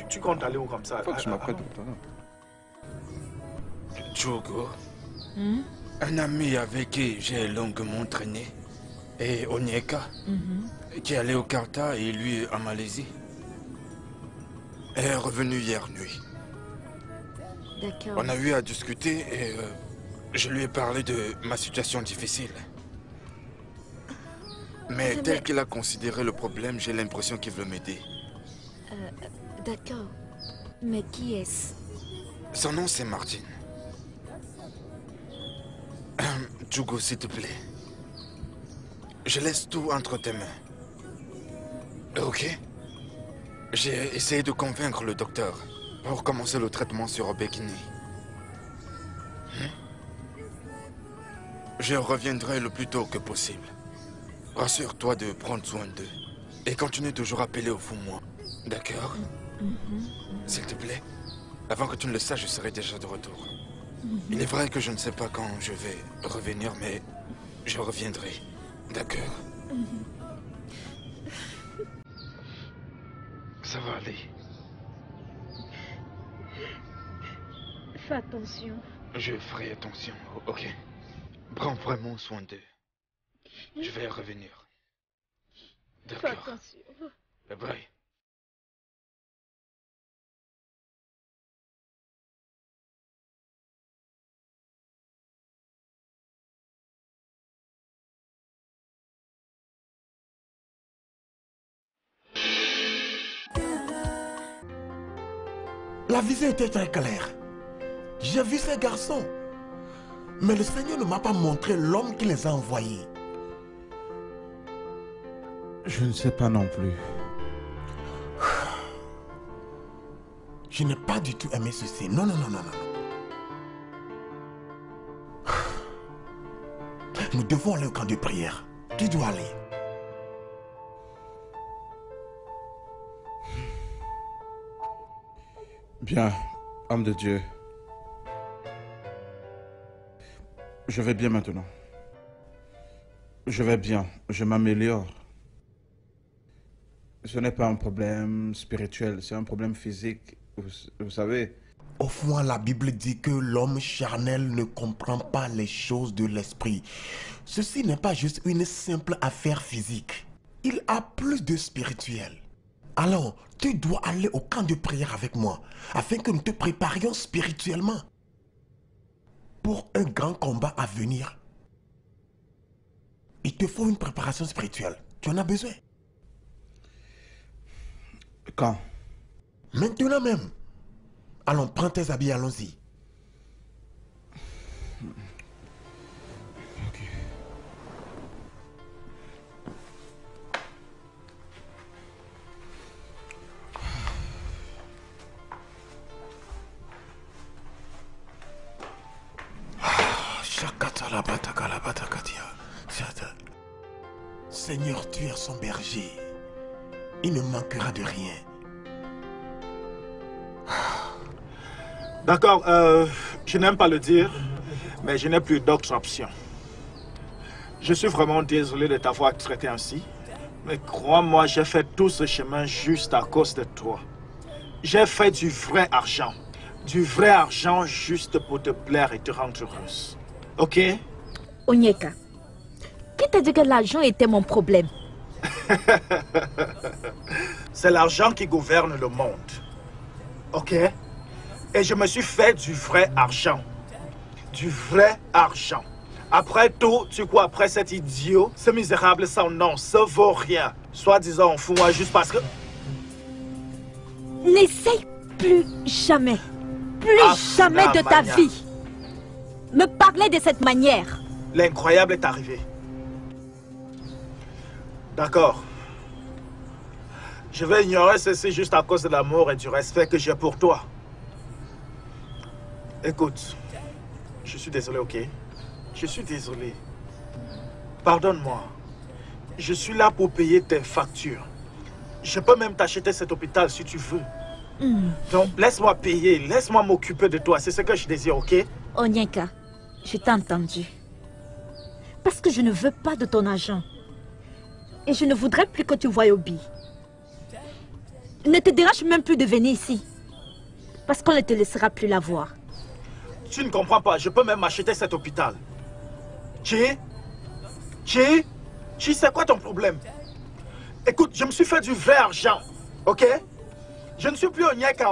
tu comptes aller où comme ça? Il faut que je m'apprête. Chugo, un ami avec qui j'ai longuement traîné, et Onyeka, qui allait au Karta et lui en Malaisie, est revenu hier nuit. On a eu à discuter et je lui ai parlé de ma situation difficile. Mais tel qu'il a considéré le problème, j'ai l'impression qu'il veut m'aider. D'accord. Mais qui est-ce? Son nom, c'est Martin. Djugo, s'il te plaît. Je laisse tout entre tes mains. Ok? J'ai essayé de convaincre le docteur pour commencer le traitement sur Obiageli. Je reviendrai le plus tôt que possible. Rassure-toi de prendre soin d'eux. Et continue toujours à appeler au fond de moi. D'accord? S'il te plaît. Avant que tu ne le saches, je serai déjà de retour. Il est vrai que je ne sais pas quand je vais revenir, mais je reviendrai. D'accord? Ça va aller. Fais attention. Je ferai attention, ok. Prends vraiment soin d'eux. Je vais revenir. D'accord. Fais attention. Bye bye. La vision était très claire. J'ai vu ces garçons. Mais le Seigneur ne m'a pas montré l'homme qui les a envoyés. Je ne sais pas non plus. Je n'ai pas du tout aimé ceci. Non, non, non, non, non. Nous devons aller au camp de prière. Tu dois aller. Bien, homme de Dieu. Je vais bien maintenant. Je vais bien, je m'améliore. Ce n'est pas un problème spirituel, c'est un problème physique, vous savez. Au fond, la Bible dit que l'homme charnel ne comprend pas les choses de l'esprit. Ceci n'est pas juste une simple affaire physique. Il a plus de spirituel. Alors, tu dois aller au camp de prière avec moi, afin que nous te préparions spirituellement pour un grand combat à venir. Il te faut une préparation spirituelle. Tu en as besoin. Quand? Maintenant même. Allons, prends tes habits, allons-y. Seigneur, tu es son berger. Il ne manquera de rien. D'accord, je n'aime pas le dire, mais je n'ai plus d'autre option. Je suis vraiment désolé de t'avoir traité ainsi, mais crois-moi, j'ai fait tout ce chemin juste à cause de toi. J'ai fait du vrai argent juste pour te plaire et te rendre heureuse. Ok? Onyeka, Qui t'a dit que l'argent était mon problème? C'est l'argent qui gouverne le monde. Ok? Et je me suis fait du vrai argent. Du vrai argent. Après tout, tu crois, après cet idiot, ce misérable sans nom, ça vaut rien. Soi-disant, on fout moi juste parce que... N'essaye plus jamais. Plus jamais de ta vie. Me parler de cette manière. L'incroyable est arrivé. D'accord. Je vais ignorer ceci juste à cause de l'amour et du respect que j'ai pour toi. Écoute, je suis désolé, ok? Je suis désolé. Pardonne-moi. Je suis là pour payer tes factures. Je peux même t'acheter cet hôpital si tu veux. Mm. Donc, laisse-moi payer, laisse-moi m'occuper de toi. C'est ce que je désire, ok? Onyeka, je t'ai entendu. Parce que je ne veux pas de ton argent. Et je ne voudrais plus que tu voies Obi. Ne te dérange même plus de venir ici. Parce qu'on ne te laissera plus la voir. Tu ne comprends pas, je peux même acheter cet hôpital. Chi, c'est quoi ton problème? Écoute, je me suis fait du vrai argent, ok? Je ne suis plus Onyeka.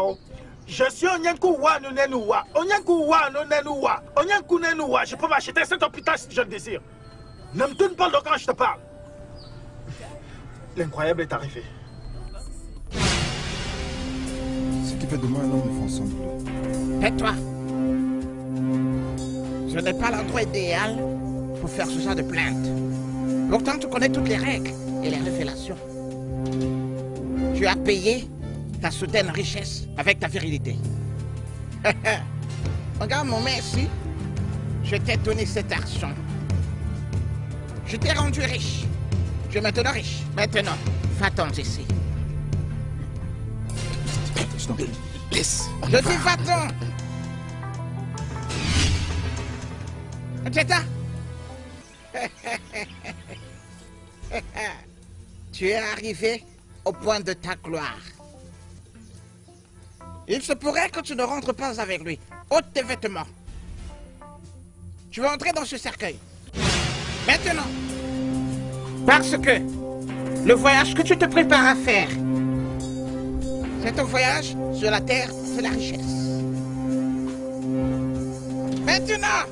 Je suis Onyenkuwa Nunenuwa. Onyenkuwa Nunenuwa. Onyenkunenuwa. Je peux m'acheter cet hôpital si je le désire. Ne me tourne pas le dos quand je te parle. L'incroyable est arrivé. Ce qui fait de moi un homme, nous ensemble. Tais-toi. Je n'ai pas l'endroit idéal pour faire ce genre de plainte. Pourtant, tu connais toutes les règles et les révélations. Tu as payé ta soudaine richesse avec ta virilité. Regarde mon main ici. Je t'ai donné cet argent. Je t'ai rendu riche. Je suis maintenant riche. Maintenant, va-t'en d'ici. Je t'en prie. Laisse. Je dis va-t'en. Cheta. Tu es arrivé au point de ta gloire. Il se pourrait que tu ne rentres pas avec lui. Ôte tes vêtements. Tu vas entrer dans ce cercueil. Maintenant. Parce que le voyage que tu te prépares à faire, c'est un voyage sur la terre de la richesse. Maintenant.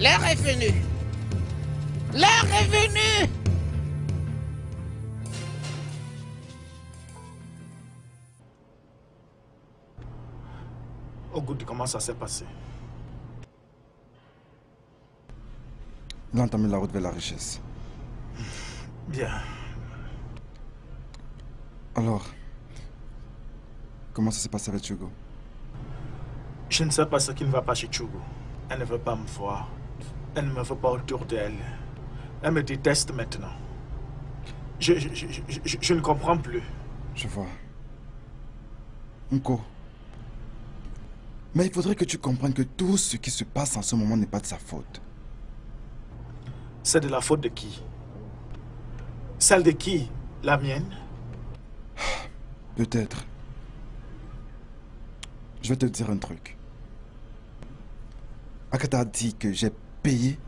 L'heure est venue. L'heure est venue. Au goût de comment ça s'est passé. Nous entamons la route vers la richesse. Bien. Alors, comment ça s'est passé avec Chugo? Je ne sais pas ce qui ne va pas chez Chugo. Elle ne veut pas me voir. Elle ne me veut pas autour d'elle. Elle me déteste maintenant. Je ne comprends plus. Je vois. Nko. Mais il faudrait que tu comprennes que tout ce qui se passe en ce moment n'est pas de sa faute. C'est de la faute de qui? Celle de qui? La mienne? Peut-être. Je vais te dire un truc. Akata a dit que j'ai payé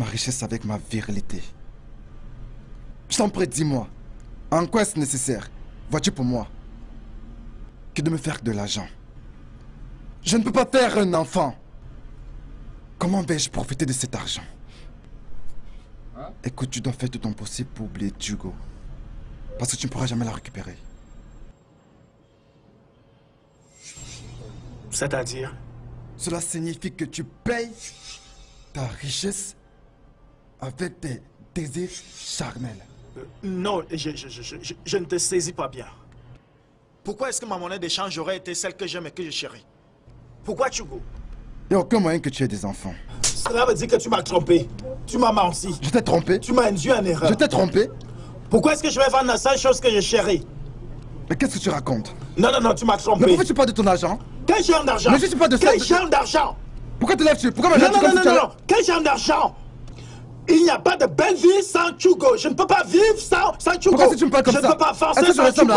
ma richesse avec ma virilité. Je t'en prie, dis-moi, en quoi est-ce nécessaire, vois-tu, pour moi, que de me faire de l'argent? Je ne peux pas faire un enfant. Comment vais-je profiter de cet argent? Écoute, tu dois faire tout ton possible pour oublier Djugo. Parce que tu ne pourras jamais la récupérer. C'est-à-dire? Cela signifie que tu payes ta richesse avec tes désirs charnels. Non, je ne te saisis pas bien. Pourquoi est-ce que ma monnaie d'échange aurait été celle que j'aime et que je chéris? Pourquoi Chugo? Il n'y a aucun moyen que tu aies des enfants. Cela veut dire que tu m'as trompé. Tu m'as menti. Je t'ai trompé. Tu m'as induit en erreur. Je t'ai trompé. Pourquoi est-ce que je vais vendre la seule chose que je chéris? Mais qu'est-ce que tu racontes? Non, tu m'as trompé. Mais pourquoi tu parles de ton argent? Quel genre d'argent? Mais je ne suis pas de ça. Quel genre d'argent? Pourquoi te lèves-tu? Pourquoi me lèves-tu comme ça? Non, quel genre d'argent? Il n'y a pas de belle vie sans Chugo. Je ne peux pas vivre sans Chugo. Pourquoi si tu me parles comme ça? Je ne peux pas forcer sans Chugo.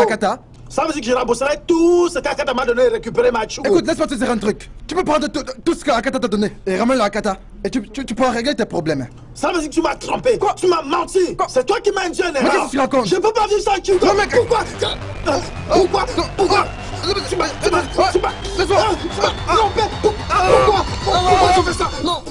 Ça veut dire que je rembourserai tout ce qu'Akata m'a donné et récupérer ma Chugo. Écoute, laisse-moi te dire un truc. Tu peux prendre tout ce qu'Akata t'a donné et ramener l'Akata. Et tu pourras régler tes problèmes. Ça veut dire que tu m'as trompé. Quoi? Tu m'as menti. C'est toi qui m'as induit en erreur. Mais qu'est-ce que tu... Je ne peux pas vivre sans Chugo. Pourquoi? Tu m'as trompé. Pourquoi tu fais ça? Non.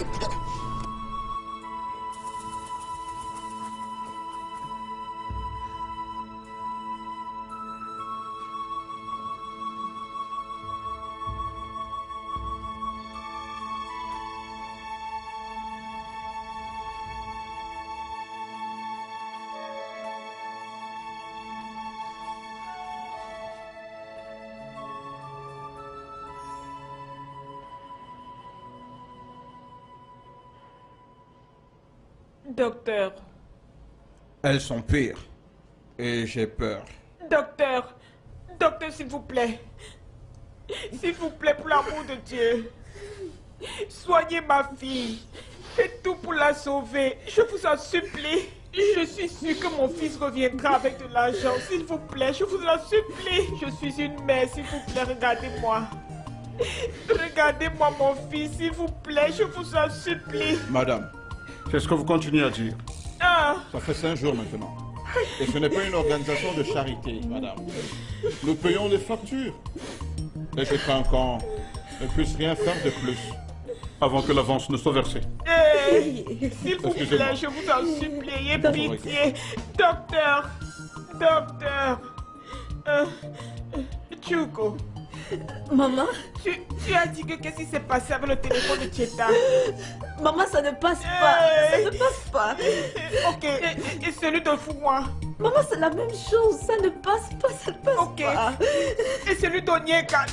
Docteur. Elles sont pires. Et j'ai peur. Docteur, s'il vous plaît. S'il vous plaît, pour l'amour de Dieu. Soignez ma fille. Faites tout pour la sauver. Je vous en supplie. Je suis sûre que mon fils reviendra avec de l'argent. S'il vous plaît, je vous en supplie. Je suis une mère, s'il vous plaît, regardez-moi. Regardez-moi mon fils, s'il vous plaît, je vous en supplie. Madame. C'est ce que vous continuez à dire. Ah. Ça fait 5 jours maintenant. Et ce n'est pas une organisation de charité, madame. Nous payons les factures. Et je crains qu'on ne puisse rien faire de plus avant que l'avance ne soit versée. S'il vous plaît, je vous en supplie, ayez pitié. Docteur. Djugo. Maman, tu as dit que qu'est-ce qui s'est passé avec le téléphone de Cheta? Maman, ça ne passe pas. Ok, et celui de Oufoua? Maman, c'est la même chose. Ça ne passe pas. Et celui d'Onyeka.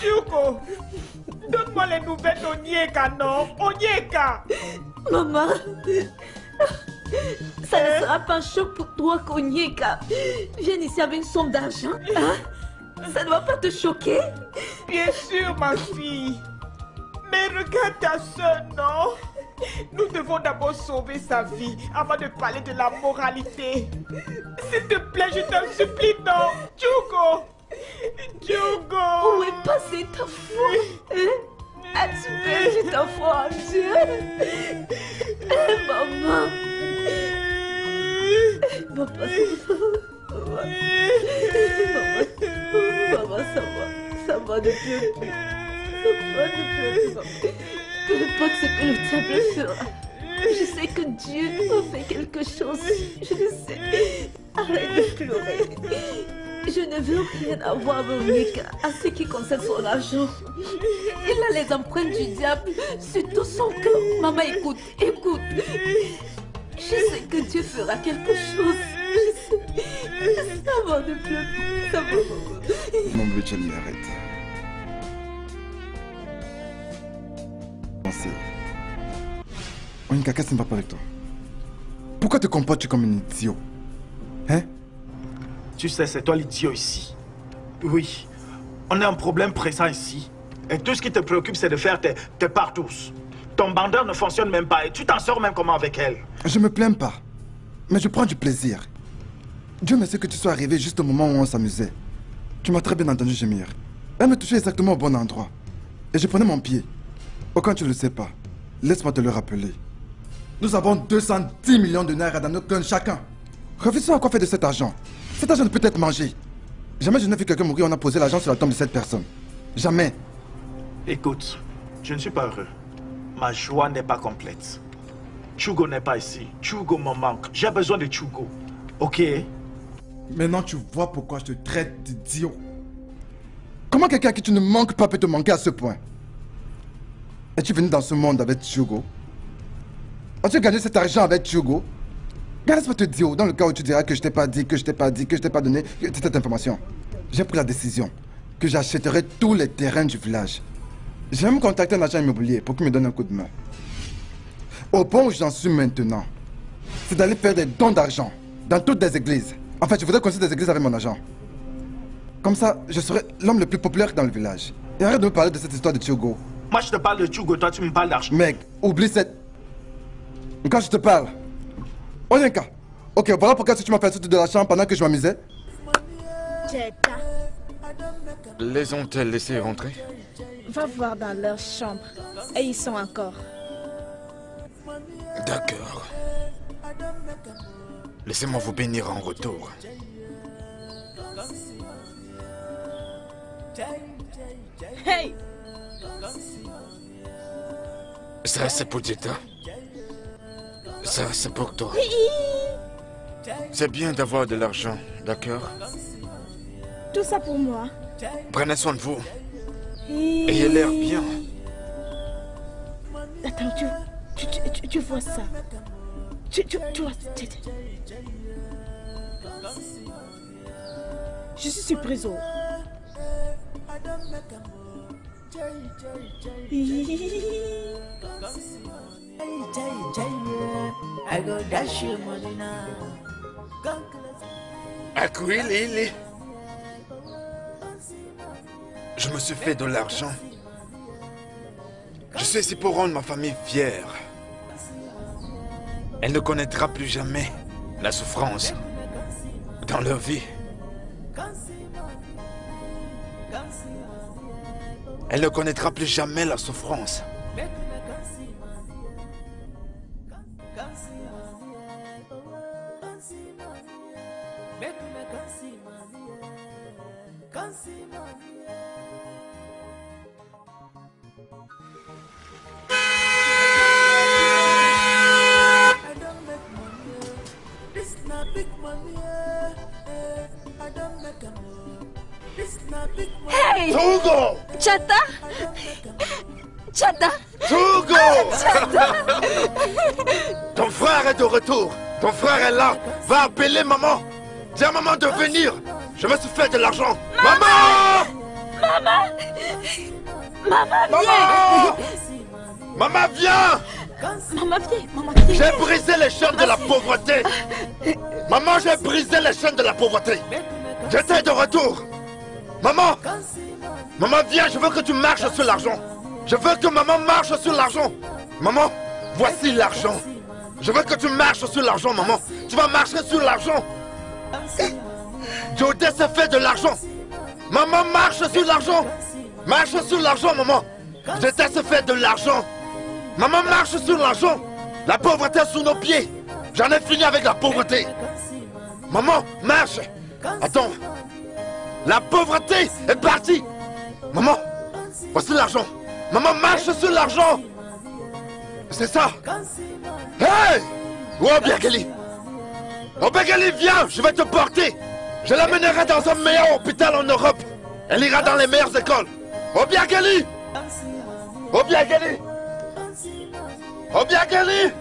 Djugo, donne-moi les nouvelles d'Onyeka, non? Onyeka. Maman. Ça ne sera pas un choc pour toi, Onyeka. Viens ici avec une somme d'argent. Ça ne va pas te choquer? Bien sûr, ma fille. Mais regarde ta soeur, non? Nous devons d'abord sauver sa vie avant de parler de la moralité. S'il te plaît, je t'en supplie, non? Djugo! Où est passée ta foi? As-tu perdu ta foi en Dieu? Maman! Maman, ça va de plus en plus. Peu importe ce que le diable fera, je sais que Dieu a fait quelque chose. Je le sais. Arrête de pleurer. Je ne veux rien avoir avec Onyeka à ce qui concerne son argent. Il a les empreintes du diable sur tout son cœur. Maman, écoute. Je sais que Dieu fera quelque chose. Je sais. Ça va, ne pleure pas. Ça va. Mon petit ami, arrête. Pensez. Onyeka, qu'est-ce qui ne va pas avec toi? Pourquoi te comportes-tu comme un idiot? Hein? Tu sais, c'est toi l'idiot ici. Oui, on a un problème pressant ici. Et tout ce qui te préoccupe, c'est de faire tes partous. Ton bandeur ne fonctionne même pas et tu t'en sors même comment avec elle. Je me plains pas, mais je prends du plaisir. Dieu me sait que tu sois arrivé juste au moment où on s'amusait. Tu m'as très bien entendu gémir. Elle me touchait exactement au bon endroit. Et je prenais mon pied. Oh, quand tu ne le sais pas, laisse-moi te le rappeler. Nous avons 210 millions de naira dans nos comptes chacun. Réfléchissons à quoi faire de cet argent. Cet argent ne peut être mangé. Jamais je n'ai vu quelqu'un mourir et on a posé l'argent sur la tombe de cette personne. Jamais. Écoute, je ne suis pas heureux. Ma joie n'est pas complète. Chugo n'est pas ici. Chugo me manque. J'ai besoin de Chugo. Ok? Maintenant tu vois pourquoi je te traite d'idiot. Comment quelqu'un à qui tu ne manques pas peut te manquer à ce point? Es-tu venu dans ce monde avec Chugo? As-tu gagné cet argent avec Chugo? Laisse-moi te dire, dans le cas où tu diras que je t'ai pas dit, que je t'ai pas donné cette information. J'ai pris la décision que j'achèterai tous les terrains du village. J'ai même contacté un agent immobilier pour qu'il me donne un coup de main. Au point où j'en suis maintenant, c'est d'aller faire des dons d'argent dans toutes les églises. En fait, je voudrais construire des églises avec mon agent. Comme ça, je serai l'homme le plus populaire dans le village. Et arrête de me parler de cette histoire de Chugo. Moi, je te parle de Chugo, toi, tu me parles d'argent. Mec, oublie cette... Quand je te parle... Oyenka, ok, voilà pourquoi tu m'as fait sauter de la chambre pendant que je m'amusais. Les ont-elles laissé rentrer? Va voir dans leur chambre. Et ils sont encore. D'accord. Laissez-moi vous bénir en retour. Hey! Ça, c'est pour Jeta. Ça, c'est pour toi. C'est bien d'avoir de l'argent, d'accord? Tout ça pour moi. Prenez soin de vous. Ayez l'air bien. Attends, tu vois ça? Tu vois... Je suis surprise. Je me suis fait de l'argent. Je suis ici pour rendre ma famille fière. Elle ne connaîtra plus jamais la souffrance dans leur vie. Elle ne connaîtra plus jamais la souffrance. Hey! Chugo! Cheta! Cheta! Chugo! Cheta! Ton frère est de retour! Ton frère est là! Va appeler maman! Dis à maman de venir! Je me suis fait de l'argent! Maman! Maman! Maman, viens! Maman, viens! Maman, viens! Maman, viens! J'ai brisé les chaînes de la pauvreté! Maman, j'ai brisé les chaînes de la pauvreté! J'étais de retour! Maman! Maman, viens, je veux que tu marches sur l'argent! Je veux que maman marche sur l'argent! Maman, voici l'argent! Je veux que tu marches sur l'argent, maman! Tu vas marcher sur l'argent! Jota s'est fait de l'argent! Maman, marche sur l'argent! Marche sur l'argent, maman! Jota s'est fait de l'argent! Maman, marche sur l'argent! La pauvreté est sous nos pieds! J'en ai fini avec la pauvreté! Maman, marche! Attends! La pauvreté est partie! Maman, voici l'argent! Maman, marche sur l'argent! C'est ça! Hey! Obiageli! Obiageli, viens! Je vais te porter! Je l'amènerai dans un meilleur hôpital en Europe! Elle ira dans les meilleures écoles! Obiageli! Obiageli! Obiageli!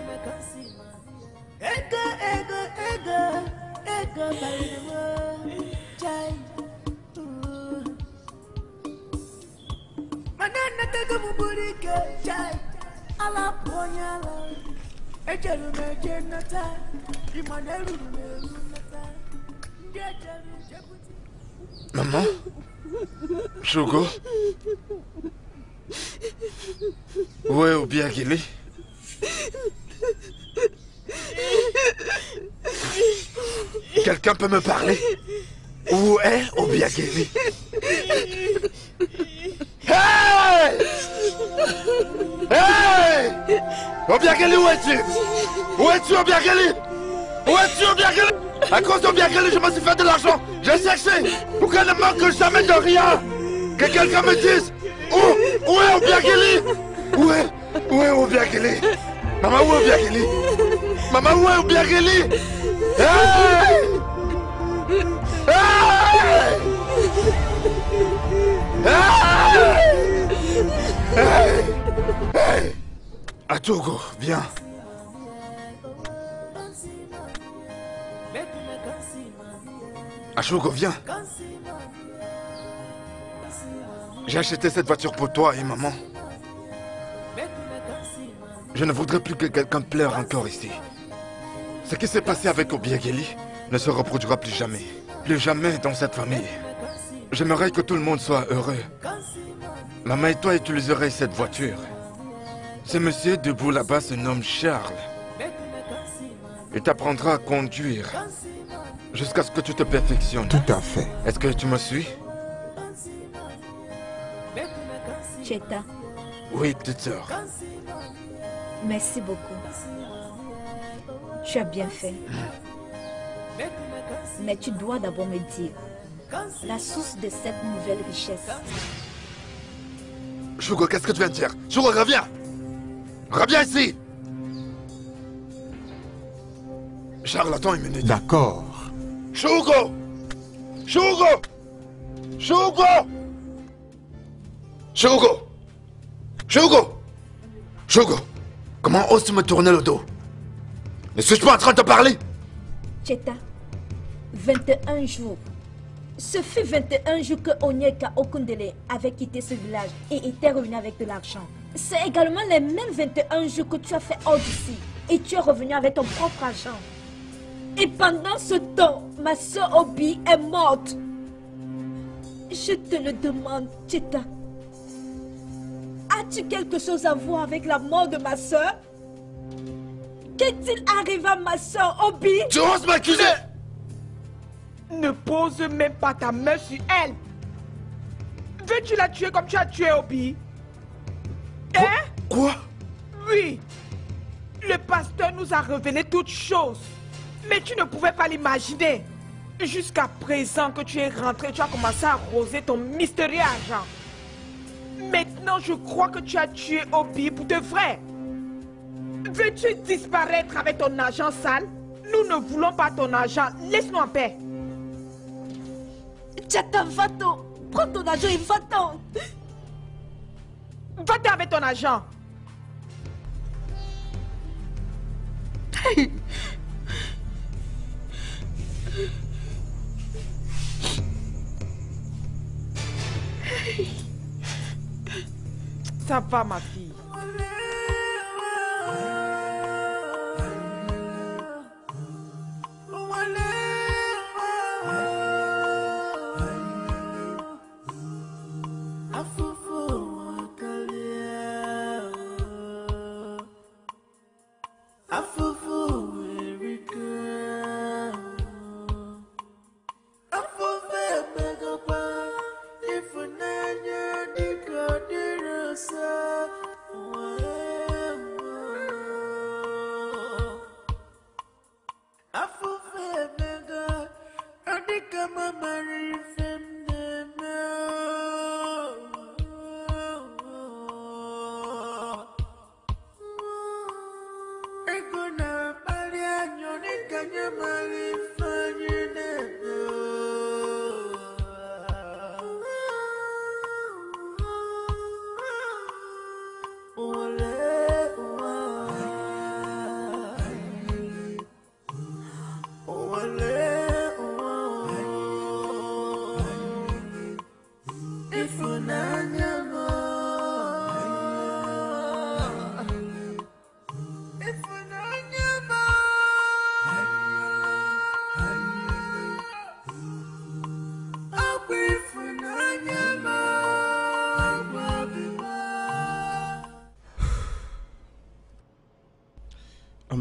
Maman? Chugo? Où est Obiageli? Quelqu'un peut me parler? Où est Obiageli? Hey! Hey! Obiageli, où es-tu? Où es-tu, Obiageli? Où es-tu, Obiageli? À cause d'Obiageli, je me suis fait de l'argent. J'ai cherché pour qu'elle ne manque jamais de rien. Que quelqu'un me dise où? Où est Obiageli? Où est Obiageli? Maman, où est Obiageli? Maman, où est Obiageli? Hey! Hey! Hey! Hey! Hey! À Togo, viens. À Chugo, viens. J'ai acheté cette voiture pour toi et maman. Je ne voudrais plus que quelqu'un pleure encore ici. Ce qui s'est passé avec Obiageli ne se reproduira plus jamais. Plus jamais dans cette famille. J'aimerais que tout le monde soit heureux. Maman et toi utiliserez cette voiture. Ce monsieur debout là-bas se nomme Charles. Il t'apprendra à conduire jusqu'à ce que tu te perfectionnes. Tout à fait. Est-ce que tu me suis? Cheta. Oui, petite sœur. Merci beaucoup. Tu as bien fait. Mais tu dois d'abord me dire la source de cette nouvelle richesse. Chugo, qu'est-ce que tu viens de dire? Chugo, reviens! Reviens ici! Charles, attends une minute. D'accord. Chugo! Chugo! Chugo! Chugo! Chugo! Chugo! Comment oses-tu me tourner le dos? Ne suis-je pas en train de te parler? Cheta, 21 jours. Ce fut 21 jours que Onyeka Okundele avait quitté ce village et était revenu avec de l'argent. C'est également les mêmes 21 jours que tu as fait hors d'ici et tu es revenu avec ton propre argent. Et pendant ce temps, ma soeur Obi est morte. Je te le demande, Cheta. As-tu quelque chose à voir avec la mort de ma soeur? Qu'est-il arrivé à ma soeur Obi? Tu oses m'accuser? Ne pose même pas ta main sur elle. Veux-tu la tuer comme tu as tué Obi? Hein? Quoi? Oui. Le pasteur nous a révélé toutes choses. Mais tu ne pouvais pas l'imaginer. Jusqu'à présent que tu es rentré, tu as commencé à arroser ton mystérieux argent. Maintenant, je crois que tu as tué Obi pour de vrai. Veux-tu disparaître avec ton argent sale? Nous ne voulons pas ton argent. Laisse-nous en paix. Cheta, va-t'en. Prends ton argent et va-t'en. Va-t'en avec ton argent. Ça va, ma fille.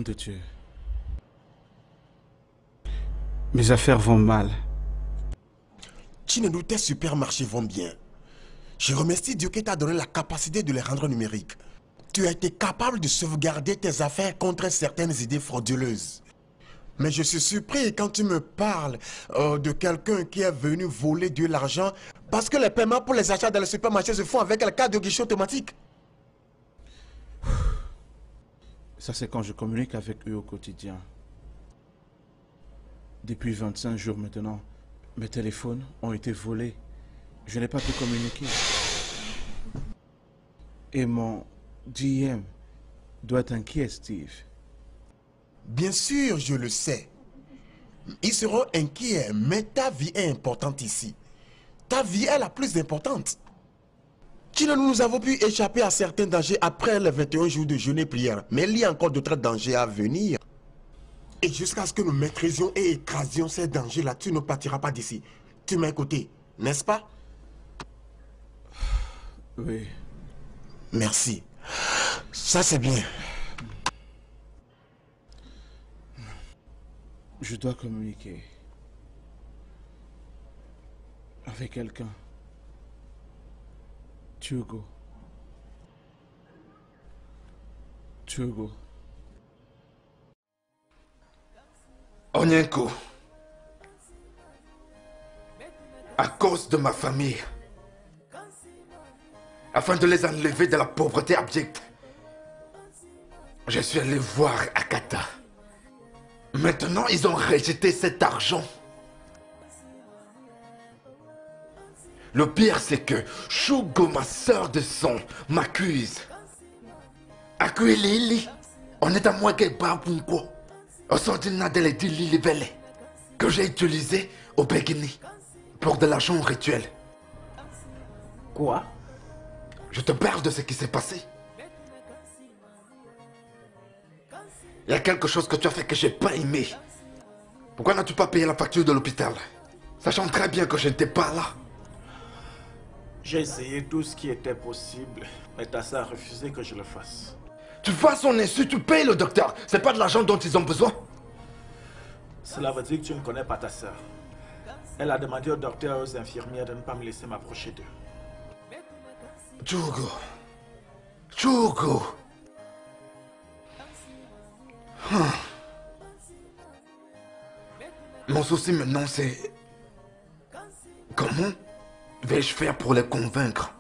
De Dieu. Mes affaires vont mal. Tu ne doutais, supermarchés vont bien. Je remercie Dieu qui t'a donné la capacité de les rendre numériques. Tu as été capable de sauvegarder tes affaires contre certaines idées frauduleuses. Mais je suis surpris quand tu me parles de quelqu'un qui est venu voler de l'argent parce que les paiements pour les achats dans le supermarché se font avec le carte de guichet automatique. Ça, c'est quand je communique avec eux au quotidien. Depuis 25 jours maintenant, mes téléphones ont été volés. Je n'ai pas pu communiquer. Et mon DM doit être inquiet, Steve. Bien sûr, je le sais. Ils seront inquiets, mais ta vie est importante ici. Ta vie est la plus importante. Nous avons pu échapper à certains dangers après les 21 jours de jeûne et prière. Mais il y a encore d'autres dangers à venir. Et jusqu'à ce que nous maîtrisions et écrasions ces dangers-là, tu ne partiras pas d'ici. Tu m'as écouté, n'est-ce pas? Oui. Merci. Ça, c'est bien. Je dois communiquer avec quelqu'un. Chugo. Onyeka. À cause de ma famille. Afin de les enlever de la pauvreté abjecte. Je suis allé voir Akata. Maintenant, ils ont rejeté cet argent. Le pire, c'est que Chugo, ma soeur de sang, m'accuse. Accuse Lili. On est à moi qu'elle parle pour quoi. Au sens d'une adèle dit Lili Belle. Que j'ai utilisé au Béguini. Pour de l'argent rituel. Quoi? Je te parle de ce qui s'est passé. Il y a quelque chose que tu as fait que j'ai pas aimé. Pourquoi n'as-tu pas payé la facture de l'hôpital? Sachant très bien que je n'étais pas là. J'ai essayé tout ce qui était possible, mais ta sœur a refusé que je le fasse. Tu fasses son insu, tu payes le docteur. C'est pas de l'argent dont ils ont besoin. Cela veut dire que tu ne connais pas ta sœur. Elle a demandé au docteur et aux infirmières de ne pas me laisser m'approcher d'eux. Djugo. Mon souci maintenant c'est... Comment vais-je faire pour les convaincre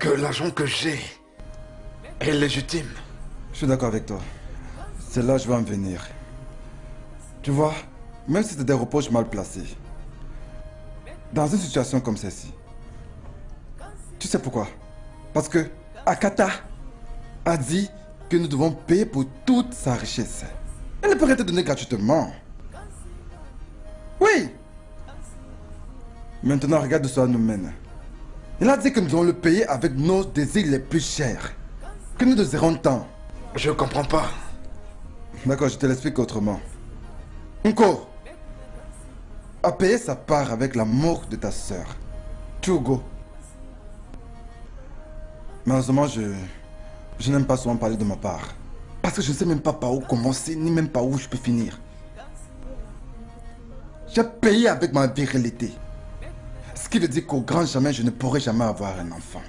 que l'argent que j'ai est légitime? Je suis d'accord avec toi. C'est là que je vais en venir. Tu vois, même si c'est des reproches mal placés, dans une situation comme celle-ci, tu sais pourquoi? Parce que Akata a dit que nous devons payer pour toute sa richesse. Elle ne peut rien te donner gratuitement. Oui. Maintenant, regarde ce que nous mène. Il a dit que nous devons le payer avec nos désirs les plus chers. Que nous désirons tant. Je ne comprends pas. D'accord, je te l'explique autrement. Encore a payé sa part avec la mort de ta sœur, Chugo. Malheureusement, je n'aime pas souvent parler de ma part. Parce que je ne sais même pas par où commencer, ni même par où je peux finir. J'ai payé avec ma virilité. Ce qui veut dire qu'au grand jamais, je ne pourrai jamais avoir un enfant.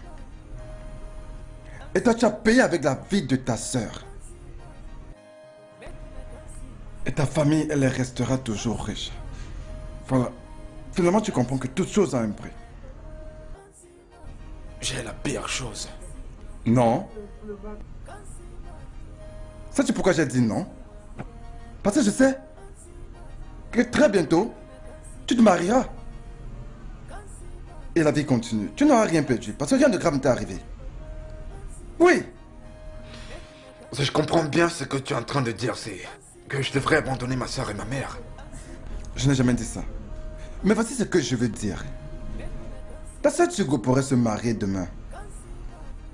Et toi, tu as payé avec la vie de ta sœur. Et ta famille, elle restera toujours riche. Voilà. Finalement, tu comprends que toute chose a un prix. J'ai la pire chose. Non. Sais-tu pourquoi j'ai dit non? Parce que je sais que très bientôt, tu te marieras. Et la vie continue. Tu n'auras rien perdu parce que rien de grave ne t'est arrivé. Oui. Si je comprends bien ce que tu es en train de dire, c'est que je devrais abandonner ma soeur et ma mère. Je n'ai jamais dit ça. Mais voici ce que je veux dire. Ta soeur Chugo pourrait se marier demain.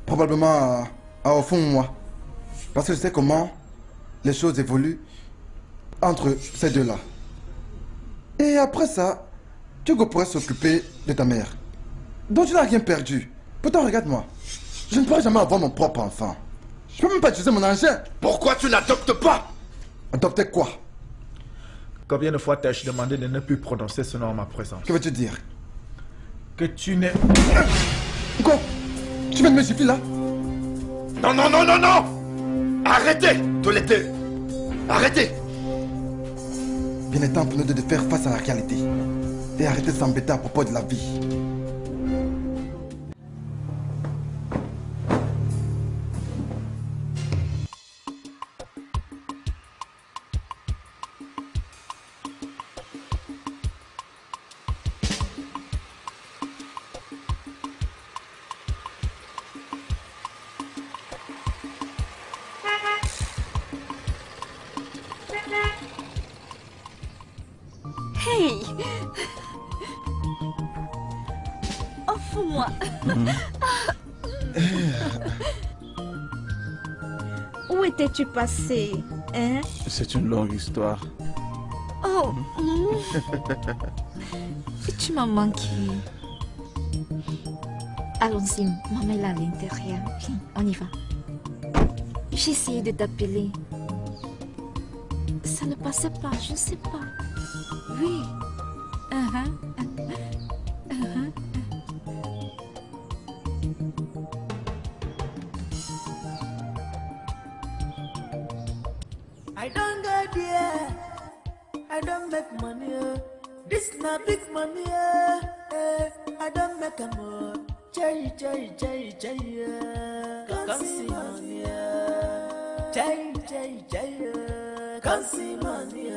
Probablement à Oufoua. Parce que je sais comment les choses évoluent entre ces deux-là. Et après ça, Chugo pourrait s'occuper de ta mère. Donc tu n'as rien perdu. Pourtant, regarde-moi. Je ne pourrais jamais avoir mon propre enfant. Je ne peux même pas utiliser mon engin. Pourquoi tu n'adoptes pas? Adopter quoi? Combien de fois t'ai-je demandé de ne plus prononcer ce nom en ma présence? Que veux-tu dire? Que tu n'es... Quoi? Tu viens de me gifler là? Non! Arrêtez, tous les deux! Arrêtez! Bien est temps pour nous deux de faire face à la réalité. Et arrêtez de s'embêter à propos de la vie. Passé, hein? C'est une longue histoire. Oh, tu m'as manqué. Allons-y, maman est à l'intérieur. Okay, on y va. J'ai essayé de t'appeler. Ça ne passait pas, je ne sais pas. Oui. I don't get there. I don't make money. This na big money. I don't make a more. Jay, jay, jay, jay. Come see money. Jay, jay, jay. Come see money.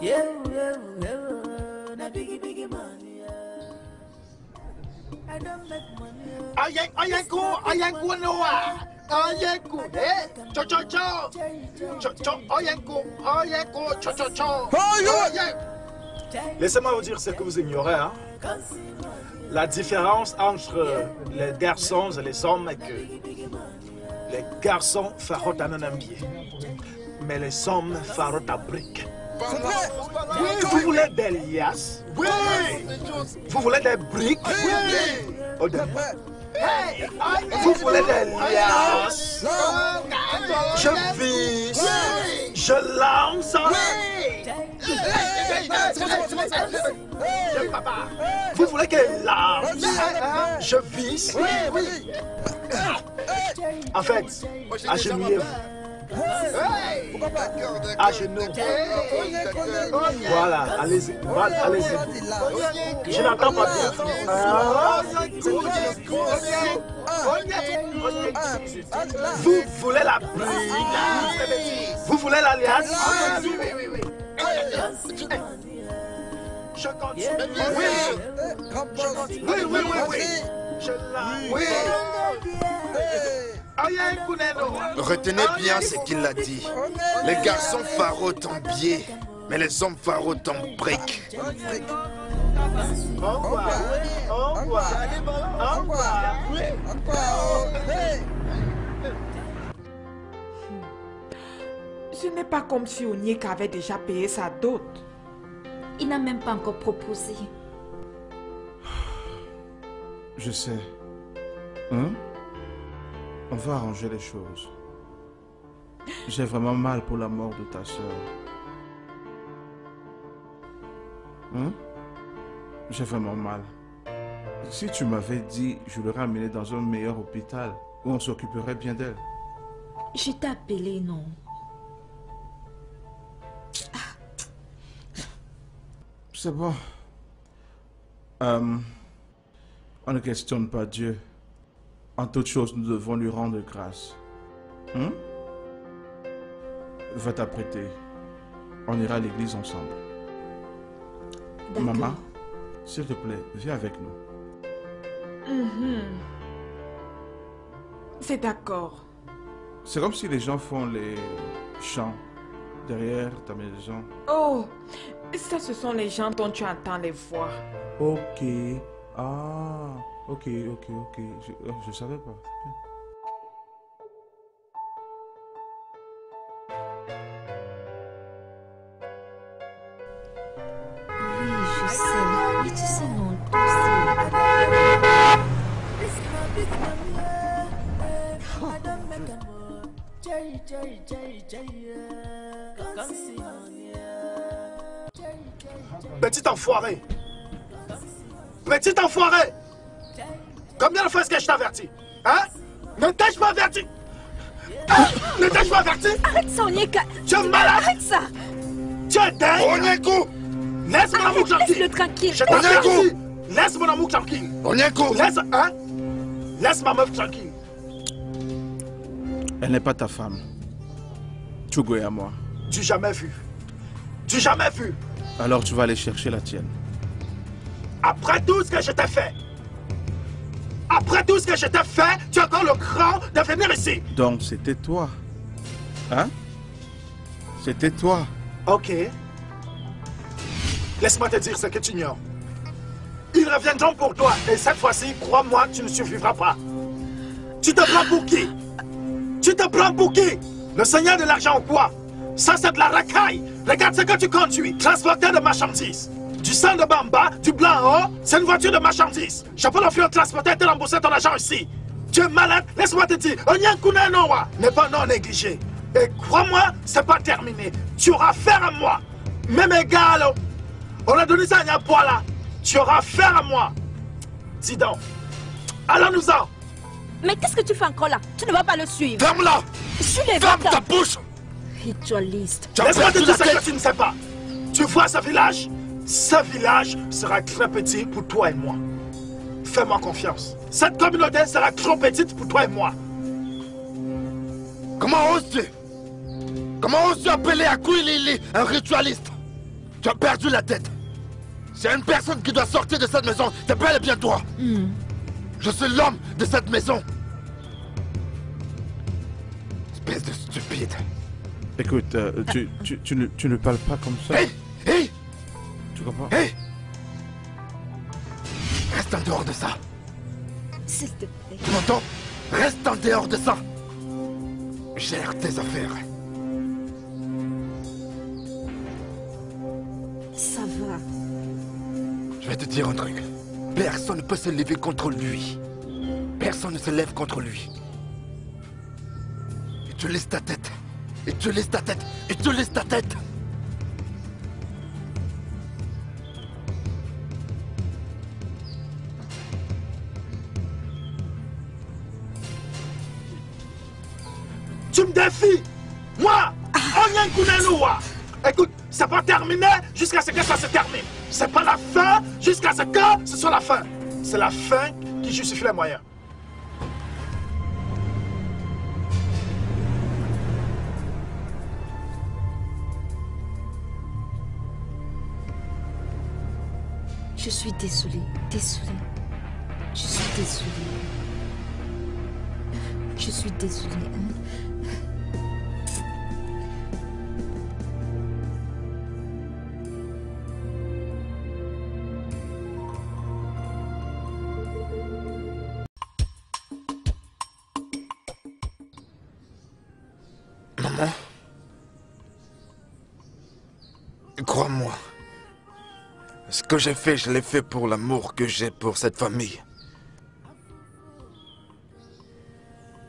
Yeah, yeah, yeah. Na biggie, biggie money. I don't make money. I ain't go nowhere. Oyenko, eh? Cho cho cho. Oyenko, Oyenko, cho cho cho. Laissez-moi vous dire ce que vous ignorez, hein? La différence entre les garçons et les hommes est que les garçons farotent à nanambier, mais les hommes farotent à briques. Oui, vous voulez des liasses? Oui. Vous voulez des briques? Oui. Au départ. Hey, vous voulez des liasses? Je vise, oui. Je lance. Oui. Je papa. Vous voulez qu'elle lance? Je vise. Oui, oui. En fait, agenouillez-vous. À genoux. Voilà, allez-y. Allez-y. Je n'entends pas bien. Vous voulez la bride? Vous voulez l'alliance? Oui, oui, oui. Je continue. Oui, oui, oui, oui. Je l'ai. Oui. Retenez bien ce qu'il a dit. Les garçons farotent en biais, mais les hommes farotent en briques. Ce n'est pas comme si Onyeka avait déjà payé sa dot. Il n'a même pas encore proposé. Je sais. Hein? On va arranger les choses. J'ai vraiment mal pour la mort de ta soeur. Hein? J'ai vraiment mal. Si tu m'avais dit, je l'aurais amenée dans un meilleur hôpital où on s'occuperait bien d'elle. Je t'ai appelé, non? C'est bon. On ne questionne pas Dieu. En toute chose, nous devons lui rendre grâce. Hein? Va t'apprêter. On ira à l'église ensemble. Maman, s'il te plaît, viens avec nous. C'est d'accord. C'est comme si les gens font les chants derrière ta maison. Oh, ça, ce sont les gens dont tu entends les voix. Ok. Ah... Ok, je savais pas. Oui, je sais. Mais tu sais, non, tu sais. Petit enfoiré! Petit enfoiré! Combien de fois est-ce que je t'avertis? Hein? Ne t'ai-je pas averti? Hein? Ne t'ai-je pas averti? Arrête ça, Onyeka! Tu es malade! Arrête ça! Tu es dingue! Onyeka! Laisse mon amour tranquille! Laisse-le tranquille! Je t'avertis! Laisse mon amour tranquille! Onyeka! Laisse... Hein? Laisse ma meuf tranquille! Elle n'est pas ta femme. Chugo est à moi. Tu jamais vu! Tu jamais vu! Alors tu vas aller chercher la tienne. Après tout ce que je t'ai fait! Après tout ce que je t'ai fait, tu as encore le cran de venir ici. Donc c'était toi. Hein? C'était toi. Ok. Laisse-moi te dire ce que tu ignores. Ils reviendront pour toi. Et cette fois-ci, crois-moi, tu ne survivras pas. Tu te prends pour qui? Tu te prends pour qui? Le Seigneur de l'argent ou quoi? Ça, c'est de la racaille. Regarde ce que tu conduis. Transporteur de marchandises. Du sang de bas en bas, du blanc en haut, c'est une voiture de marchandises. Je peux l'offrir au transporteur et rembourser ton argent ici. Tu es malade, laisse-moi te dire, Onyankuna Nowa n'est pas non négligé. Et crois-moi, c'est pas terminé. Tu auras affaire à moi. Même égal, on a donné ça à Nyapoa là. Tu auras affaire à moi. Dis donc, allons-nous-en. Mais qu'est-ce que tu fais encore là? Tu ne vas pas le suivre. Ferme-la. Ferme ta bouche. Ritualiste. Laisse-moi te dire ce que tu ne sais pas. Tu vois ce village? Ce village sera très petit pour toi et moi. Fais-moi confiance. Cette communauté sera trop petite pour toi et moi. Comment oses-tu? Comment oses-tu appeler à Kouilili un ritualiste? Tu as perdu la tête. C'est une personne qui doit sortir de cette maison. T'es bel et bien toi. Je suis l'homme de cette maison. Espèce de stupide. Écoute, tu ne parles pas comme ça. Hé! Hé! Tu comprends? Hé! Reste en dehors de ça. S'il te plaît. Tu m'entends? Reste en dehors de ça. Gère tes affaires. Ça va. Je vais te dire un truc. Personne ne peut se lever contre lui. Personne ne se lève contre lui. Et tu laisses ta tête. Et tu laisses ta tête. Et tu laisses ta tête. Tu me défies. Moi, Onyankuna Nowa. Écoute, c'est pas terminé jusqu'à ce que ça se termine. C'est pas la fin jusqu'à ce que ce soit la fin. C'est la fin qui justifie les moyens. Je suis désolée, Je suis désolée. Maman, crois-moi, ce que j'ai fait, je l'ai fait pour l'amour que j'ai pour cette famille.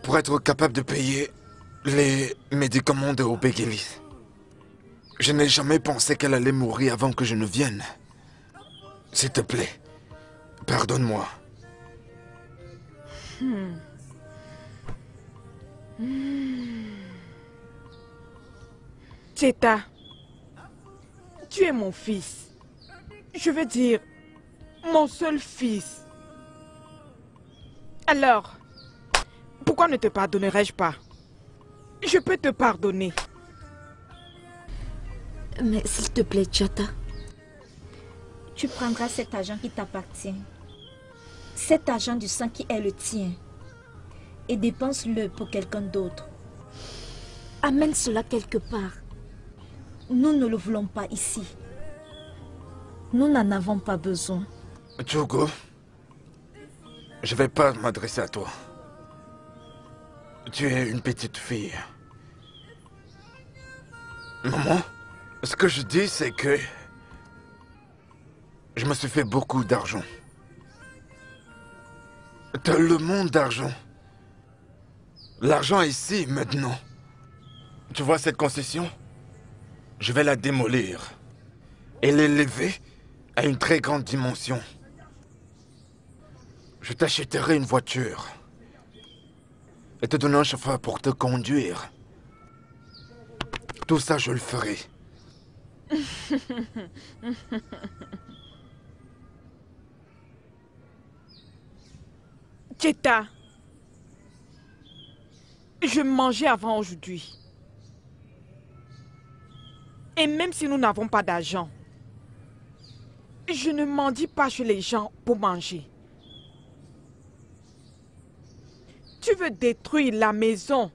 Pour être capable de payer les médicaments de Obiageli. Je n'ai jamais pensé qu'elle allait mourir avant que je ne vienne. S'il te plaît, pardonne-moi. Cheta, tu es mon fils. Je veux dire, mon seul fils. Alors, pourquoi ne te pardonnerais-je pas? Je peux te pardonner. Mais s'il te plaît, Jota. Tu prendras cet argent qui t'appartient. Cet argent du sang qui est le tien. Et dépense-le pour quelqu'un d'autre. Amène cela quelque part. Nous ne le voulons pas ici. Nous n'en avons pas besoin. Chugo, je ne vais pas m'adresser à toi. Tu es une petite fille. Maman, ce que je dis, c'est que je me suis fait beaucoup d'argent. Tellement d'argent. L'argent est ici, maintenant. Tu vois cette concession? Je vais la démolir et l'élever à une très grande dimension. Je t'achèterai une voiture et te donner un chauffeur pour te conduire. Tout ça, je le ferai. Cheta, je mangeais avant aujourd'hui. Et même si nous n'avons pas d'argent, je ne mendie pas chez les gens pour manger. Tu veux détruire la maison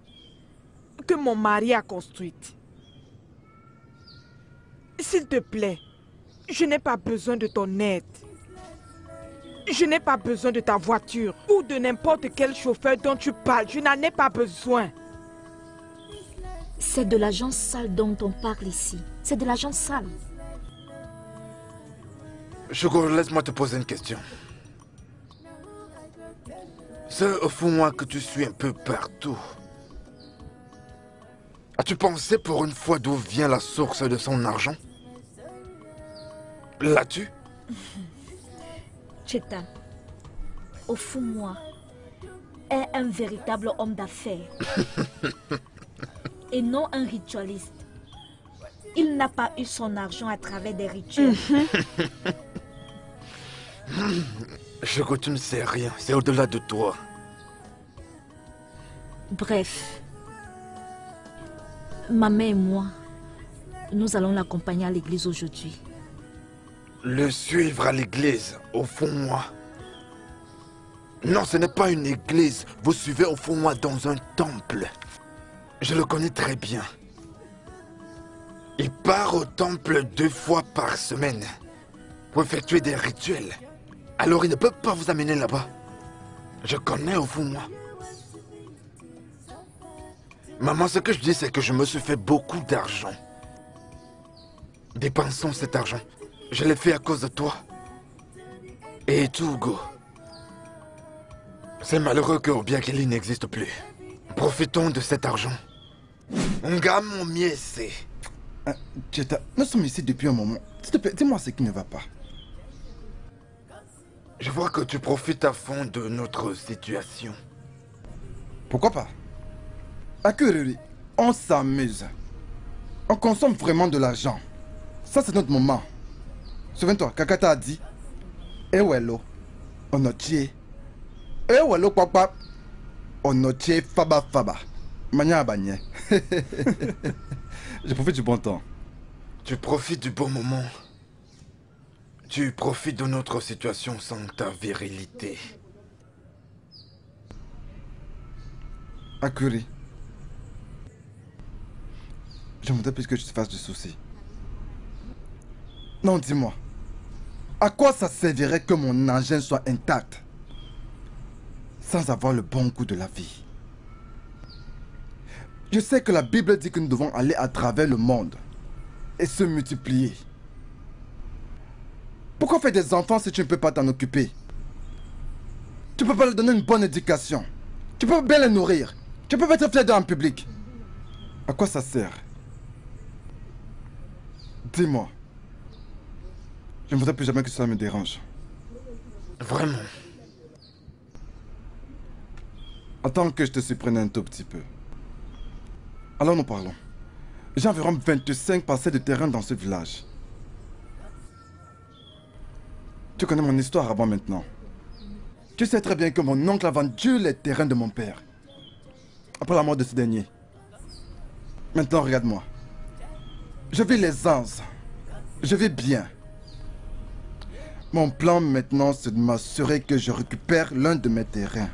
que mon mari a construite. S'il te plaît, je n'ai pas besoin de ton aide. Je n'ai pas besoin de ta voiture ou de n'importe quel chauffeur dont tu parles. Je n'en ai pas besoin. C'est de l'argent sale dont on parle ici. C'est de l'argent sale. Chugo, laisse-moi te poser une question. C'est au fond moi que tu suis un peu partout. As-tu pensé pour une fois d'où vient la source de son argent? L'as-tu? Cheta, au fond moi, est un véritable homme d'affaires. Et non un ritualiste. Il n'a pas eu son argent à travers des rituels. Chogo, tu ne sais rien, c'est au-delà de toi. Bref, ma mère et moi, nous allons l'accompagner à l'église aujourd'hui. Le suivre à l'église, au fond moi. Non, ce n'est pas une église, vous suivez au fond moi dans un temple. Je le connais très bien. Il part au temple 2 fois par semaine pour effectuer des rituels. Alors il ne peut pas vous amener là-bas. Je connais au fond moi. Maman, ce que je dis, c'est que je me suis fait beaucoup d'argent. Dépensons cet argent. Je l'ai fait à cause de toi. Et Djugo. C'est malheureux que Obiageli n'existe plus. Profitons de cet argent. Ngam Miese. Cheta, nous sommes ici depuis un moment. S'il te plaît, dis-moi ce qui ne va pas. Je vois que tu profites à fond de notre situation. Pourquoi pas? Akuriri, on s'amuse. On consomme vraiment de l'argent. Ça, c'est notre moment. Souviens-toi, Kakata a dit Ewello, on a tué. Ewello, papa, on a tué Faba Faba. Mania Abanye. Je profite du bon temps. Tu profites du bon moment. Tu profites de notre situation sans ta virilité. Akuri. Je voudrais plus que tu te fasses du souci. Non, dis-moi. À quoi ça servirait que mon engin soit intact sans avoir le bon goût de la vie? Je sais que la Bible dit que nous devons aller à travers le monde et se multiplier. Pourquoi faire des enfants si tu ne peux pas t'en occuper? Tu peux pas leur donner une bonne éducation. Tu peux bien les nourrir. Tu peux pas être fier d'un public. À quoi ça sert? Dis-moi. Je ne voudrais plus jamais que ça me dérange. Vraiment. Attends que je te surprenne un tout petit peu. Alors nous parlons. J'ai environ 25 parcelles de terrain dans ce village. Tu connais mon histoire avant maintenant. Tu sais très bien que mon oncle a vendu les terrains de mon père. Après la mort de ce dernier. Maintenant regarde-moi. Je vis l'aisance. Je vis bien. Mon plan maintenant c'est de m'assurer que je récupère l'un de mes terrains.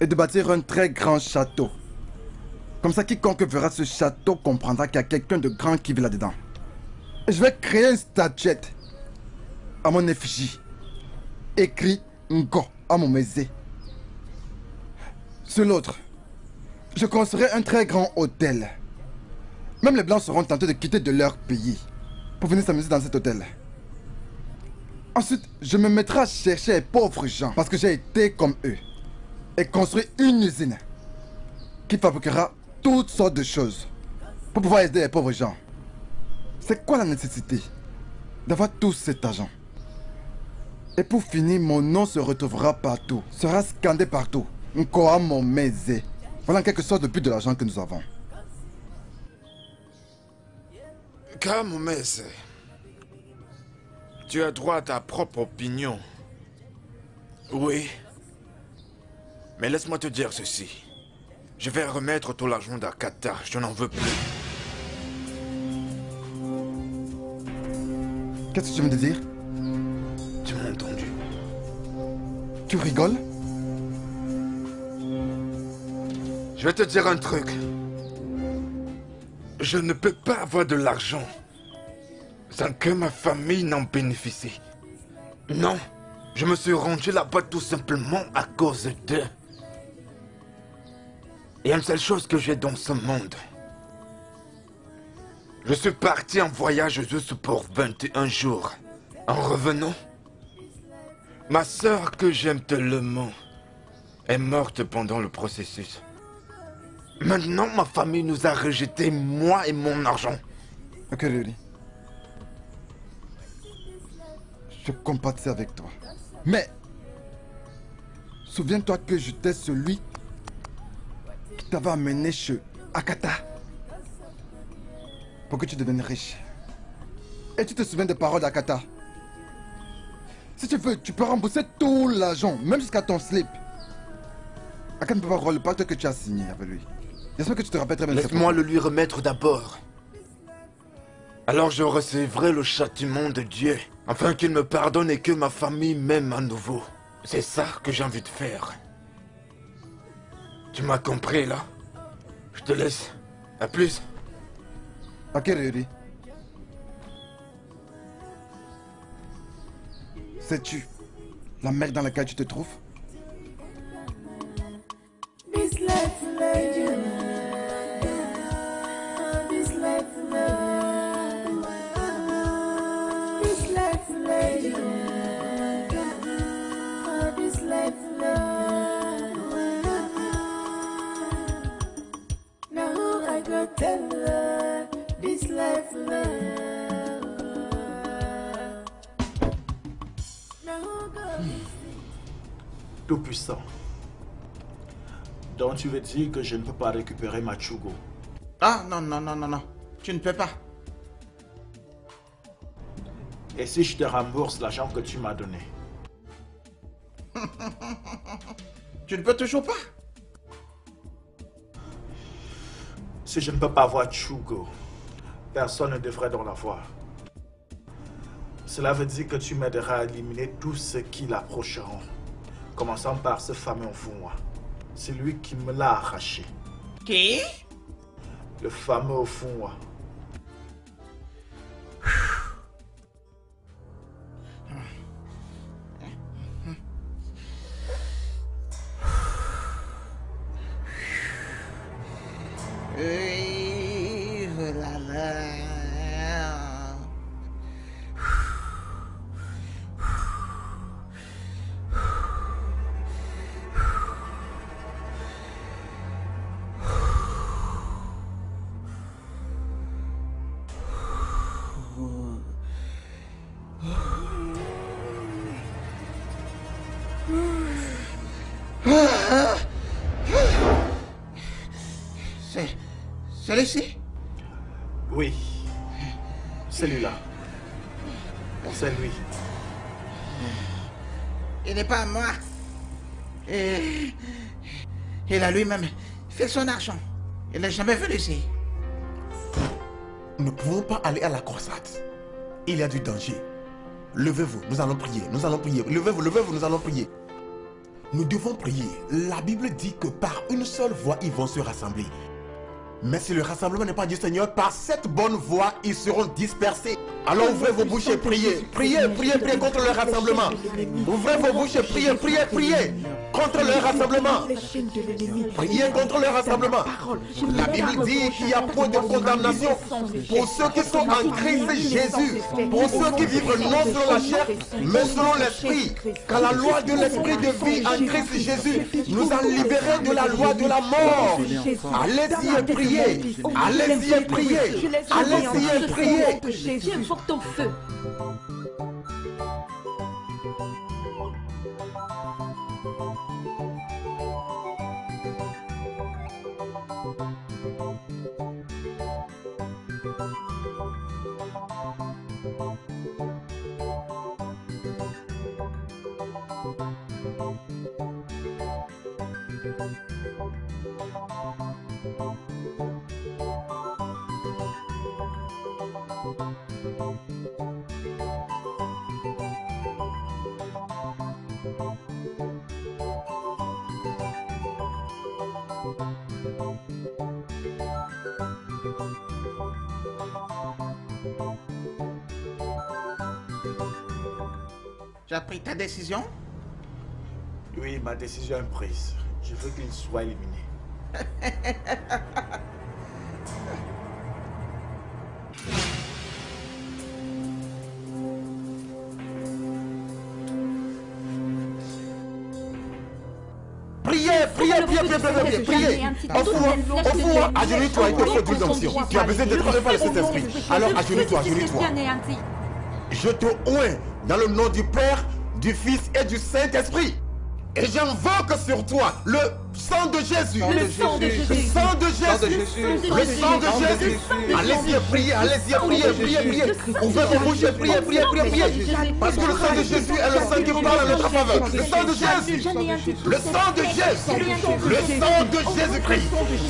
Et de bâtir un très grand château. Comme ça, quiconque verra ce château comprendra qu'il y a quelqu'un de grand qui vit là-dedans. Je vais créer une statuette à mon effigie. Écrit Ngo à mon mésé. Sur l'autre, je construirai un très grand hôtel. Même les Blancs seront tentés de quitter de leur pays pour venir s'amuser dans cet hôtel. Ensuite, je me mettrai à chercher les pauvres gens parce que j'ai été comme eux. Et construire une usine qui fabriquera toutes sortes de choses pour pouvoir aider les pauvres gens. C'est quoi la nécessité d'avoir tout cet argent? Et pour finir, mon nom se retrouvera partout, sera scandé partout. Nkoa mon meze. Voilà en quelque sorte le but de l'argent que nous avons. Comme meze, tu as droit à ta propre opinion. Oui. Mais laisse-moi te dire ceci. Je vais remettre tout l'argent d'Akata, je n'en veux plus. Qu'est-ce que tu veux me dire? Tu m'as entendu. Tu rigoles? Je vais te dire un truc. Je ne peux pas avoir de l'argent sans que ma famille n'en bénéficie. Non, je me suis rendu là-bas tout simplement à cause d'eux. Et une seule chose que j'ai dans ce monde. Je suis parti en voyage juste pour 21 jours. En revenant, ma sœur que j'aime tellement est morte pendant le processus. Maintenant, ma famille nous a rejetés, moi et mon argent. Ok, Lily. Je compatis avec toi. Mais, souviens-toi que j'étais celui qui t'avait amené chez Akata pour que tu deviennes riche. Et tu te souviens des paroles d'Akata. Si tu veux, tu peux rembourser tout l'argent, même jusqu'à ton slip. Akata ne peut pas voir le pacte que tu as signé avec lui. J'espère que tu te rappelles très bien. Laisse-moi le lui remettre d'abord. Alors je recevrai le châtiment de Dieu, afin qu'il me pardonne et que ma famille m'aime à nouveau. C'est ça que j'ai envie de faire. Tu m'as compris, là? Je te laisse. À plus. Ok, Réuri. Sais-tu la merde dans laquelle tu te trouves? Tout puissant. Donc tu veux dire que je ne peux pas récupérer ma Chugo? Ah non, non, non, non, non. Tu ne peux pas. Et si je te rembourse l'argent que tu m'as donné? Tu ne peux toujours pas? Si je ne peux pas avoir Chugo, personne ne devrait donc l'avoir. Cela veut dire que tu m'aideras à éliminer tous ceux qui l'approcheront. Commençant par ce fameux Oufoua. C'est lui qui me l'a arraché. Qui? Le fameux Oufoua. Celui-ci? Oui. Celui-là. C'est lui. Il n'est pas à moi. Il a lui-même fait son argent. Il n'est jamais venu ici. Nous ne pouvons pas aller à la croisade. Il y a du danger. Levez-vous, nous allons prier. Nous allons prier. Levez-vous, nous allons prier. Nous devons prier. La Bible dit que par une seule voix, ils vont se rassembler. Mais si le rassemblement n'est pas du Seigneur, par cette bonne voie, ils seront dispersés. Alors ouvrez vos bouches et priez. Priez contre le rassemblement. Ouvrez vos bouches et priez contre le rassemblement. Priez contre le rassemblement. La Bible dit qu'il n'y a point de condamnation pour ceux qui sont en Christ Jésus, pour ceux qui vivent non selon la chair, mais selon l'esprit. Car la loi de l'esprit de vie en Christ Jésus nous a libérés de la loi de la mort. Allez-y et priez. Allez-y et priez. Allez-y et priez. Dieu invoque ton feu. Tu as pris ta décision? Oui, ma décision est prise. Je veux qu'il soit éliminé. Priez. Oufoua, agenouille-toi et te fais brûler d'onction. Tu as besoin d'être levé par cet esprit. Alors agenouille-toi. Je te oins dans le nom du Père, du Fils et du Saint-Esprit. Et j'invoque sur toi le sang de Jésus. Le sang de Jésus. Allez-y, priez. Ouvrez vos bouches et priez. Parce que le sang de Jésus est le sang qui parle à notre faveur. Le sang de Jésus-Christ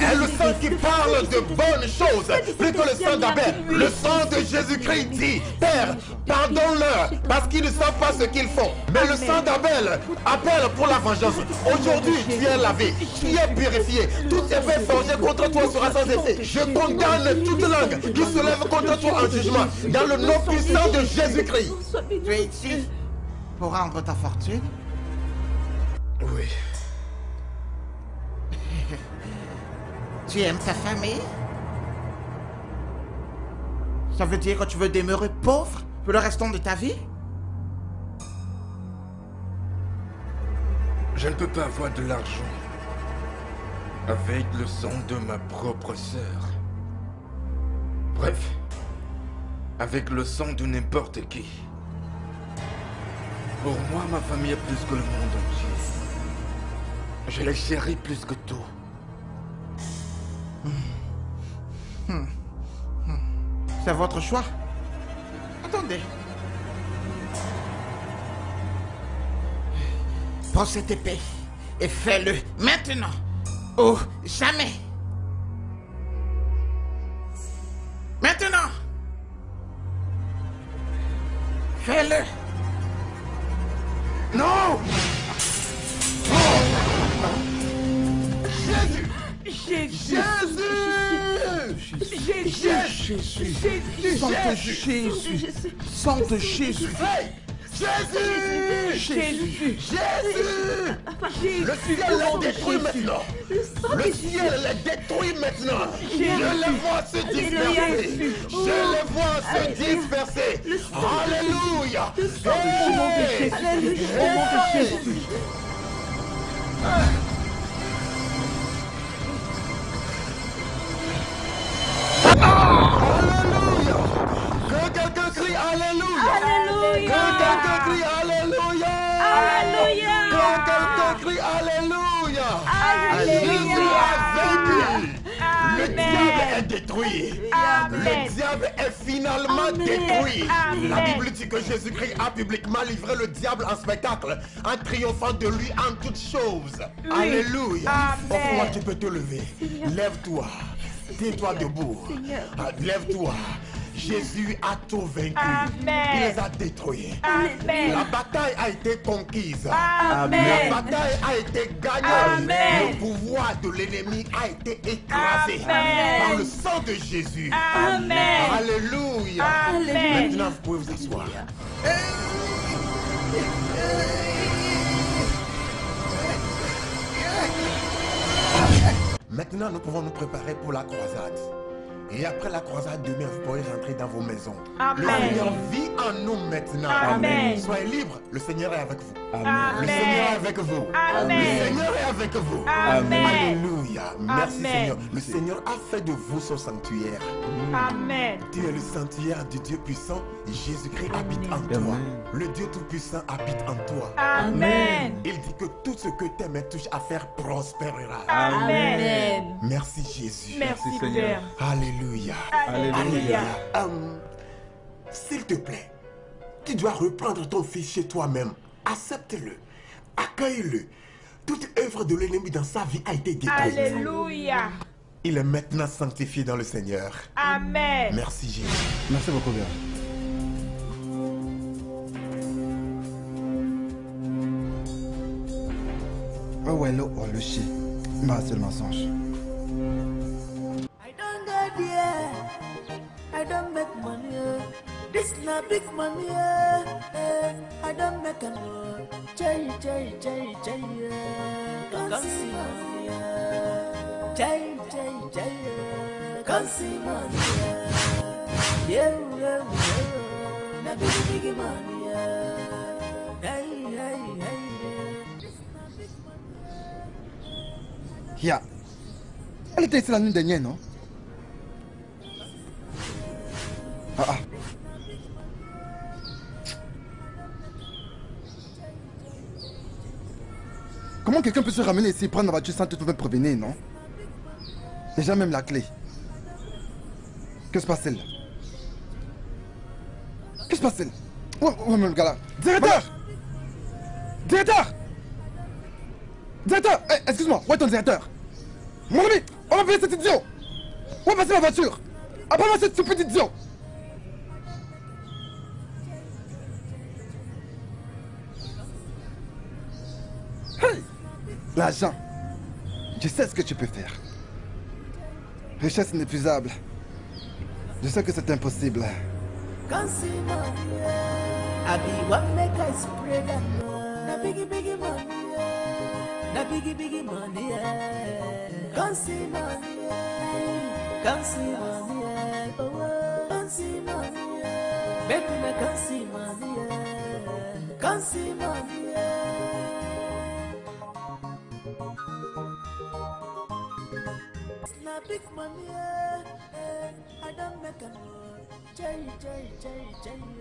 est le sang qui parle de bonnes choses. Plus que le sang d'Abel. Le sang de Jésus-Christ dit: Père, pardonne-leur, parce qu'ils ne savent pas ce qu'ils font. Mais le sang d'Abel appelle pour la vengeance. Aujourd'hui, tu es lavé, tu es purifié. Toute épée forgée contre toi sera sans effet. Je condamne toute langue qui se lève contre toi en jugement, dans le nom puissant de Jésus-Christ. Tu es ici pour rendre ta fortune? Oui. Tu aimes ta famille? Ça veut dire que tu veux demeurer pauvre pour le restant de ta vie? Je ne peux pas avoir de l'argent avec le sang de ma propre sœur. Bref, avec le sang de n'importe qui. Pour moi, ma famille est plus que le monde entier. Je les chéris plus que tout. C'est votre choix. Attendez. Prends cette épée et fais-le maintenant ou jamais. Maintenant, fais-le. Non. Jésus. Jésus! Le ciel les détruit maintenant! Le ciel les détruit maintenant! Je les vois se disperser! Alléluia! Au nom de Jésus! Alléluia. Le diable est détruit. Le diable est finalement détruit. La Bible dit que Jésus-Christ a publiquement livré le diable en spectacle, en triomphant de lui en toutes choses. Alléluia. Pourquoi tu peux te lever? Lève-toi. Tiens-toi debout. Lève-toi. Jésus a tout vaincu. Amen. Il les a détruits. Amen. La bataille a été conquise. Amen. La bataille a été gagnée. Amen. Le pouvoir de l'ennemi a été écrasé. Amen. Par le sang de Jésus. Amen. Alléluia. Amen. Maintenant, vous pouvez vous asseoir. Maintenant, nous pouvons nous préparer pour la croisade. Et après la croisade, demain, vous pourrez rentrer dans vos maisons. Amen. Le Seigneur vit en nous maintenant. Amen. Soyez libres, le Seigneur est avec vous. Amen. Le Seigneur est avec vous. Amen. Le Seigneur est avec vous. Amen. Alléluia. Merci Amen. Seigneur. Le Seigneur a fait de vous son sanctuaire. Amen. Tu es le sanctuaire du Dieu puissant. Jésus-Christ habite en toi. Le Dieu tout-puissant habite en toi. Amen. Il dit que tout ce que tes mains touchent à faire prospérera. Amen. Merci Jésus. Merci Seigneur. Alléluia. Alléluia. S'il te plaît, tu dois reprendre ton fils chez toi-même. Accepte-le, accueille-le. Toute œuvre de l'ennemi dans sa vie a été détruite. Alléluia. Il est maintenant sanctifié dans le Seigneur. Amen. Merci Jésus. Merci beaucoup, Père. Oh, ouais, le chien. C'est le mensonge. I don't go there. I don't make money. This na big money. I don't make a money. Jay. Come see money. Jay. Come see money. Yeah. Na big money. Hey. Hia. Elle était ici la nuit dernière, non? Ah ah. Comment quelqu'un peut se ramener ici et prendre la voiture sans te trouver prévenir, non? Déjà même la clé. Que se passe-t-il? Que se passe-t-il? Oh, mais le gars là. Directeur! Directeur! Directeur! Hey, excuse-moi, où est ton directeur? Mon ami, on va payer cet idiot! On va passer la voiture! Après moi, cette stupide idiot! Hey! L'argent! Je sais ce que tu peux faire. Richesse inépuisable. Je sais que c'est impossible.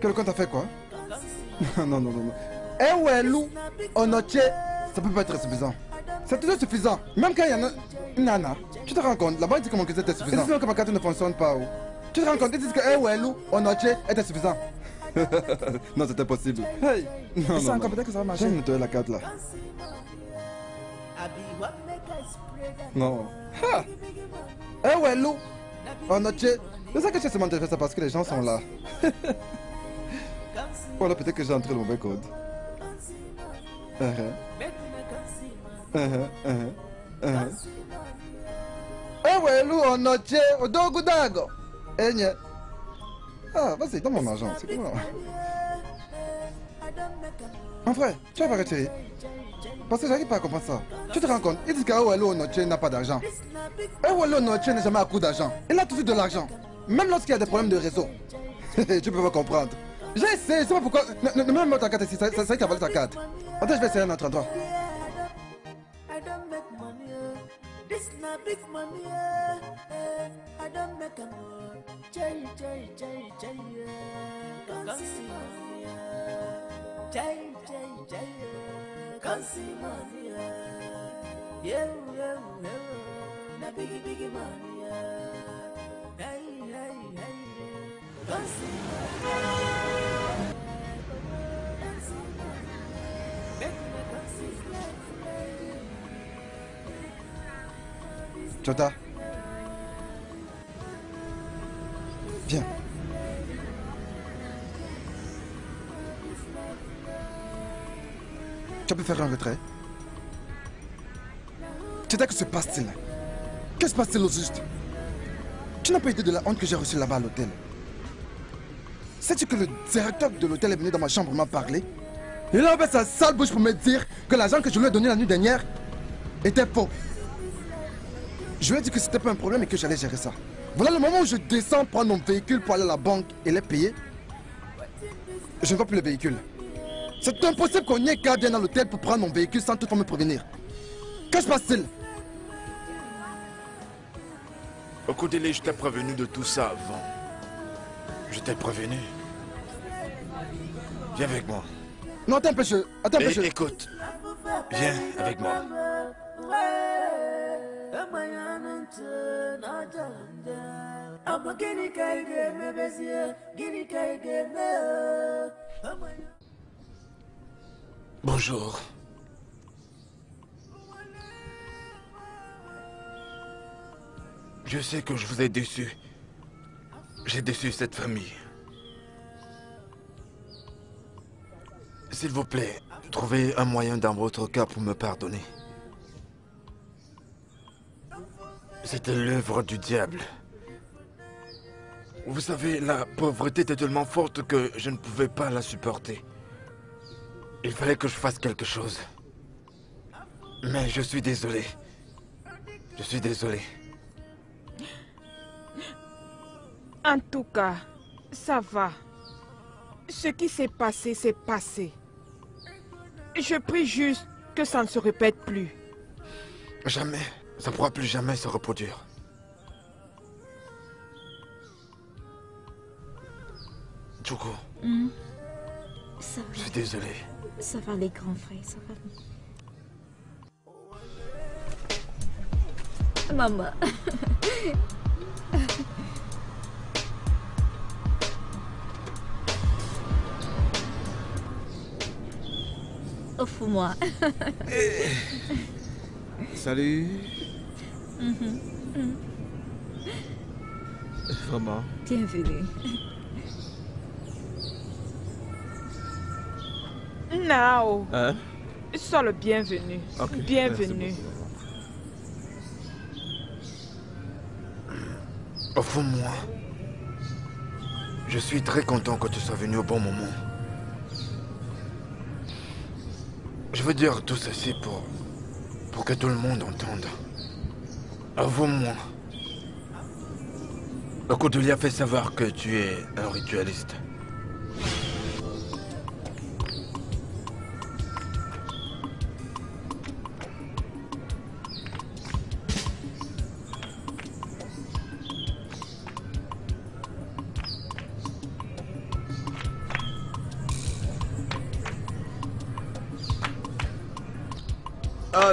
Quelqu'un t'a fait quoi? Non. Eh ouais, loup, onotier, ça peut pas être suffisant. C'est toujours suffisant. Même quand il y en a une nana, tu te rends compte, là-bas ils disent que mon cuisine était suffisant. Ils disent que ma carte ne fonctionne pas. Tu te rends compte, ils disent que eh ouais, loup, onotier était suffisant. Non, c'était impossible. Hey, non, c'est encore peut-être que ça va marcher. J'ai nettoyé la carte là. Non. Ha! Eh ouais, loup, onotier. C'est ça que je sais m'intéresser ça parce que les gens sont là. Voilà, peut-être que j'ai entré le mauvais code. Eh ouais, loup, on a tué au dogo dago. Eh nye. Ah, vas-y, donne mon argent, c'est quoi? Mon frère, tu vas pas retirer. Parce que j'arrive pas à comprendre ça. Tu te rends compte, ils disent que Ewelou Onoche n'a pas d'argent. Ewelou Onoche n'est jamais à coup d'argent. Il a toujours de l'argent. Même lorsqu'il y a des problèmes de réseau. Tu peux pas comprendre. J'ai essayé, je sais pas pourquoi. Ne même pas ta carte ici, c'est ça qui a volé ta carte. Attends, je vais essayer un autre endroit. Jota, viens. Tu peux faire un retrait? Cheta, que se passe-t-il? Qu'est-ce qui se passe-t-il au juste? Tu n'as pas idée de la honte que j'ai reçue là-bas à l'hôtel. Sais-tu que le directeur de l'hôtel est venu dans ma chambre pour m'en parler? Il a ouvert sa sale bouche pour me dire que l'argent que je lui ai donné la nuit dernière était faux. Je lui ai dit que c'était pas un problème et que j'allais gérer ça. Voilà le moment où je descends prendre mon véhicule pour aller à la banque et les payer. Je ne vois plus le véhicule. C'est impossible qu'on y ait qu'à bien à l'hôtel pour prendre mon véhicule sans toutefois me prévenir. Que se passe-t-il? Okundele, je t'ai prévenu de tout ça avant. Je t'ai prévenu. Viens avec moi. Non, attends un peu, attends un peu. Écoute, viens avec moi. Bonjour. Je sais que je vous ai déçu. J'ai déçu cette famille. S'il vous plaît, trouvez un moyen dans votre cas pour me pardonner. C'était l'œuvre du diable. Vous savez, la pauvreté était tellement forte que je ne pouvais pas la supporter. Il fallait que je fasse quelque chose. Mais je suis désolé. Je suis désolé. En tout cas, ça va. Ce qui s'est passé, s'est passé. Je prie juste que ça ne se répète plus. Jamais, Ça ne pourra plus jamais se reproduire. Djugo. Mmh. Ça va. Je suis désolé. Ça va les grands frères, ça va. Maman. Offre-moi. Salut. Vraiment. Bienvenue. Now. Hein? Sois le bienvenu. Okay. Bienvenue. Offre-moi. Je suis très content que tu sois venu au bon moment. Je veux dire tout ceci pour que tout le monde entende. Avoue-moi. Okundele a fait savoir que tu es un ritualiste.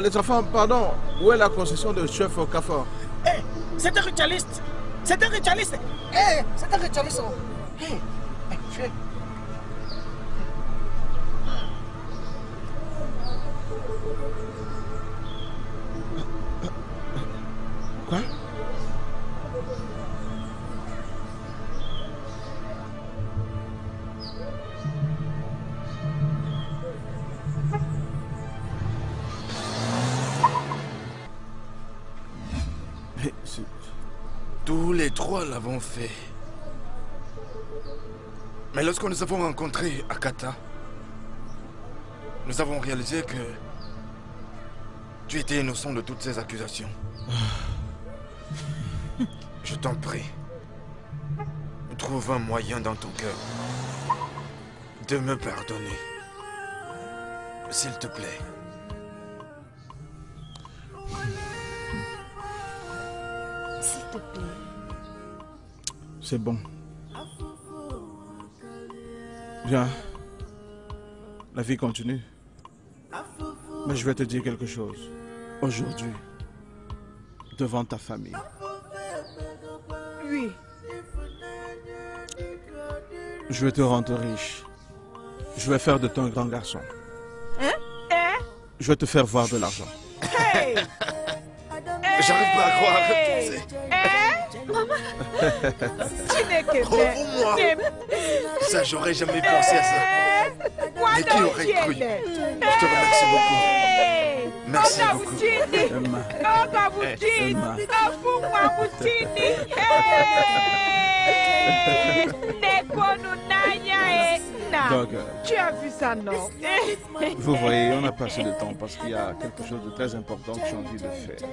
Les enfants, pardon, où est la concession de chef au Cafard? Hey, c'est un ritualiste! C'est un ritualiste! Hey, c'est un ritualiste! Hey, hey, quoi? Trois l'avons fait. Mais lorsque nous avons rencontré Akata, nous avons réalisé que tu étais innocent de toutes ces accusations. Je t'en prie, trouve un moyen dans ton cœur de me pardonner. S'il te plaît. S'il te plaît. C'est bon. Bien. La vie continue. Mais je vais te dire quelque chose. Aujourd'hui, devant ta famille. Oui. Je vais te rendre riche. Je vais faire de toi un grand garçon. Hein? Hein? Je vais te faire voir de l'argent. Hey! J'arrive pas à croire. Hey! Tu n'es que moi. Ça, j'aurais jamais pensé à ça. Mais qui aurait cru? Je te remercie beaucoup. Merci beaucoup. Emma. Emma. Donc, tu as vu ça, non? Vous voyez, on a passé le temps parce qu'il y a quelque chose de très important que j'ai envie de faire.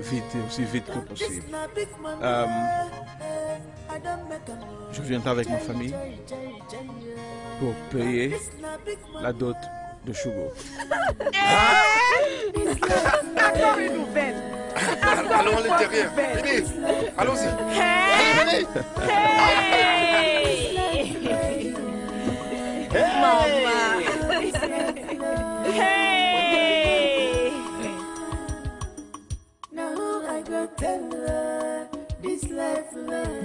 Vite et aussi vite que possible. Je viendrai avec ma famille pour payer la dot de Chugo. Encore une nouvelle. Allons à l'intérieur. Allons-y. Hey! Mama! Hey! Now I go tell her this life love.